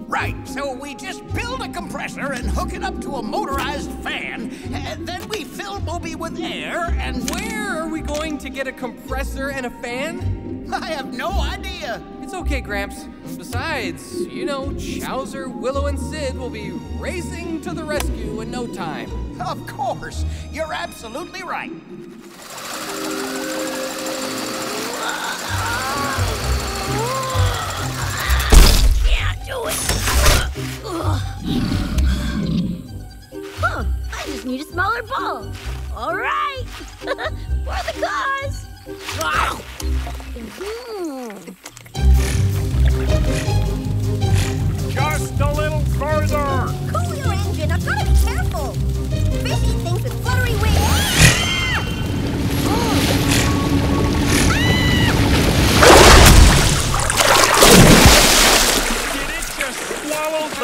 Right, so we just build a compressor and hook it up to a motorized fan, and then we fill Moby with air, and... Where are we going to get a compressor and a fan? I have no idea. It's okay, Gramps. Besides, you know, Chowser, Willow, and Sid will be racing to the rescue in no time. Of course. You're absolutely right. Can't do it. Huh, I just need a smaller ball. All right, for the cause. Wow. Just a little further. Cool your engine, I've got to be careful. Fish eat things with fluttery wings. Ah! Ah! Did it just swallow the...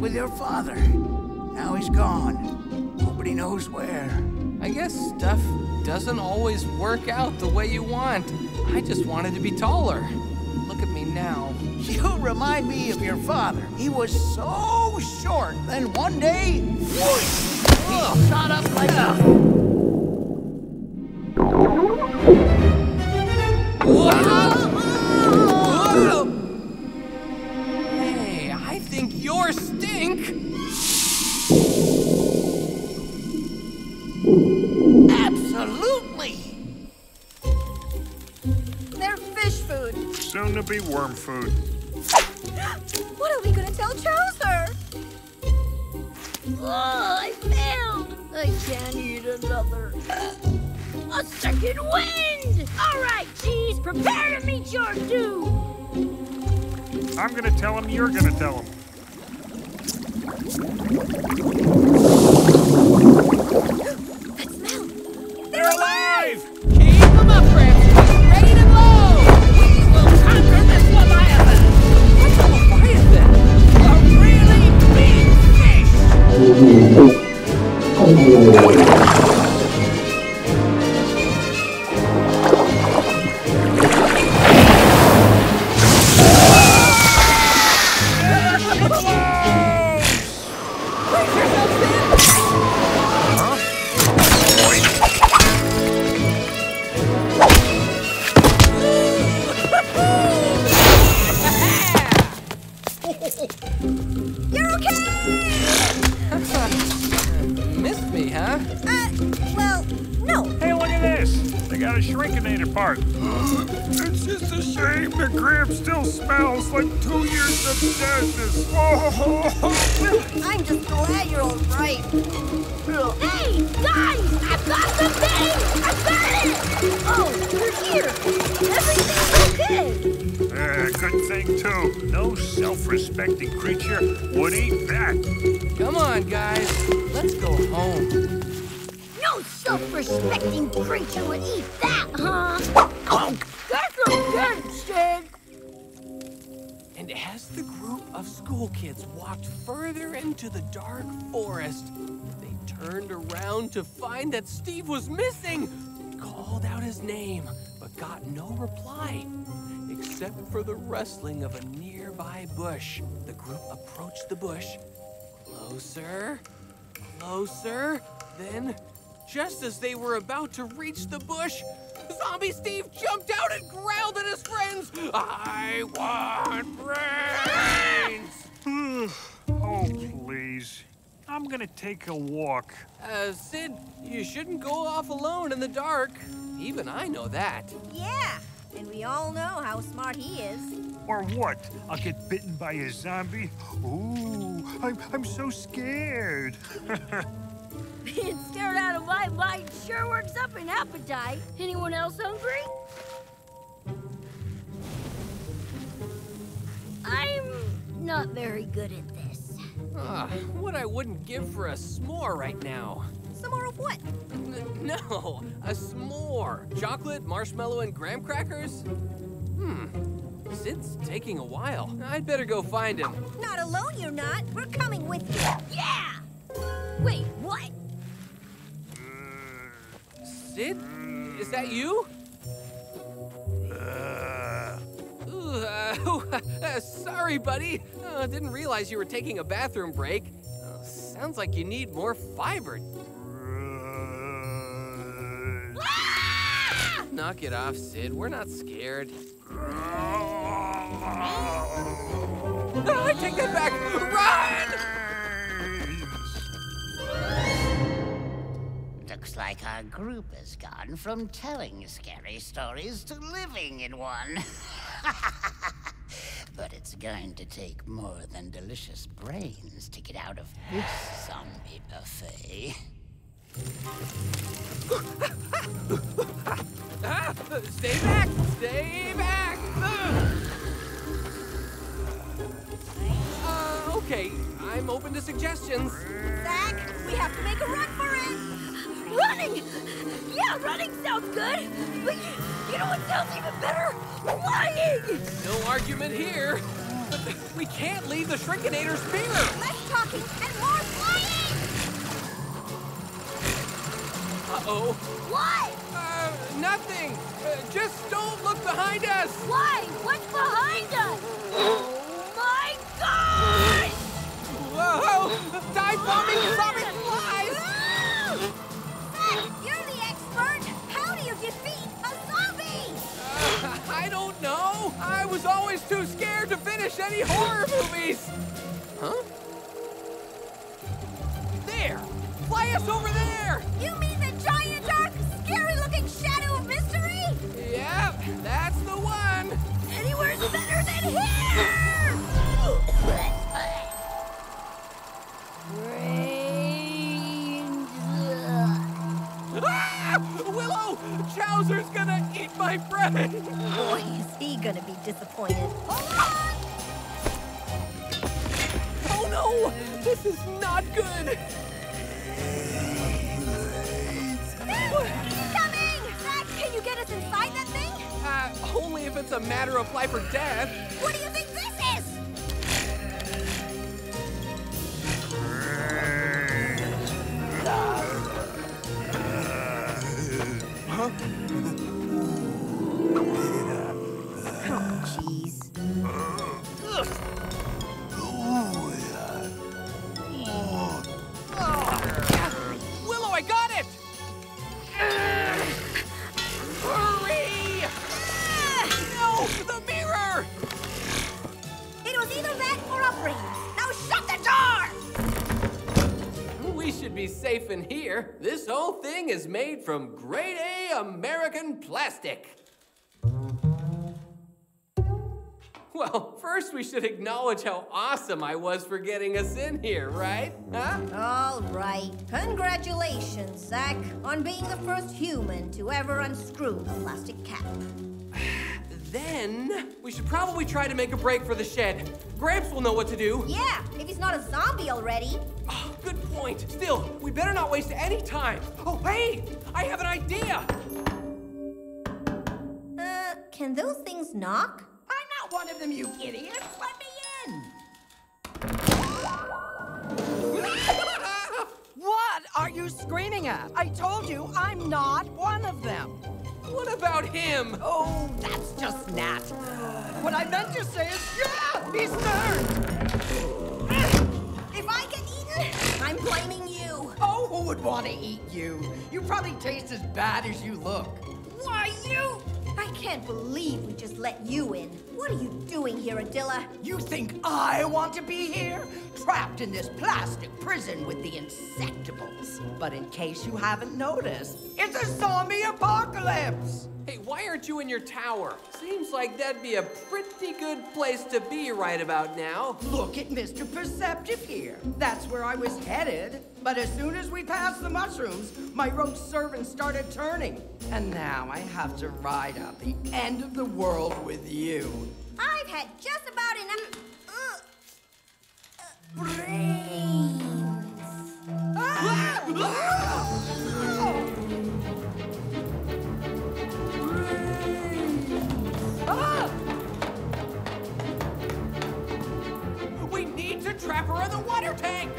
with your father. Now he's gone. Nobody knows where. I guess stuff doesn't always work out the way you want. I just wanted to be taller. Look at me now. You remind me of your father. He was so short. Then one day, whoosh, he shot up like a... Absolutely! fish food. Soon to be worm food. What are we gonna tell Chowser? Oh, I failed. I can't eat another. A second wind! All right, Cheese, prepare to meet your doom. I'm gonna tell him you're gonna tell him. That smell! They're alive! Keep them up, Gramps! Ready to blow! We will conquer this Leviathan! What's a Leviathan? A really big fish! You're okay! Missed me, huh? Well, no. Hey, look at this. They got a Shrinkinator part. It's just a shame that Gramps still smells like 2 years of sadness. Oh. I'm just glad you're all right. Hey, guys! I've got the thing! I've got it! Oh, we're here. Everything's okay. Good thing, too. No self-respecting creature would eat that. Come on, guys. Let's go home. No self-respecting creature would eat that, huh? Oh, that's okay, Sid. And as the group of school kids walked further into the dark forest, they turned around to find that Steve was missing. Called out his name, but got no reply. Except for the rustling of a nearby bush. The group approached the bush. Closer, closer. Then, just as they were about to reach the bush, Zombie Steve jumped out and growled at his friends, "I want brains!" Oh, please. I'm gonna take a walk. Sid, you shouldn't go off alone in the dark. Even I know that. Yeah. And we all know how smart he is. Or what? I'll get bitten by a zombie? Ooh, I'm so scared. Being scared out of my mind sure works up an appetite. Anyone else hungry? I'm not very good at this. What I wouldn't give for a s'more right now. Some more of what? No, a s'more. Chocolate, marshmallow, and graham crackers? Sid's taking a while. I'd better go find him. Not alone, you're not. We're coming with you. Yeah! Wait, what? Sid? Is that you? Sorry, buddy. Didn't realize you were taking a bathroom break. Sounds like you need more fiber. Knock it off, Sid. We're not scared. I take that back. Run! Looks like our group has gone from telling scary stories to living in one. But it's going to take more than delicious brains to get out of this zombie buffet. Stay back! Stay back! Okay, I'm open to suggestions. Zack, we have to make a run for it! Running! Yeah, running sounds good! But you know what sounds even better? Flying! No argument here. But we can't leave the Shrinkinator's fear! Less talking and more flying! Uh-oh. What? Nothing. Just don't look behind us. Why? What's behind us? Oh, my God! Whoa! Dive bombing zombie flies! You're the expert. How do you defeat a zombie? I don't know. I was always too scared to finish any horror movies. Huh? There. Fly us over there! You mean the giant, dark, scary-looking shadow of mystery? Yep, that's the one. better than here! Willow! Chowser's gonna eat my bread! Boy, is he gonna be disappointed. Oh no! This is not good! He's coming! Zack, can you get us inside that thing? Only if it's a matter of life or death. What do you think this is? Huh? Oh, jeez. Willow, I got it! Hurry! No, the mirror! It was either that or a breeze. Now shut the door! We should be safe in here. This whole thing is made from grade A American plastic. Well, first we should acknowledge how awesome I was for getting us in here, right? Huh? All right. Congratulations, Zack, on being the first human to ever unscrew a plastic cap. Then we should probably try to make a break for the shed. Gramps will know what to do. Yeah, if he's not a zombie already. Oh, good point. Still, we better not waste any time. Oh, hey, I have an idea. Can those things knock? I'm not one of them, you idiots. Let me in. What are you screaming at? I told you I'm not one of them. What about him? Oh, that's just Gnat. What I meant to say is, yeah, he's hurt. If I get eaten, I'm blaming you. Oh, who would want to eat you? You probably taste as bad as you look. Why, you? I can't believe we just let you in. What are you doing here, Odila? You think I want to be here? Trapped in this plastic prison with the Insectables. But in case you haven't noticed, it's a zombie apocalypse! Hey, why aren't you in your tower? Seems like that'd be a pretty good place to be right about now. Look at Mr. Perceptive here. That's where I was headed. But as soon as we passed the mushrooms, my rogue servant started turning. And now I have to ride out the end of the world with you. I've had just about enough... brains. Ah! Ah! Oh! We need to trap her in the water tank!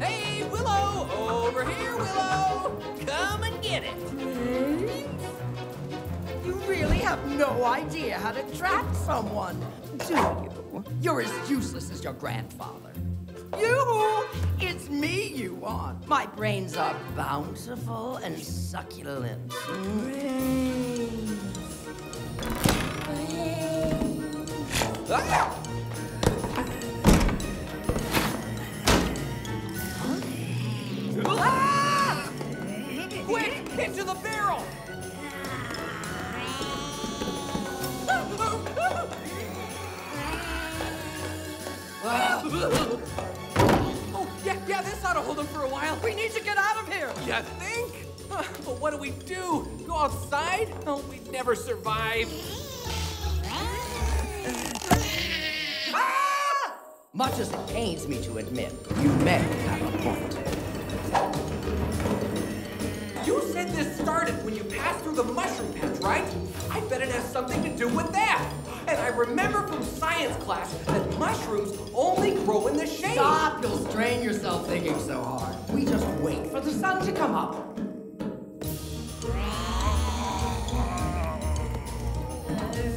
Hey, Willow! Over here, Willow! Come and get it! You really have no idea how to trap someone, do you? You're as useless as your grandfather. Yoo-hoo! It's me you want. My brains are bountiful and succulent. Ah! Ah! Quick, into the barrel! Oh, yeah, this ought to hold him for a while. We need to get out of here. You think? But what do we do? Go outside? Oh, we'd never survive. Ah! Much as it pains me to admit, you may have a point. You said this started when you passed through the mushroom patch, right? I bet it has something to do with that. And I remember from science class that mushrooms only grow in the shade. Stop! You'll strain yourself thinking so hard. We just wait for the sun to come up. This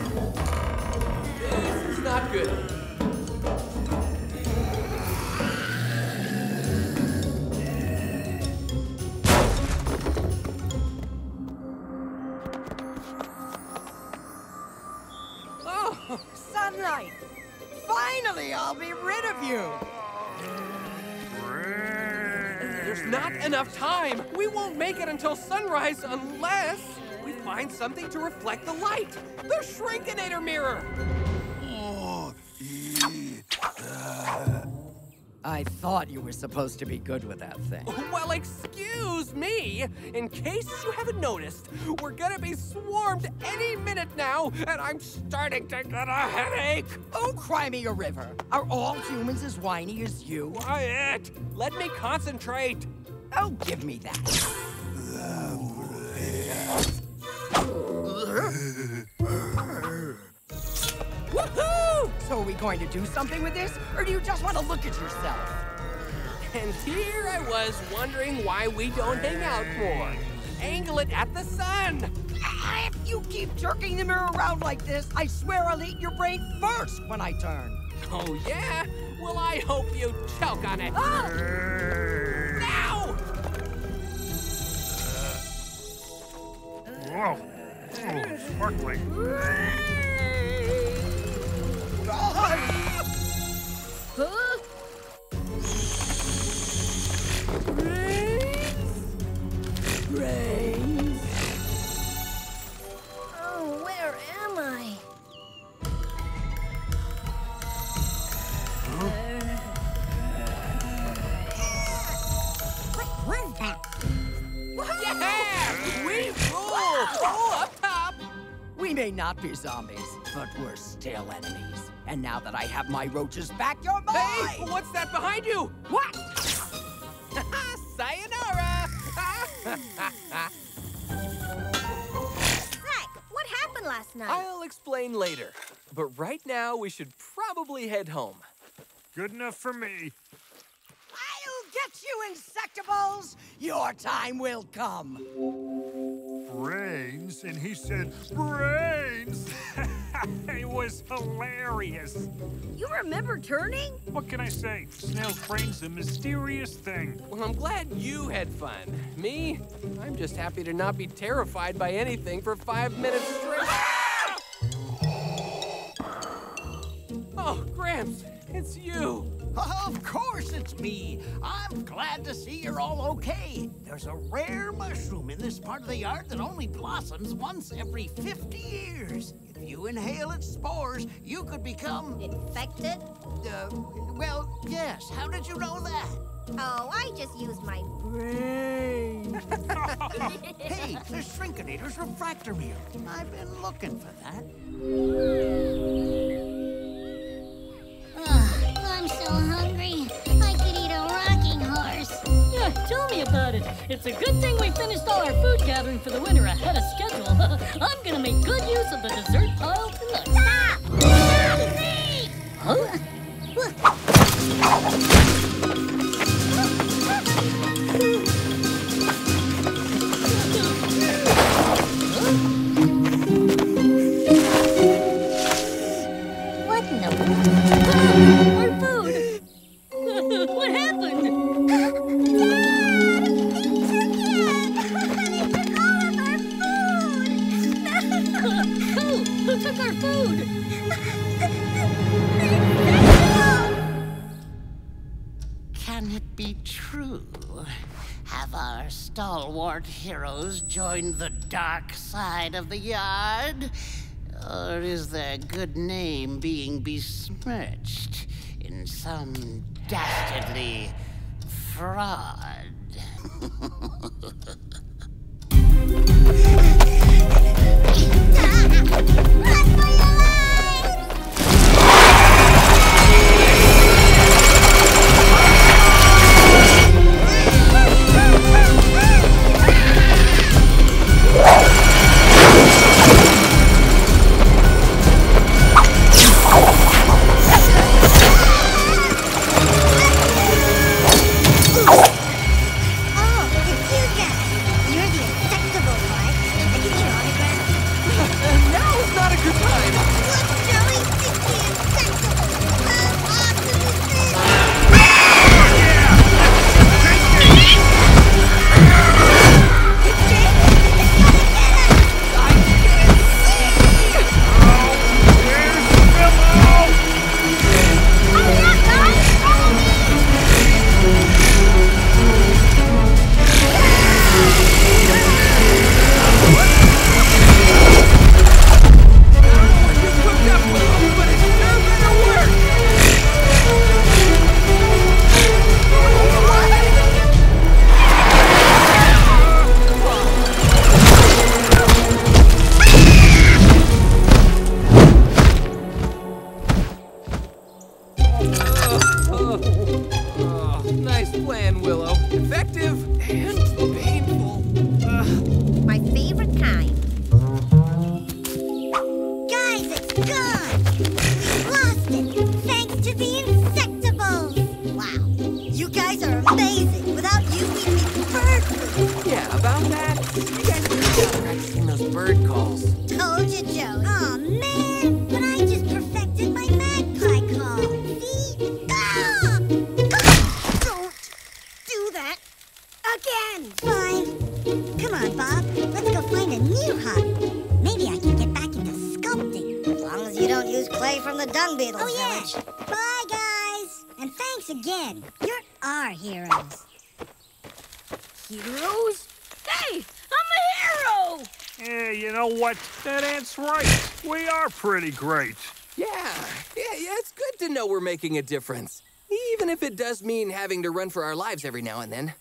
is not good. Oh, sunlight! Finally, I'll be rid of you! There's not enough time! We won't make it until sunrise unless we find something to reflect the light! The Shrinkinator mirror! I thought you were supposed to be good with that thing. Well, excuse me! In case you haven't noticed, we're gonna be swarmed any minute now, and I'm starting to get a headache! Oh, cry me a river! Are all humans as whiny as you? Quiet! Let me concentrate! Oh, give me that! Woohoo! So are we going to do something with this, or do you just want to look at yourself? And here I was wondering why we don't hang out more. Angle it at the sun! If you keep jerking the mirror around like this, I swear I'll eat your brain first when I turn. Oh yeah? Well, I hope you choke on it. Now! Whoa. Oh, sparkling. Huh? Brains? Oh, where am I? What was that? Yeah! We rule! Oh, up top! We may not be zombies, but we're still enemies. And now that I have my roaches back, you're mine! Hey, what's that behind you? What? Sayonara! Zack, what happened last night? I'll explain later. But right now, we should probably head home. Good enough for me. I'll get you, Insectables! Your time will come. Brains? And he said, brains! It was hilarious. You remember turning? What can I say? Snail's brain's a mysterious thing. Well, I'm glad you had fun. Me? I'm just happy to not be terrified by anything for 5 minutes straight. Oh, Gramps, it's you. Of course it's me. I'm glad to see you're all okay. There's a rare mushroom in this part of the yard that only blossoms once every 50 years. If you inhale its spores, you could become... Infected? Well, yes. How did you know that? Oh, I just used my brain. Hey, the Shrinkinator's refractor meal. I've been looking for that. I'm so hungry. I could eat a rocking horse. Yeah, tell me about it. It's a good thing we finished all our food gathering for the winter ahead of schedule. I'm gonna make good use of the dessert pile tonight. Stop! Stop me! Huh? What in the world? What happened? Dad! They took it! They took all of our food! Who took our food? Can it be true? Have our stalwart heroes joined the dark side of the yard? Or is their good name being besmirched in some dastardly fraud? Run for your Gone! Lost it, thanks to the Insectables! Wow, you guys are amazing! Without you, we'd be bird food! Yeah, about that, you guys are still practicing those bird calls. Told you, Joe. Aw, man, but I just perfected my magpie call. See? Ah! Ah! Don't do that again! Fine. Come on, Bob, let's go find a new hobby. Maybe I can get back into sculpting. As long as you don't use clay from the dung beetles. Oh, yeah. Village. Bye, guys. And thanks again. You're our heroes. Heroes? Hey, I'm a hero! Hey, you know what? That ant's right. We are pretty great. Yeah, it's good to know we're making a difference. Even if it does mean having to run for our lives every now and then.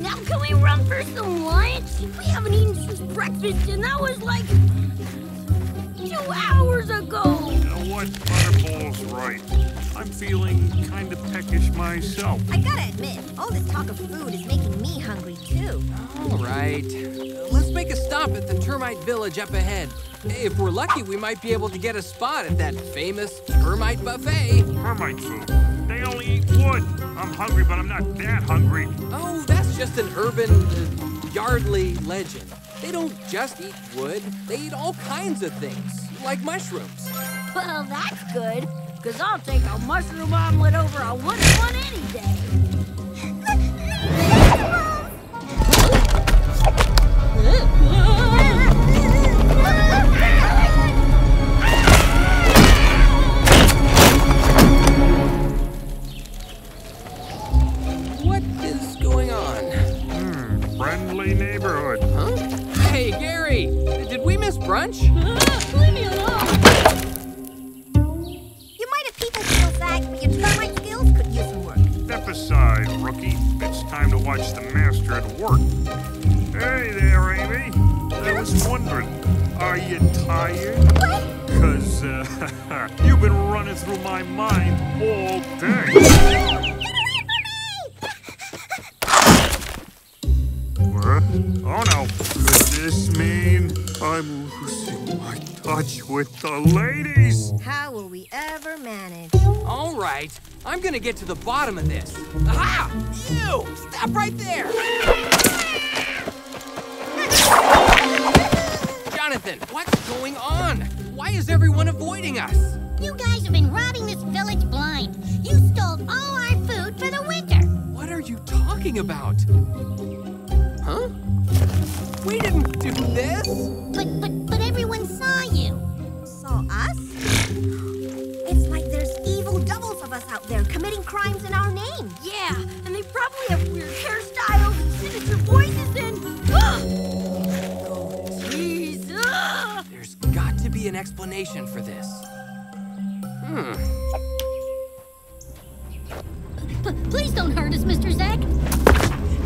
Now can we run for some lunch? We haven't eaten since breakfast, and that was like 2 hours ago. You know what? Butterball's right. I'm feeling kind of peckish myself. I gotta admit, all this talk of food is making me hungry, too. All right. Let's make a stop at the termite village up ahead. If we're lucky, we might be able to get a spot at that famous termite buffet. Termite food? They only eat wood. I'm hungry, but I'm not that hungry. Oh, that's just an urban Yardley legend. They don't just eat wood. They eat all kinds of things, like mushrooms. Well, that's good, because I'll take a mushroom omelet over a wooden one any day. Friendly neighborhood. Huh? Hey, Gary, did we miss brunch? Leave me alone. You might have people skills, Zack, but your termite skills could use some work. Step aside, rookie. It's time to watch the master at work. Hey there, Amy. I was wondering, are you tired? What? Because you've been running through my mind all day. Oh no, could this mean I'm losing my touch with the ladies? How will we ever manage? All right, I'm gonna get to the bottom of this. Aha! Ew! Stop right there! Jonathan, what's going on? Why is everyone avoiding us? You guys have been robbing this village blind. You stole all our food for the winter. What are you talking about? Huh? We didn't do this! But everyone saw you. Saw us? It's like there's evil doubles of us out there committing crimes in our name. Yeah, and they probably have weird hairstyles and sinister voices and... Oh, jeez! There's got to be an explanation for this. Please don't hurt us, Mr. Zack.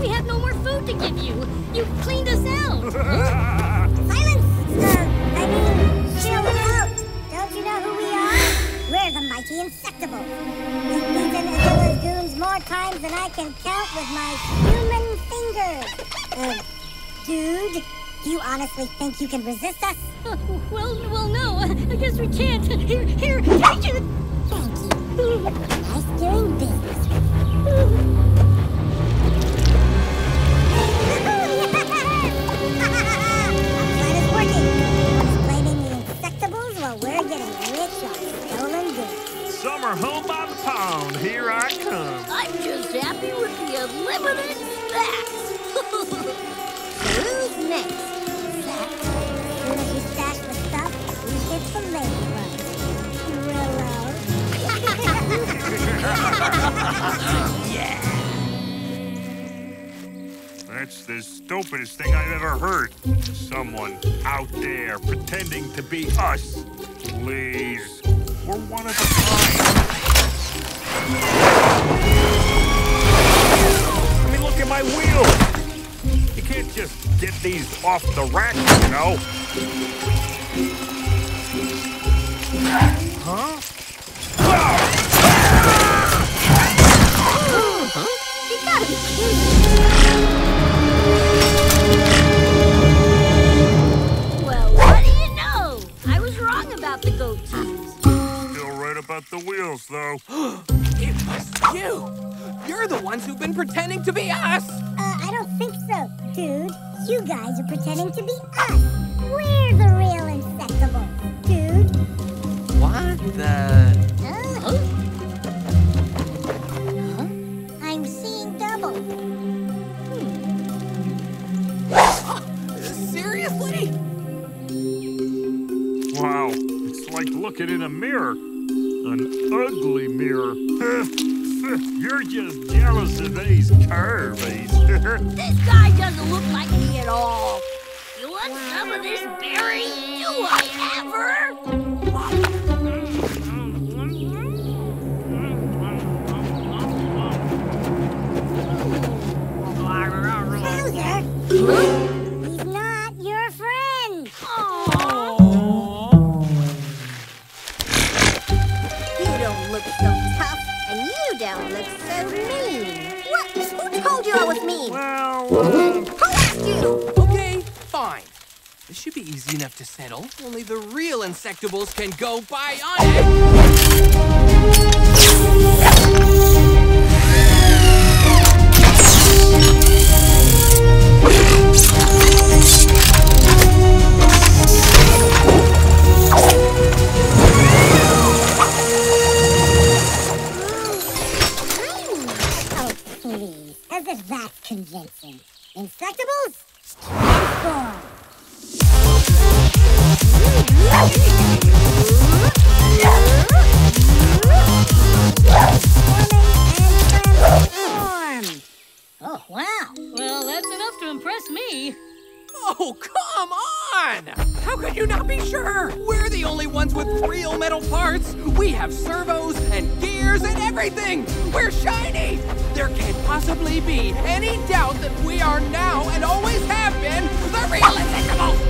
We have no more food to give you. You've cleaned us out. Silence, sir. I mean, chill out. Don't you know who we are? We're the mighty Insectables. We've beaten Odila's goons more times than I can count with my human fingers. Dude, do you honestly think you can resist us? Well, no. I guess we can't. Here, thank you. Thank you. Nice doing business. Summer home by the pond, here I come. I'm just happy with the unlimited snacks. Who's next? Zack, as soon as you stash the stuff, we hit the lake. Willow. Yeah. That's the stupidest thing I've ever heard. Someone out there pretending to be us. Please. We're one at a time. I mean, look at my wheel. You can't just get these off the rack, you know. Huh? Huh? You gotta be kidding me. the go-tos. Still right about the wheels, though. It was you! You're the ones who've been pretending to be us! I don't think so, dude. You guys are pretending to be us. We're the real Insectables, dude. What the... Huh? I'm seeing double. Seriously? Wow, it's like looking in a mirror. An ugly mirror. You're just jealous of these curvies. This guy doesn't look like me at all. You want some of this berry? Do I ever? Chowser, he's not your friend. Aww. You don't look so tough. Down looks so mean. What? Who told you I was mean? Well, who asked you? Okay, fine. This should be easy enough to settle. Only the real Insectables can go by on it. As if that's convincing. Insectables? Transform! Oh, wow. Well, that's enough to impress me. Oh, come on! How could you not be sure? We're the only ones with real metal parts. We have servos and gears and everything. We're shiny. There can't possibly be any doubt that we are now and always have been the real Insectables.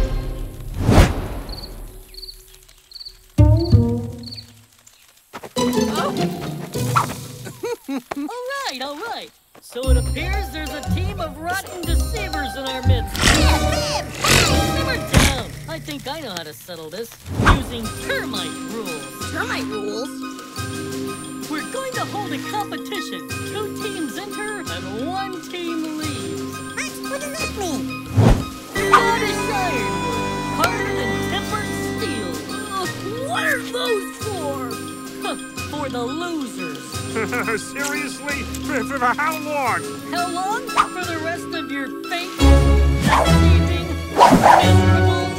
Oh. All right. So it appears there's a team of rotten deceivers in our midst. Yeah, simmer down. I think I know how to settle this using termite rules. Termite rules? We're going to hold a competition. 2 teams enter and 1 team leaves. What does that mean? Scottish iron, harder than tempered steel. What are those for? For the losers. Seriously? For how long? How long? For the rest of your fate, deceiving, miserable